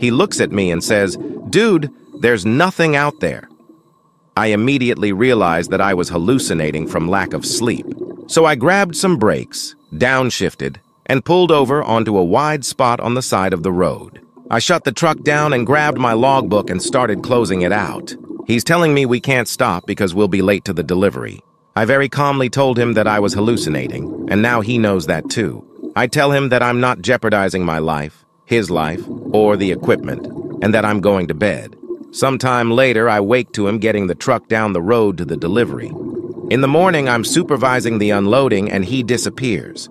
He looks at me and says, "Dude, there's nothing out there." I immediately realized that I was hallucinating from lack of sleep. So I grabbed some brakes, downshifted, and pulled over onto a wide spot on the side of the road. I shut the truck down and grabbed my logbook and started closing it out. He's telling me we can't stop because we'll be late to the delivery. I very calmly told him that I was hallucinating, and now he knows that too. I tell him that I'm not jeopardizing my life, his life, or the equipment, and that I'm going to bed. Sometime later, I wake to him getting the truck down the road to the delivery. In the morning, I'm supervising the unloading, and he disappears.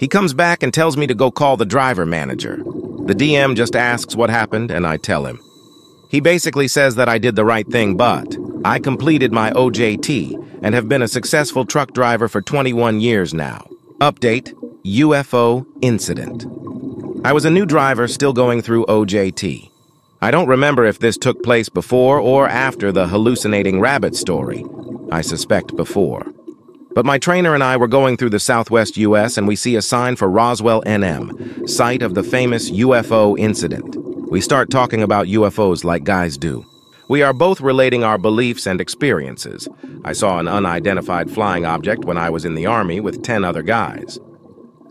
He comes back and tells me to go call the driver manager. The D M just asks what happened, and I tell him. He basically says that I did the right thing, but I completed my O J T and have been a successful truck driver for twenty-one years now. Update: U F O incident. I was a new driver still going through O J T. I don't remember if this took place before or after the hallucinating rabbit story. I suspect before. But my trainer and I were going through the southwest U S and we see a sign for Roswell, N M, site of the famous U F O incident. We start talking about U F Os like guys do. We are both relating our beliefs and experiences. I saw an unidentified flying object when I was in the Army with ten other guys.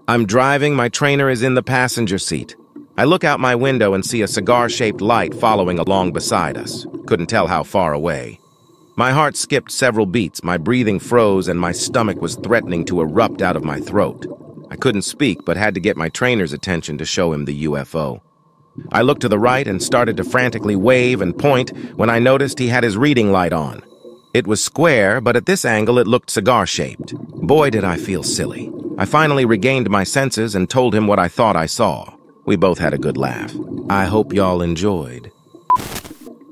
I'm driving, my trainer is in the passenger seat. I look out my window and see a cigar-shaped light following along beside us. Couldn't tell how far away. My heart skipped several beats, my breathing froze, and my stomach was threatening to erupt out of my throat. I couldn't speak, but had to get my trainer's attention to show him the U F O. I looked to the right and started to frantically wave and point when I noticed he had his reading light on. It was square, but at this angle it looked cigar-shaped. Boy, did I feel silly. I finally regained my senses and told him what I thought I saw. We both had a good laugh. I hope y'all enjoyed.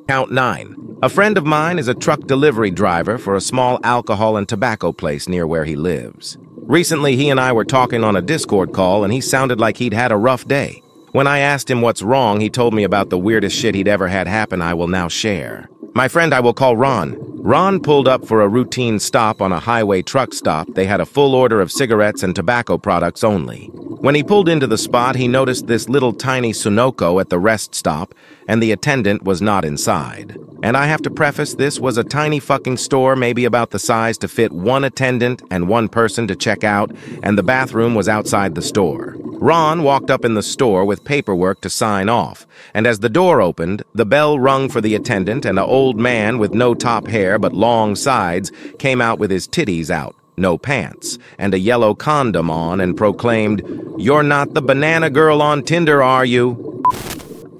Count nine. A friend of mine is a truck delivery driver for a small alcohol and tobacco place near where he lives. Recently, he and I were talking on a Discord call, and he sounded like he'd had a rough day. When I asked him what's wrong, he told me about the weirdest shit he'd ever had happen I will now share. My friend I will call Ron. Ron pulled up for a routine stop on a highway truck stop. They had a full order of cigarettes and tobacco products only. When he pulled into the spot, he noticed this little tiny Sunoco at the rest stop, and the attendant was not inside. And I have to preface, this was a tiny fucking store, maybe about the size to fit one attendant and one person to check out, and the bathroom was outside the store. Ron walked up in the store with paperwork to sign off, and as the door opened, the bell rung for the attendant, and an old man with no top hair but long sides came out with his titties out, no pants, and a yellow condom on, and proclaimed, "You're not the banana girl on Tinder, are you?"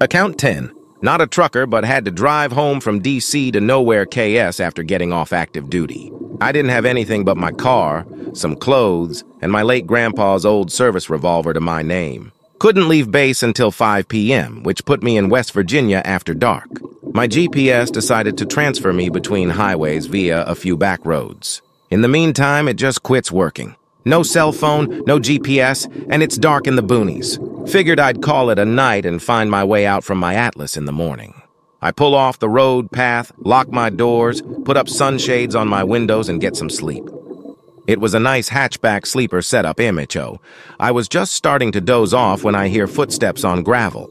Account ten. Not a trucker, but had to drive home from D C to nowhere K S after getting off active duty. I didn't have anything but my car, some clothes, and my late grandpa's old service revolver to my name. Couldn't leave base until five p m, which put me in West Virginia after dark. My G P S decided to transfer me between highways via a few back roads. In the meantime, it just quits working. No cell phone, no G P S, and it's dark in the boonies. Figured I'd call it a night and find my way out from my atlas in the morning. I pull off the road path, lock my doors, put up sunshades on my windows, and get some sleep. It was a nice hatchback sleeper setup M H O. I was just starting to doze off when I hear footsteps on gravel.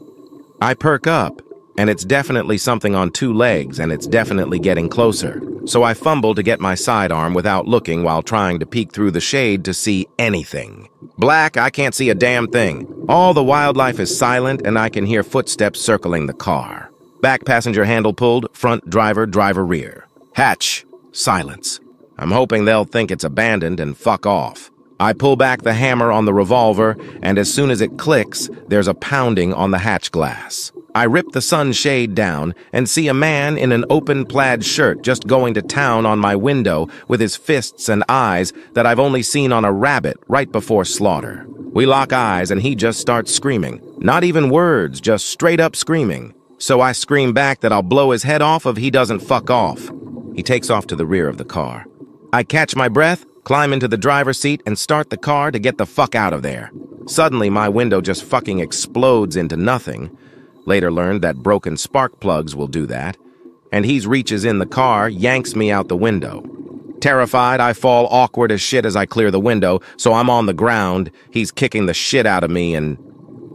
I perk up, and it's definitely something on two legs, and it's definitely getting closer. So I fumble to get my sidearm without looking while trying to peek through the shade to see anything. Black, I can't see a damn thing. All the wildlife is silent, and I can hear footsteps circling the car. Back passenger handle pulled, front driver, driver rear. Hatch. Silence. I'm hoping they'll think it's abandoned and fuck off. I pull back the hammer on the revolver, and as soon as it clicks, there's a pounding on the hatch glass. I rip the sunshade down and see a man in an open plaid shirt just going to town on my window with his fists and eyes that I've only seen on a rabbit right before slaughter. We lock eyes, and he just starts screaming. Not even words, just straight up screaming. So I scream back that I'll blow his head off if he doesn't fuck off. He takes off to the rear of the car. I catch my breath, climb into the driver's seat, and start the car to get the fuck out of there. Suddenly, my window just fucking explodes into nothing. Later learned that broken spark plugs will do that. And he reaches in the car, yanks me out the window. Terrified, I fall awkward as shit as I clear the window, so I'm on the ground, he's kicking the shit out of me, and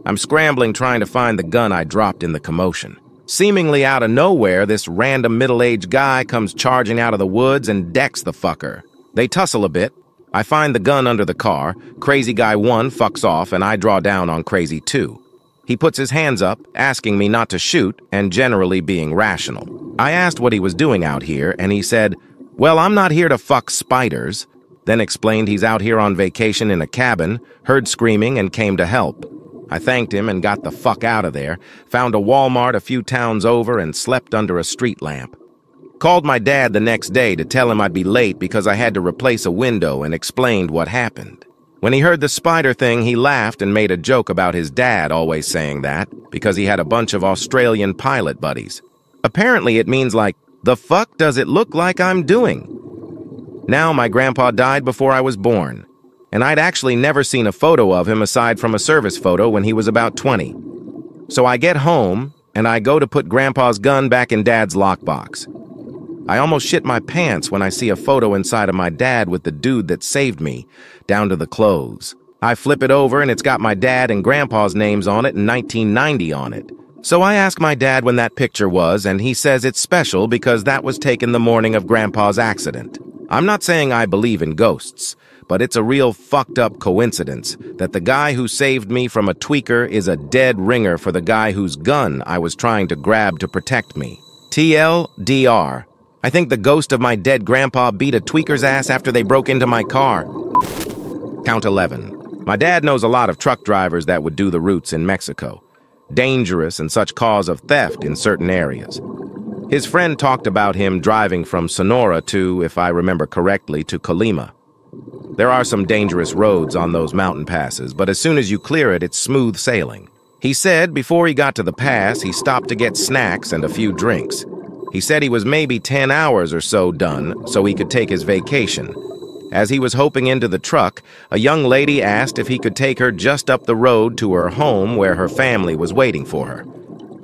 I'm scrambling trying to find the gun I dropped in the commotion. Seemingly out of nowhere, this random middle-aged guy comes charging out of the woods and decks the fucker. They tussle a bit. I find the gun under the car, crazy guy one fucks off, and I draw down on crazy two. He puts his hands up, asking me not to shoot, and generally being rational. I asked what he was doing out here, and he said, "Well, I'm not here to fuck spiders," then explained he's out here on vacation in a cabin, heard screaming, and came to help. I thanked him and got the fuck out of there, found a Walmart a few towns over, and slept under a street lamp. Called my dad the next day to tell him I'd be late because I had to replace a window, and explained what happened. When he heard the spider thing, he laughed and made a joke about his dad always saying that because he had a bunch of Australian pilot buddies. Apparently, it means like, "The fuck does it look like I'm doing?" Now, my grandpa died before I was born, and I'd actually never seen a photo of him aside from a service photo when he was about twenty. So I get home, and I go to put grandpa's gun back in dad's lockbox. I almost shit my pants when I see a photo inside of my dad with the dude that saved me, down to the clothes. I flip it over, and it's got my dad and grandpa's names on it and nineteen ninety on it. So I ask my dad when that picture was, and he says it's special because that was taken the morning of grandpa's accident. I'm not saying I believe in ghosts, but it's a real fucked up coincidence that the guy who saved me from a tweaker is a dead ringer for the guy whose gun I was trying to grab to protect me. T L D R. I think the ghost of my dead grandpa beat a tweaker's ass after they broke into my car. Count eleven. My dad knows a lot of truck drivers that would do the routes in Mexico. Dangerous and such cause of theft in certain areas. His friend talked about him driving from Sonora to, if I remember correctly, to Colima. There are some dangerous roads on those mountain passes, but as soon as you clear it, it's smooth sailing. He said before he got to the pass, he stopped to get snacks and a few drinks. He said he was maybe ten hours or so done, so he could take his vacation. As he was hoping into the truck, a young lady asked if he could take her just up the road to her home where her family was waiting for her.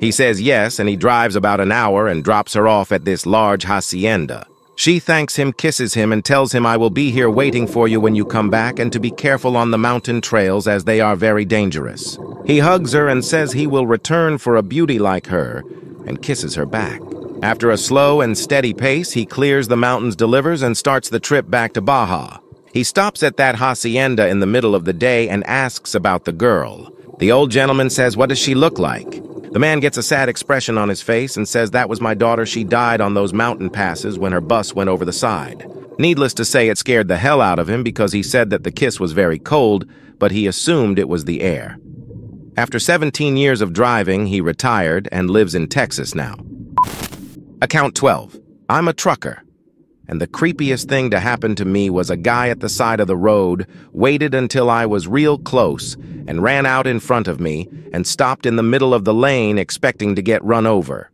He says yes, and he drives about an hour and drops her off at this large hacienda. She thanks him, kisses him, and tells him, "I will be here waiting for you when you come back, and to be careful on the mountain trails as they are very dangerous." He hugs her and says he will return for a beauty like her, and kisses her back. After a slow and steady pace, he clears the mountains, delivers, and starts the trip back to Baja. He stops at that hacienda in the middle of the day and asks about the girl. The old gentleman says, "What does she look like?" The man gets a sad expression on his face and says, "That was my daughter. She died on those mountain passes when her bus went over the side." Needless to say, it scared the hell out of him because he said that the kiss was very cold, but he assumed it was the air. After seventeen years of driving, he retired and lives in Texas now. Account twelve. I'm a trucker, and the creepiest thing to happen to me was a guy at the side of the road waited until I was real close and ran out in front of me and stopped in the middle of the lane expecting to get run over.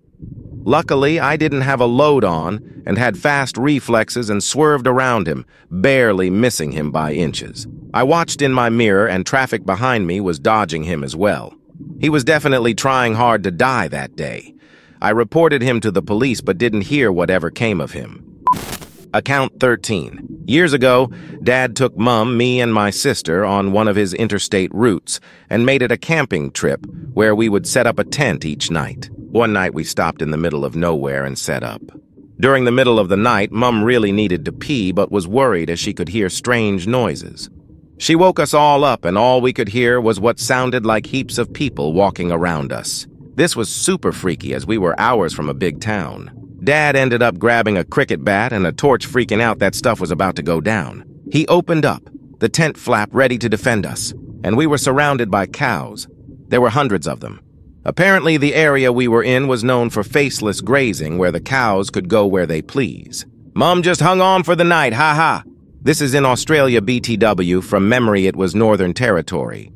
Luckily, I didn't have a load on and had fast reflexes and swerved around him, barely missing him by inches. I watched in my mirror, and traffic behind me was dodging him as well. He was definitely trying hard to die that day. I reported him to the police but didn't hear whatever came of him. Account thirteen. Years ago, Dad took Mum, me, and my sister on one of his interstate routes and made it a camping trip where we would set up a tent each night. One night we stopped in the middle of nowhere and set up. During the middle of the night, Mum really needed to pee but was worried as she could hear strange noises. She woke us all up, and all we could hear was what sounded like heaps of people walking around us. This was super freaky as we were hours from a big town. Dad ended up grabbing a cricket bat and a torch, freaking out that stuff was about to go down. He opened up the tent flap ready to defend us, and we were surrounded by cows. There were hundreds of them. Apparently, the area we were in was known for faceless grazing, where the cows could go where they please. Mum just hung on for the night, ha ha. This is in Australia, B T W. From memory, it was Northern Territory.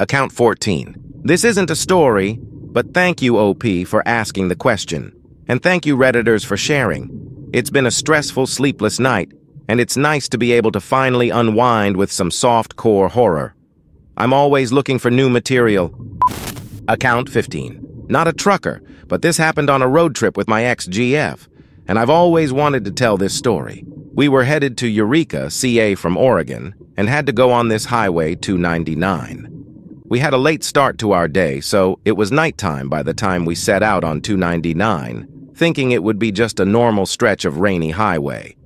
Account fourteen. This isn't a story, but thank you, O P, for asking the question. And thank you, Redditors, for sharing. It's been a stressful, sleepless night, and it's nice to be able to finally unwind with some soft-core horror. I'm always looking for new material. Account fifteen. Not a trucker, but this happened on a road trip with my ex-G F, and I've always wanted to tell this story. We were headed to Eureka, C A from Oregon, and had to go on this Highway two ninety-nine. We had a late start to our day, so it was nighttime by the time we set out on two ninety-nine, thinking it would be just a normal stretch of rainy highway.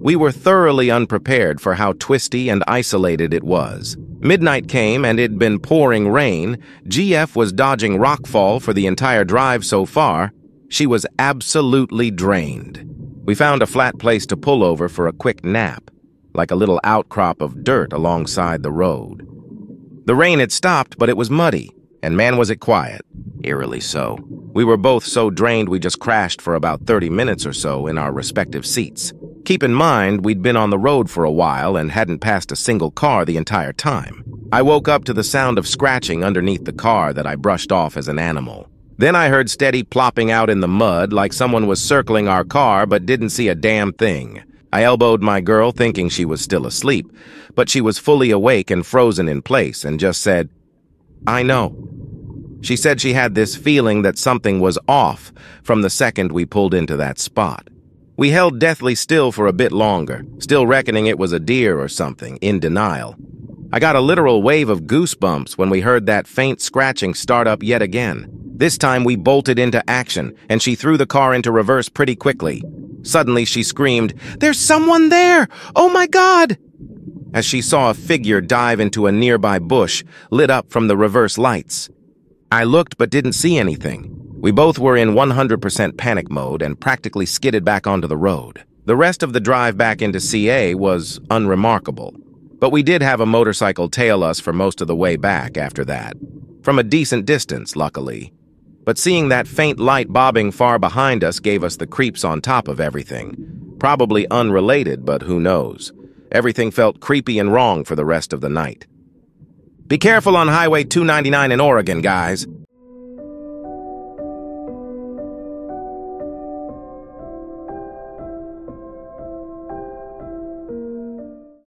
We were thoroughly unprepared for how twisty and isolated it was. Midnight came and it'd been pouring rain. G F was dodging rockfall for the entire drive so far. She was absolutely drained. We found a flat place to pull over for a quick nap, like a little outcrop of dirt alongside the road. The rain had stopped, but it was muddy, and man was it quiet, eerily so. We were both so drained we just crashed for about thirty minutes or so in our respective seats. Keep in mind, we'd been on the road for a while and hadn't passed a single car the entire time. I woke up to the sound of scratching underneath the car that I brushed off as an animal. Then I heard steady plopping out in the mud, like someone was circling our car, but didn't see a damn thing. I elbowed my girl, thinking she was still asleep, but she was fully awake and frozen in place, and just said, "I know." She said she had this feeling that something was off from the second we pulled into that spot. We held deathly still for a bit longer, still reckoning it was a deer or something, in denial. I got a literal wave of goosebumps when we heard that faint scratching start up yet again. This time we bolted into action, and she threw the car into reverse pretty quickly. Suddenly she screamed, "There's someone there! Oh my God!" as she saw a figure dive into a nearby bush, lit up from the reverse lights. I looked but didn't see anything. We both were in one hundred percent panic mode and practically skidded back onto the road. The rest of the drive back into C A was unremarkable, but we did have a motorcycle tail us for most of the way back after that, from a decent distance, luckily. But seeing that faint light bobbing far behind us gave us the creeps on top of everything. Probably unrelated, but who knows? Everything felt creepy and wrong for the rest of the night. Be careful on Highway two ninety-nine in Oregon, guys.